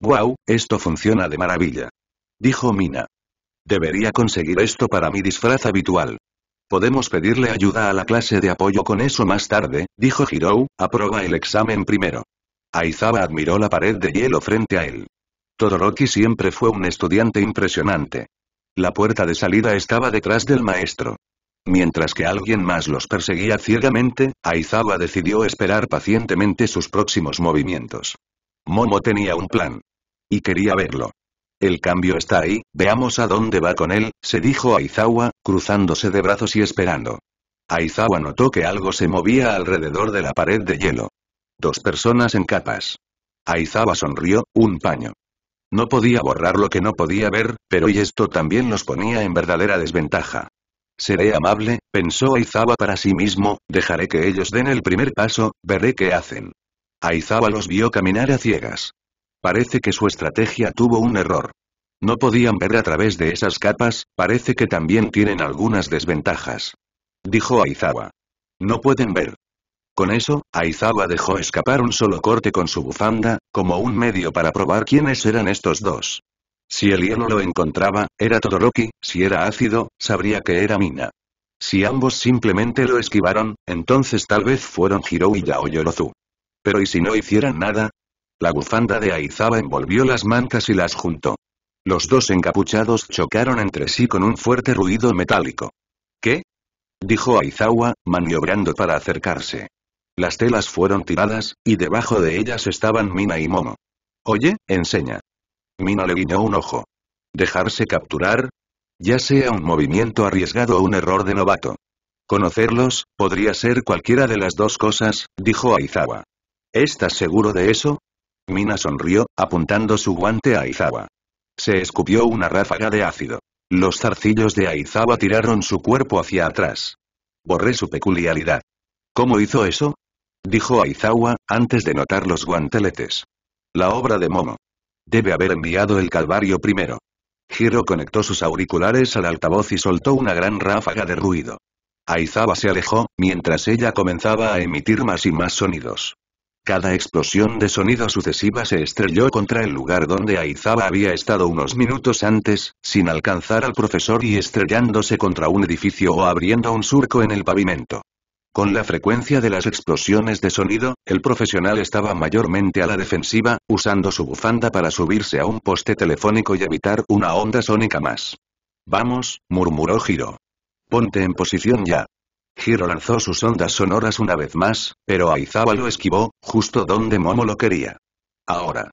Wow, esto funciona de maravilla. Dijo Mina. Debería conseguir esto para mi disfraz habitual. Podemos pedirle ayuda a la clase de apoyo con eso más tarde, dijo Hirou, aprueba el examen primero. Aizawa admiró la pared de hielo frente a él. Todoroki siempre fue un estudiante impresionante. La puerta de salida estaba detrás del maestro. Mientras que alguien más los perseguía ciegamente, Aizawa decidió esperar pacientemente sus próximos movimientos. Momo tenía un plan. Y quería verlo. El cambio está ahí, veamos a dónde va con él, se dijo Aizawa, cruzándose de brazos y esperando. Aizawa notó que algo se movía alrededor de la pared de hielo. Dos personas en capas. Aizawa sonrió, un paño. No podía borrar lo que no podía ver, pero y esto también los ponía en verdadera desventaja. Seré amable, pensó Aizawa para sí mismo, dejaré que ellos den el primer paso, veré qué hacen. Aizawa los vio caminar a ciegas. Parece que su estrategia tuvo un error. No podían ver a través de esas capas, parece que también tienen algunas desventajas. Dijo Aizawa. No pueden ver. Con eso, Aizawa dejó escapar un solo corte con su bufanda, como un medio para probar quiénes eran estos dos. Si el hielo lo encontraba, era Todoroki, si era ácido, sabría que era Mina. Si ambos simplemente lo esquivaron, entonces tal vez fueron Hirou y Yorozu. Pero ¿y si no hicieran nada? La bufanda de Aizawa envolvió las mantas y las juntó. Los dos encapuchados chocaron entre sí con un fuerte ruido metálico. ¿Qué? Dijo Aizawa, maniobrando para acercarse. Las telas fueron tiradas, y debajo de ellas estaban Mina y Momo. Oye, enseña. Mina le guiñó un ojo. ¿Dejarse capturar? Ya sea un movimiento arriesgado o un error de novato. Conocerlos, podría ser cualquiera de las dos cosas, dijo Aizawa. ¿Estás seguro de eso? Mina sonrió, apuntando su guante a Aizawa. Se escupió una ráfaga de ácido. Los zarcillos de Aizawa tiraron su cuerpo hacia atrás. Borré su peculiaridad. ¿Cómo hizo eso? Dijo Aizawa, antes de notar los guanteletes. La obra de Momo. Debe haber enviado el calvario primero. Hirou conectó sus auriculares al altavoz y soltó una gran ráfaga de ruido. Aizawa se alejó, mientras ella comenzaba a emitir más y más sonidos. Cada explosión de sonido sucesiva se estrelló contra el lugar donde Aizawa había estado unos minutos antes, sin alcanzar al profesor y estrellándose contra un edificio o abriendo un surco en el pavimento. Con la frecuencia de las explosiones de sonido, el profesional estaba mayormente a la defensiva, usando su bufanda para subirse a un poste telefónico y evitar una onda sónica más. «Vamos», murmuró Hirou. «Ponte en posición ya». Hirou lanzó sus ondas sonoras una vez más, pero Aizawa lo esquivó, justo donde Momo lo quería. «Ahora»,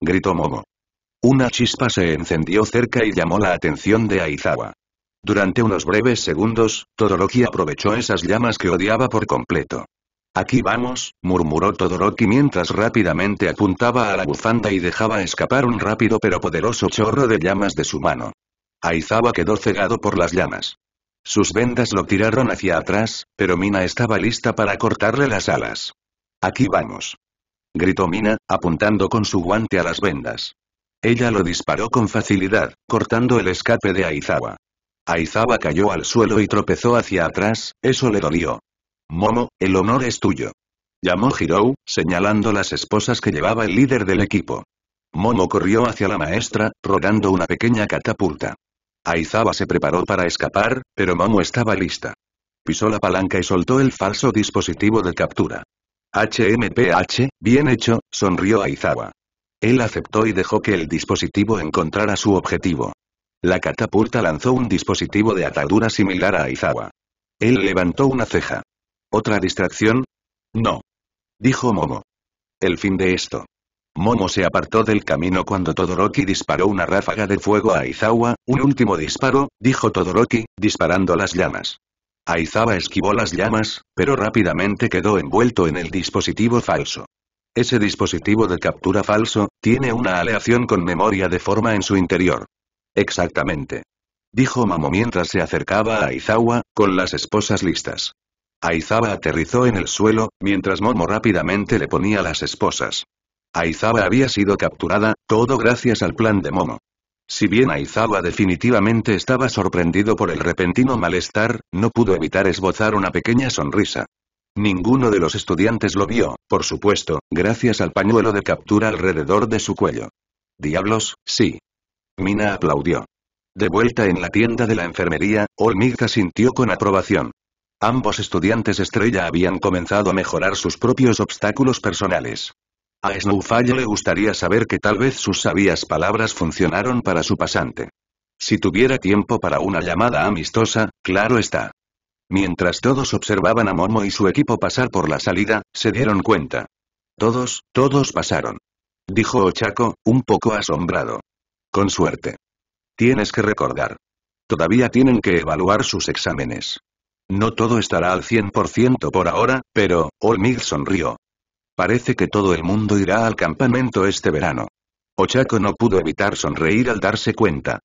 gritó Momo. Una chispa se encendió cerca y llamó la atención de Aizawa. Durante unos breves segundos, Todoroki aprovechó esas llamas que odiaba por completo. «Aquí vamos», murmuró Todoroki mientras rápidamente apuntaba a la bufanda y dejaba escapar un rápido pero poderoso chorro de llamas de su mano. Aizawa quedó cegado por las llamas. Sus vendas lo tiraron hacia atrás, pero Mina estaba lista para cortarle las alas. «Aquí vamos», gritó Mina, apuntando con su guante a las vendas. Ella lo disparó con facilidad, cortando el escape de Aizawa. Aizawa cayó al suelo y tropezó hacia atrás, eso le dolió. «Momo, el honor es tuyo», llamó Hirou, señalando las esposas que llevaba el líder del equipo. Momo corrió hacia la maestra, rodando una pequeña catapulta. Aizawa se preparó para escapar, pero Momo estaba lista. Pisó la palanca y soltó el falso dispositivo de captura. «H M P H, bien hecho», sonrió Aizawa. Él aceptó y dejó que el dispositivo encontrara su objetivo. La catapulta lanzó un dispositivo de atadura similar a Aizawa. Él levantó una ceja. «¿Otra distracción?» «No», dijo Momo. «El fin de esto». Momo se apartó del camino cuando Todoroki disparó una ráfaga de fuego a Aizawa. «Un último disparo», dijo Todoroki, disparando las llamas. Aizawa esquivó las llamas, pero rápidamente quedó envuelto en el dispositivo falso. Ese dispositivo de captura falso tiene una aleación con memoria de forma en su interior. «Exactamente», dijo Momo mientras se acercaba a Aizawa, con las esposas listas. Aizawa aterrizó en el suelo, mientras Momo rápidamente le ponía las esposas. Aizawa había sido capturada, todo gracias al plan de Momo. Si bien Aizawa definitivamente estaba sorprendido por el repentino malestar, no pudo evitar esbozar una pequeña sonrisa. Ninguno de los estudiantes lo vio, por supuesto, gracias al pañuelo de captura alrededor de su cuello. «Diablos, sí». Mina aplaudió. De vuelta en la tienda de la enfermería, All Might asintió con aprobación. Ambos estudiantes estrella habían comenzado a mejorar sus propios obstáculos personales. A Snowfall le gustaría saber que tal vez sus sabias palabras funcionaron para su pasante. Si tuviera tiempo para una llamada amistosa, claro está. Mientras todos observaban a Momo y su equipo pasar por la salida, se dieron cuenta. «Todos, todos pasaron», dijo Ochako, un poco asombrado. «Con suerte. Tienes que recordar. Todavía tienen que evaluar sus exámenes. No todo estará al cien por ciento por ahora», pero All Might sonrió. «Parece que todo el mundo irá al campamento este verano». Ochako no pudo evitar sonreír al darse cuenta.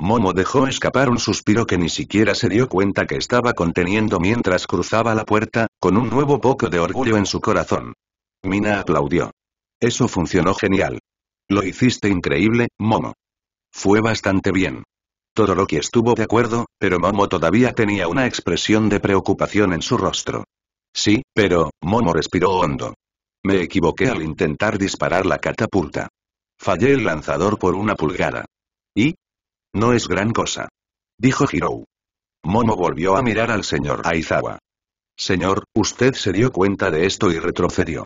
Momo dejó escapar un suspiro que ni siquiera se dio cuenta que estaba conteniendo mientras cruzaba la puerta, con un nuevo poco de orgullo en su corazón. Mina aplaudió. «Eso funcionó genial. Lo hiciste increíble, Momo. Fue bastante bien». Todoroki estuvo de acuerdo, pero Momo todavía tenía una expresión de preocupación en su rostro. «Sí, pero», Momo respiró hondo. «Me equivoqué al intentar disparar la catapulta. Fallé el lanzador por una pulgada». «¿Y? No es gran cosa», dijo Hirou. Momo volvió a mirar al señor Aizawa. «Señor, usted se dio cuenta de esto y retrocedió.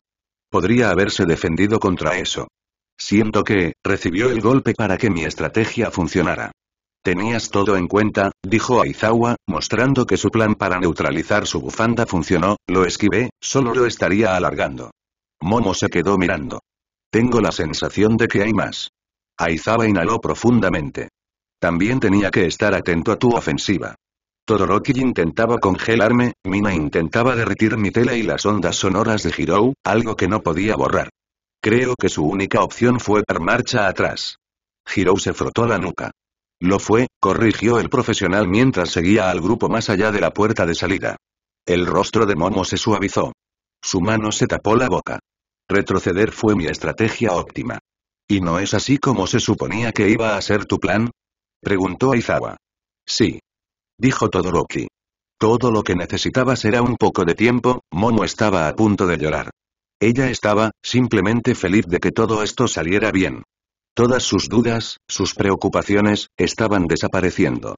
Podría haberse defendido contra eso. Siento que recibió el golpe para que mi estrategia funcionara». «Tenías todo en cuenta», dijo Aizawa, mostrando que su plan para neutralizar su bufanda funcionó. «Lo esquivé, solo lo estaría alargando». Momo se quedó mirando. «Tengo la sensación de que hay más». Aizawa inhaló profundamente. «También tenía que estar atento a tu ofensiva. Todoroki intentaba congelarme, Mina intentaba derretir mi tela y las ondas sonoras de Hirou, algo que no podía borrar. Creo que su única opción fue dar marcha atrás». Hirou se frotó la nuca. «Lo fue», corrigió el profesional mientras seguía al grupo más allá de la puerta de salida. El rostro de Momo se suavizó. Su mano se tapó la boca. «Retroceder fue mi estrategia óptima. ¿Y no es así como se suponía que iba a ser tu plan?», preguntó Aizawa. «Sí», dijo Todoroki. Todo lo que necesitabas era un poco de tiempo. Momo estaba a punto de llorar. Ella estaba, simplemente feliz de que todo esto saliera bien. Todas sus dudas, sus preocupaciones, estaban desapareciendo.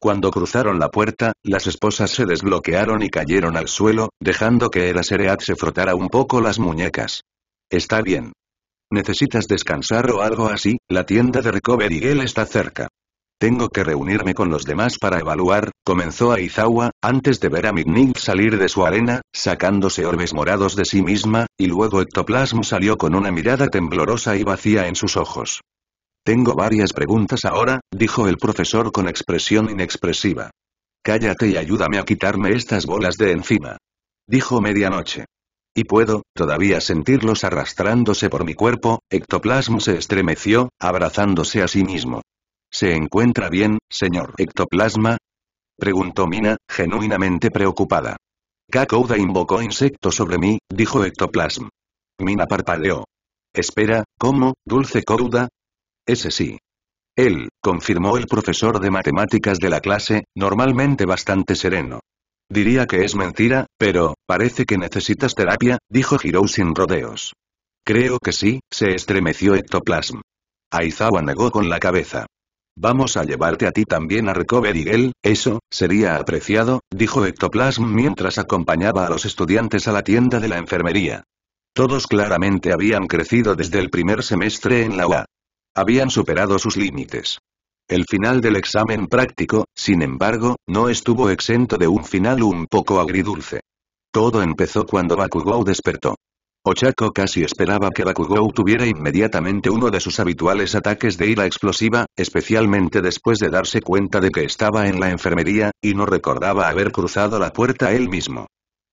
Cuando cruzaron la puerta, las esposas se desbloquearon y cayeron al suelo, dejando que Era Sereat se frotara un poco las muñecas. «Está bien. ¿Necesitas descansar o algo así? La tienda de Recovery Girl está cerca. Tengo que reunirme con los demás para evaluar», comenzó Aizawa, antes de ver a Midnight salir de su arena, sacándose orbes morados de sí misma, y luego Ectoplasm salió con una mirada temblorosa y vacía en sus ojos. Tengo varias preguntas ahora, dijo el profesor con expresión inexpresiva. Cállate y ayúdame a quitarme estas bolas de encima. Dijo Medianoche. Y puedo, todavía sentirlos arrastrándose por mi cuerpo. Ectoplasm se estremeció, abrazándose a sí mismo. ¿Se encuentra bien, señor Ectoplasma? Preguntó Mina, genuinamente preocupada. Kouda invocó insectos sobre mí, dijo Ectoplasm. Mina parpadeó. Espera, ¿cómo, dulce Kouda? Ese sí. Él, confirmó el profesor de matemáticas de la clase, normalmente bastante sereno. Diría que es mentira, pero, parece que necesitas terapia, dijo Hirou sin rodeos. Creo que sí, se estremeció Ectoplasm. Aizawa negó con la cabeza. Vamos a llevarte a ti también a Recovery Girl, eso, sería apreciado, dijo Ectoplasm mientras acompañaba a los estudiantes a la tienda de la enfermería. Todos claramente habían crecido desde el primer semestre en la U A. Habían superado sus límites. El final del examen práctico, sin embargo, no estuvo exento de un final un poco agridulce. Todo empezó cuando Bakugou despertó. Ochako casi esperaba que Bakugou tuviera inmediatamente uno de sus habituales ataques de ira explosiva, especialmente después de darse cuenta de que estaba en la enfermería, y no recordaba haber cruzado la puerta él mismo.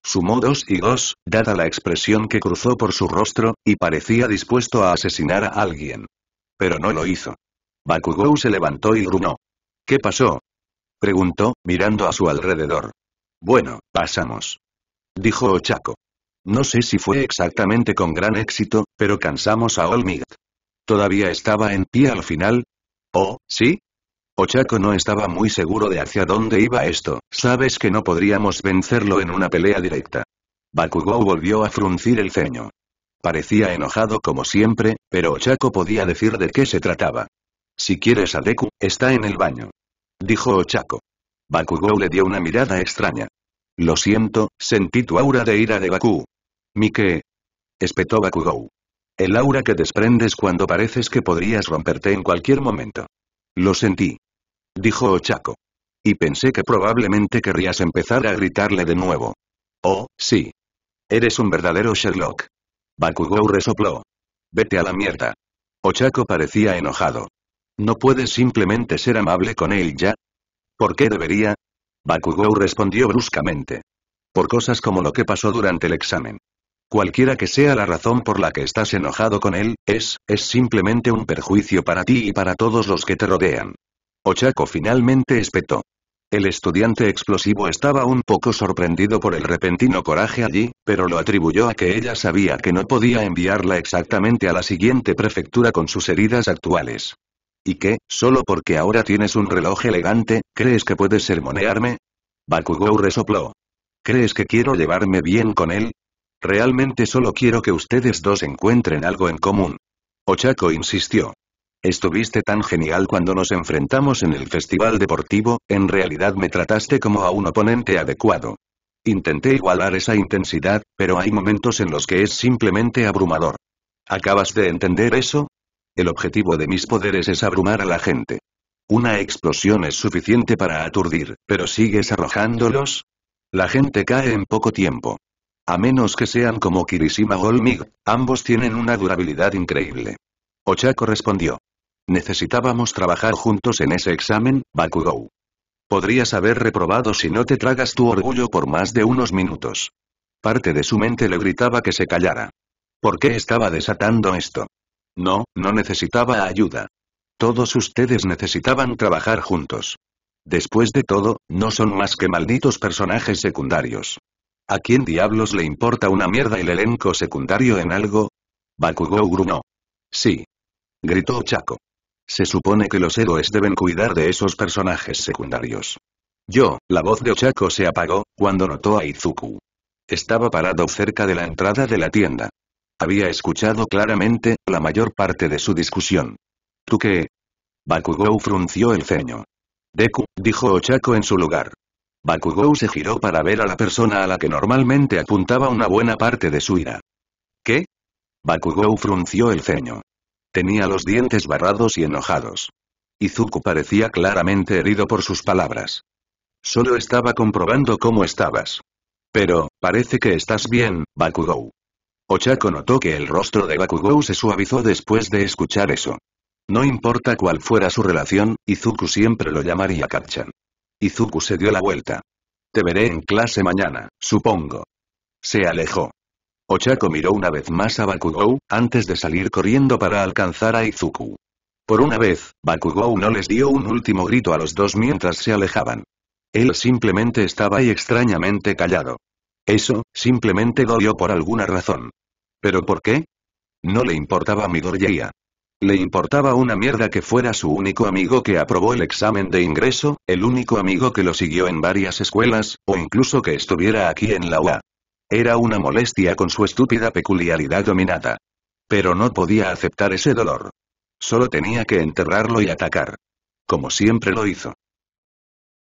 Sumó dos y dos, dada la expresión que cruzó por su rostro, y parecía dispuesto a asesinar a alguien. Pero no lo hizo. Bakugou se levantó y gruñó. ¿Qué pasó? Preguntó, mirando a su alrededor. Bueno, pasamos. Dijo Ochako. No sé si fue exactamente con gran éxito, pero cansamos a All Might. ¿Todavía estaba en pie al final? ¿Oh, sí? Ochako no estaba muy seguro de hacia dónde iba esto, sabes que no podríamos vencerlo en una pelea directa. Bakugou volvió a fruncir el ceño. Parecía enojado como siempre, pero Ochako podía decir de qué se trataba. Si quieres a Deku, está en el baño. Dijo Ochako. Bakugou le dio una mirada extraña. Lo siento, sentí tu aura de ira de Bakugou. ¿Mi qué? Espetó Bakugou. El aura que desprendes cuando pareces que podrías romperte en cualquier momento. Lo sentí. Dijo Ochako. Y pensé que probablemente querrías empezar a gritarle de nuevo. Oh, sí. Eres un verdadero Sherlock. Bakugou resopló. Vete a la mierda. Ochako parecía enojado. ¿No puedes simplemente ser amable con él ya? ¿Por qué debería? Bakugou respondió bruscamente. Por cosas como lo que pasó durante el examen. Cualquiera que sea la razón por la que estás enojado con él, es, es simplemente un perjuicio para ti y para todos los que te rodean. Ochako finalmente espetó. El estudiante explosivo estaba un poco sorprendido por el repentino coraje allí, pero lo atribuyó a que ella sabía que no podía enviarla exactamente a la siguiente prefectura con sus heridas actuales. ¿Y qué, solo porque ahora tienes un reloj elegante, crees que puedes sermonearme? Bakugou resopló. ¿Crees que quiero llevarme bien con él? Realmente solo quiero que ustedes dos encuentren algo en común. Ochako insistió. Estuviste tan genial cuando nos enfrentamos en el festival deportivo, en realidad me trataste como a un oponente adecuado. Intenté igualar esa intensidad, pero hay momentos en los que es simplemente abrumador. ¿Acabas de entender eso? El objetivo de mis poderes es abrumar a la gente. Una explosión es suficiente para aturdir, pero ¿sigues arrojándolos? La gente cae en poco tiempo. A menos que sean como Kirishima o All Might, ambos tienen una durabilidad increíble. Ochako respondió. Necesitábamos trabajar juntos en ese examen, Bakugou. Podrías haber reprobado si no te tragas tu orgullo por más de unos minutos. Parte de su mente le gritaba que se callara. ¿Por qué estaba desatando esto? No, no necesitaba ayuda. Todos ustedes necesitaban trabajar juntos. Después de todo, no son más que malditos personajes secundarios. ¿A quién diablos le importa una mierda el elenco secundario en algo? Bakugou gruñó. Sí. Gritó Ochako. Se supone que los héroes deben cuidar de esos personajes secundarios. Yo, la voz de Ochako se apagó, cuando notó a Izuku. Estaba parado cerca de la entrada de la tienda. Había escuchado claramente, la mayor parte de su discusión. ¿Tú qué? Bakugou frunció el ceño. Deku, dijo Ochako en su lugar. Bakugou se giró para ver a la persona a la que normalmente apuntaba una buena parte de su ira. ¿Qué? Bakugou frunció el ceño. Tenía los dientes barrados y enojados. Izuku parecía claramente herido por sus palabras. Solo estaba comprobando cómo estabas. Pero, parece que estás bien, Bakugou. Ochako notó que el rostro de Bakugou se suavizó después de escuchar eso. No importa cuál fuera su relación, Izuku siempre lo llamaría Katchan. Izuku se dio la vuelta. Te veré en clase mañana, supongo. Se alejó. Ochako miró una vez más a Bakugou, antes de salir corriendo para alcanzar a Izuku. Por una vez, Bakugou no les dio un último grito a los dos mientras se alejaban. Él simplemente estaba ahí extrañamente callado. Eso, simplemente dolió por alguna razón. ¿Pero por qué? No le importaba Midoriya. Le importaba una mierda que fuera su único amigo que aprobó el examen de ingreso, el único amigo que lo siguió en varias escuelas, o incluso que estuviera aquí en la U A. Era una molestia con su estúpida peculiaridad dominada. Pero no podía aceptar ese dolor. Solo tenía que enterrarlo y atacar. Como siempre lo hizo.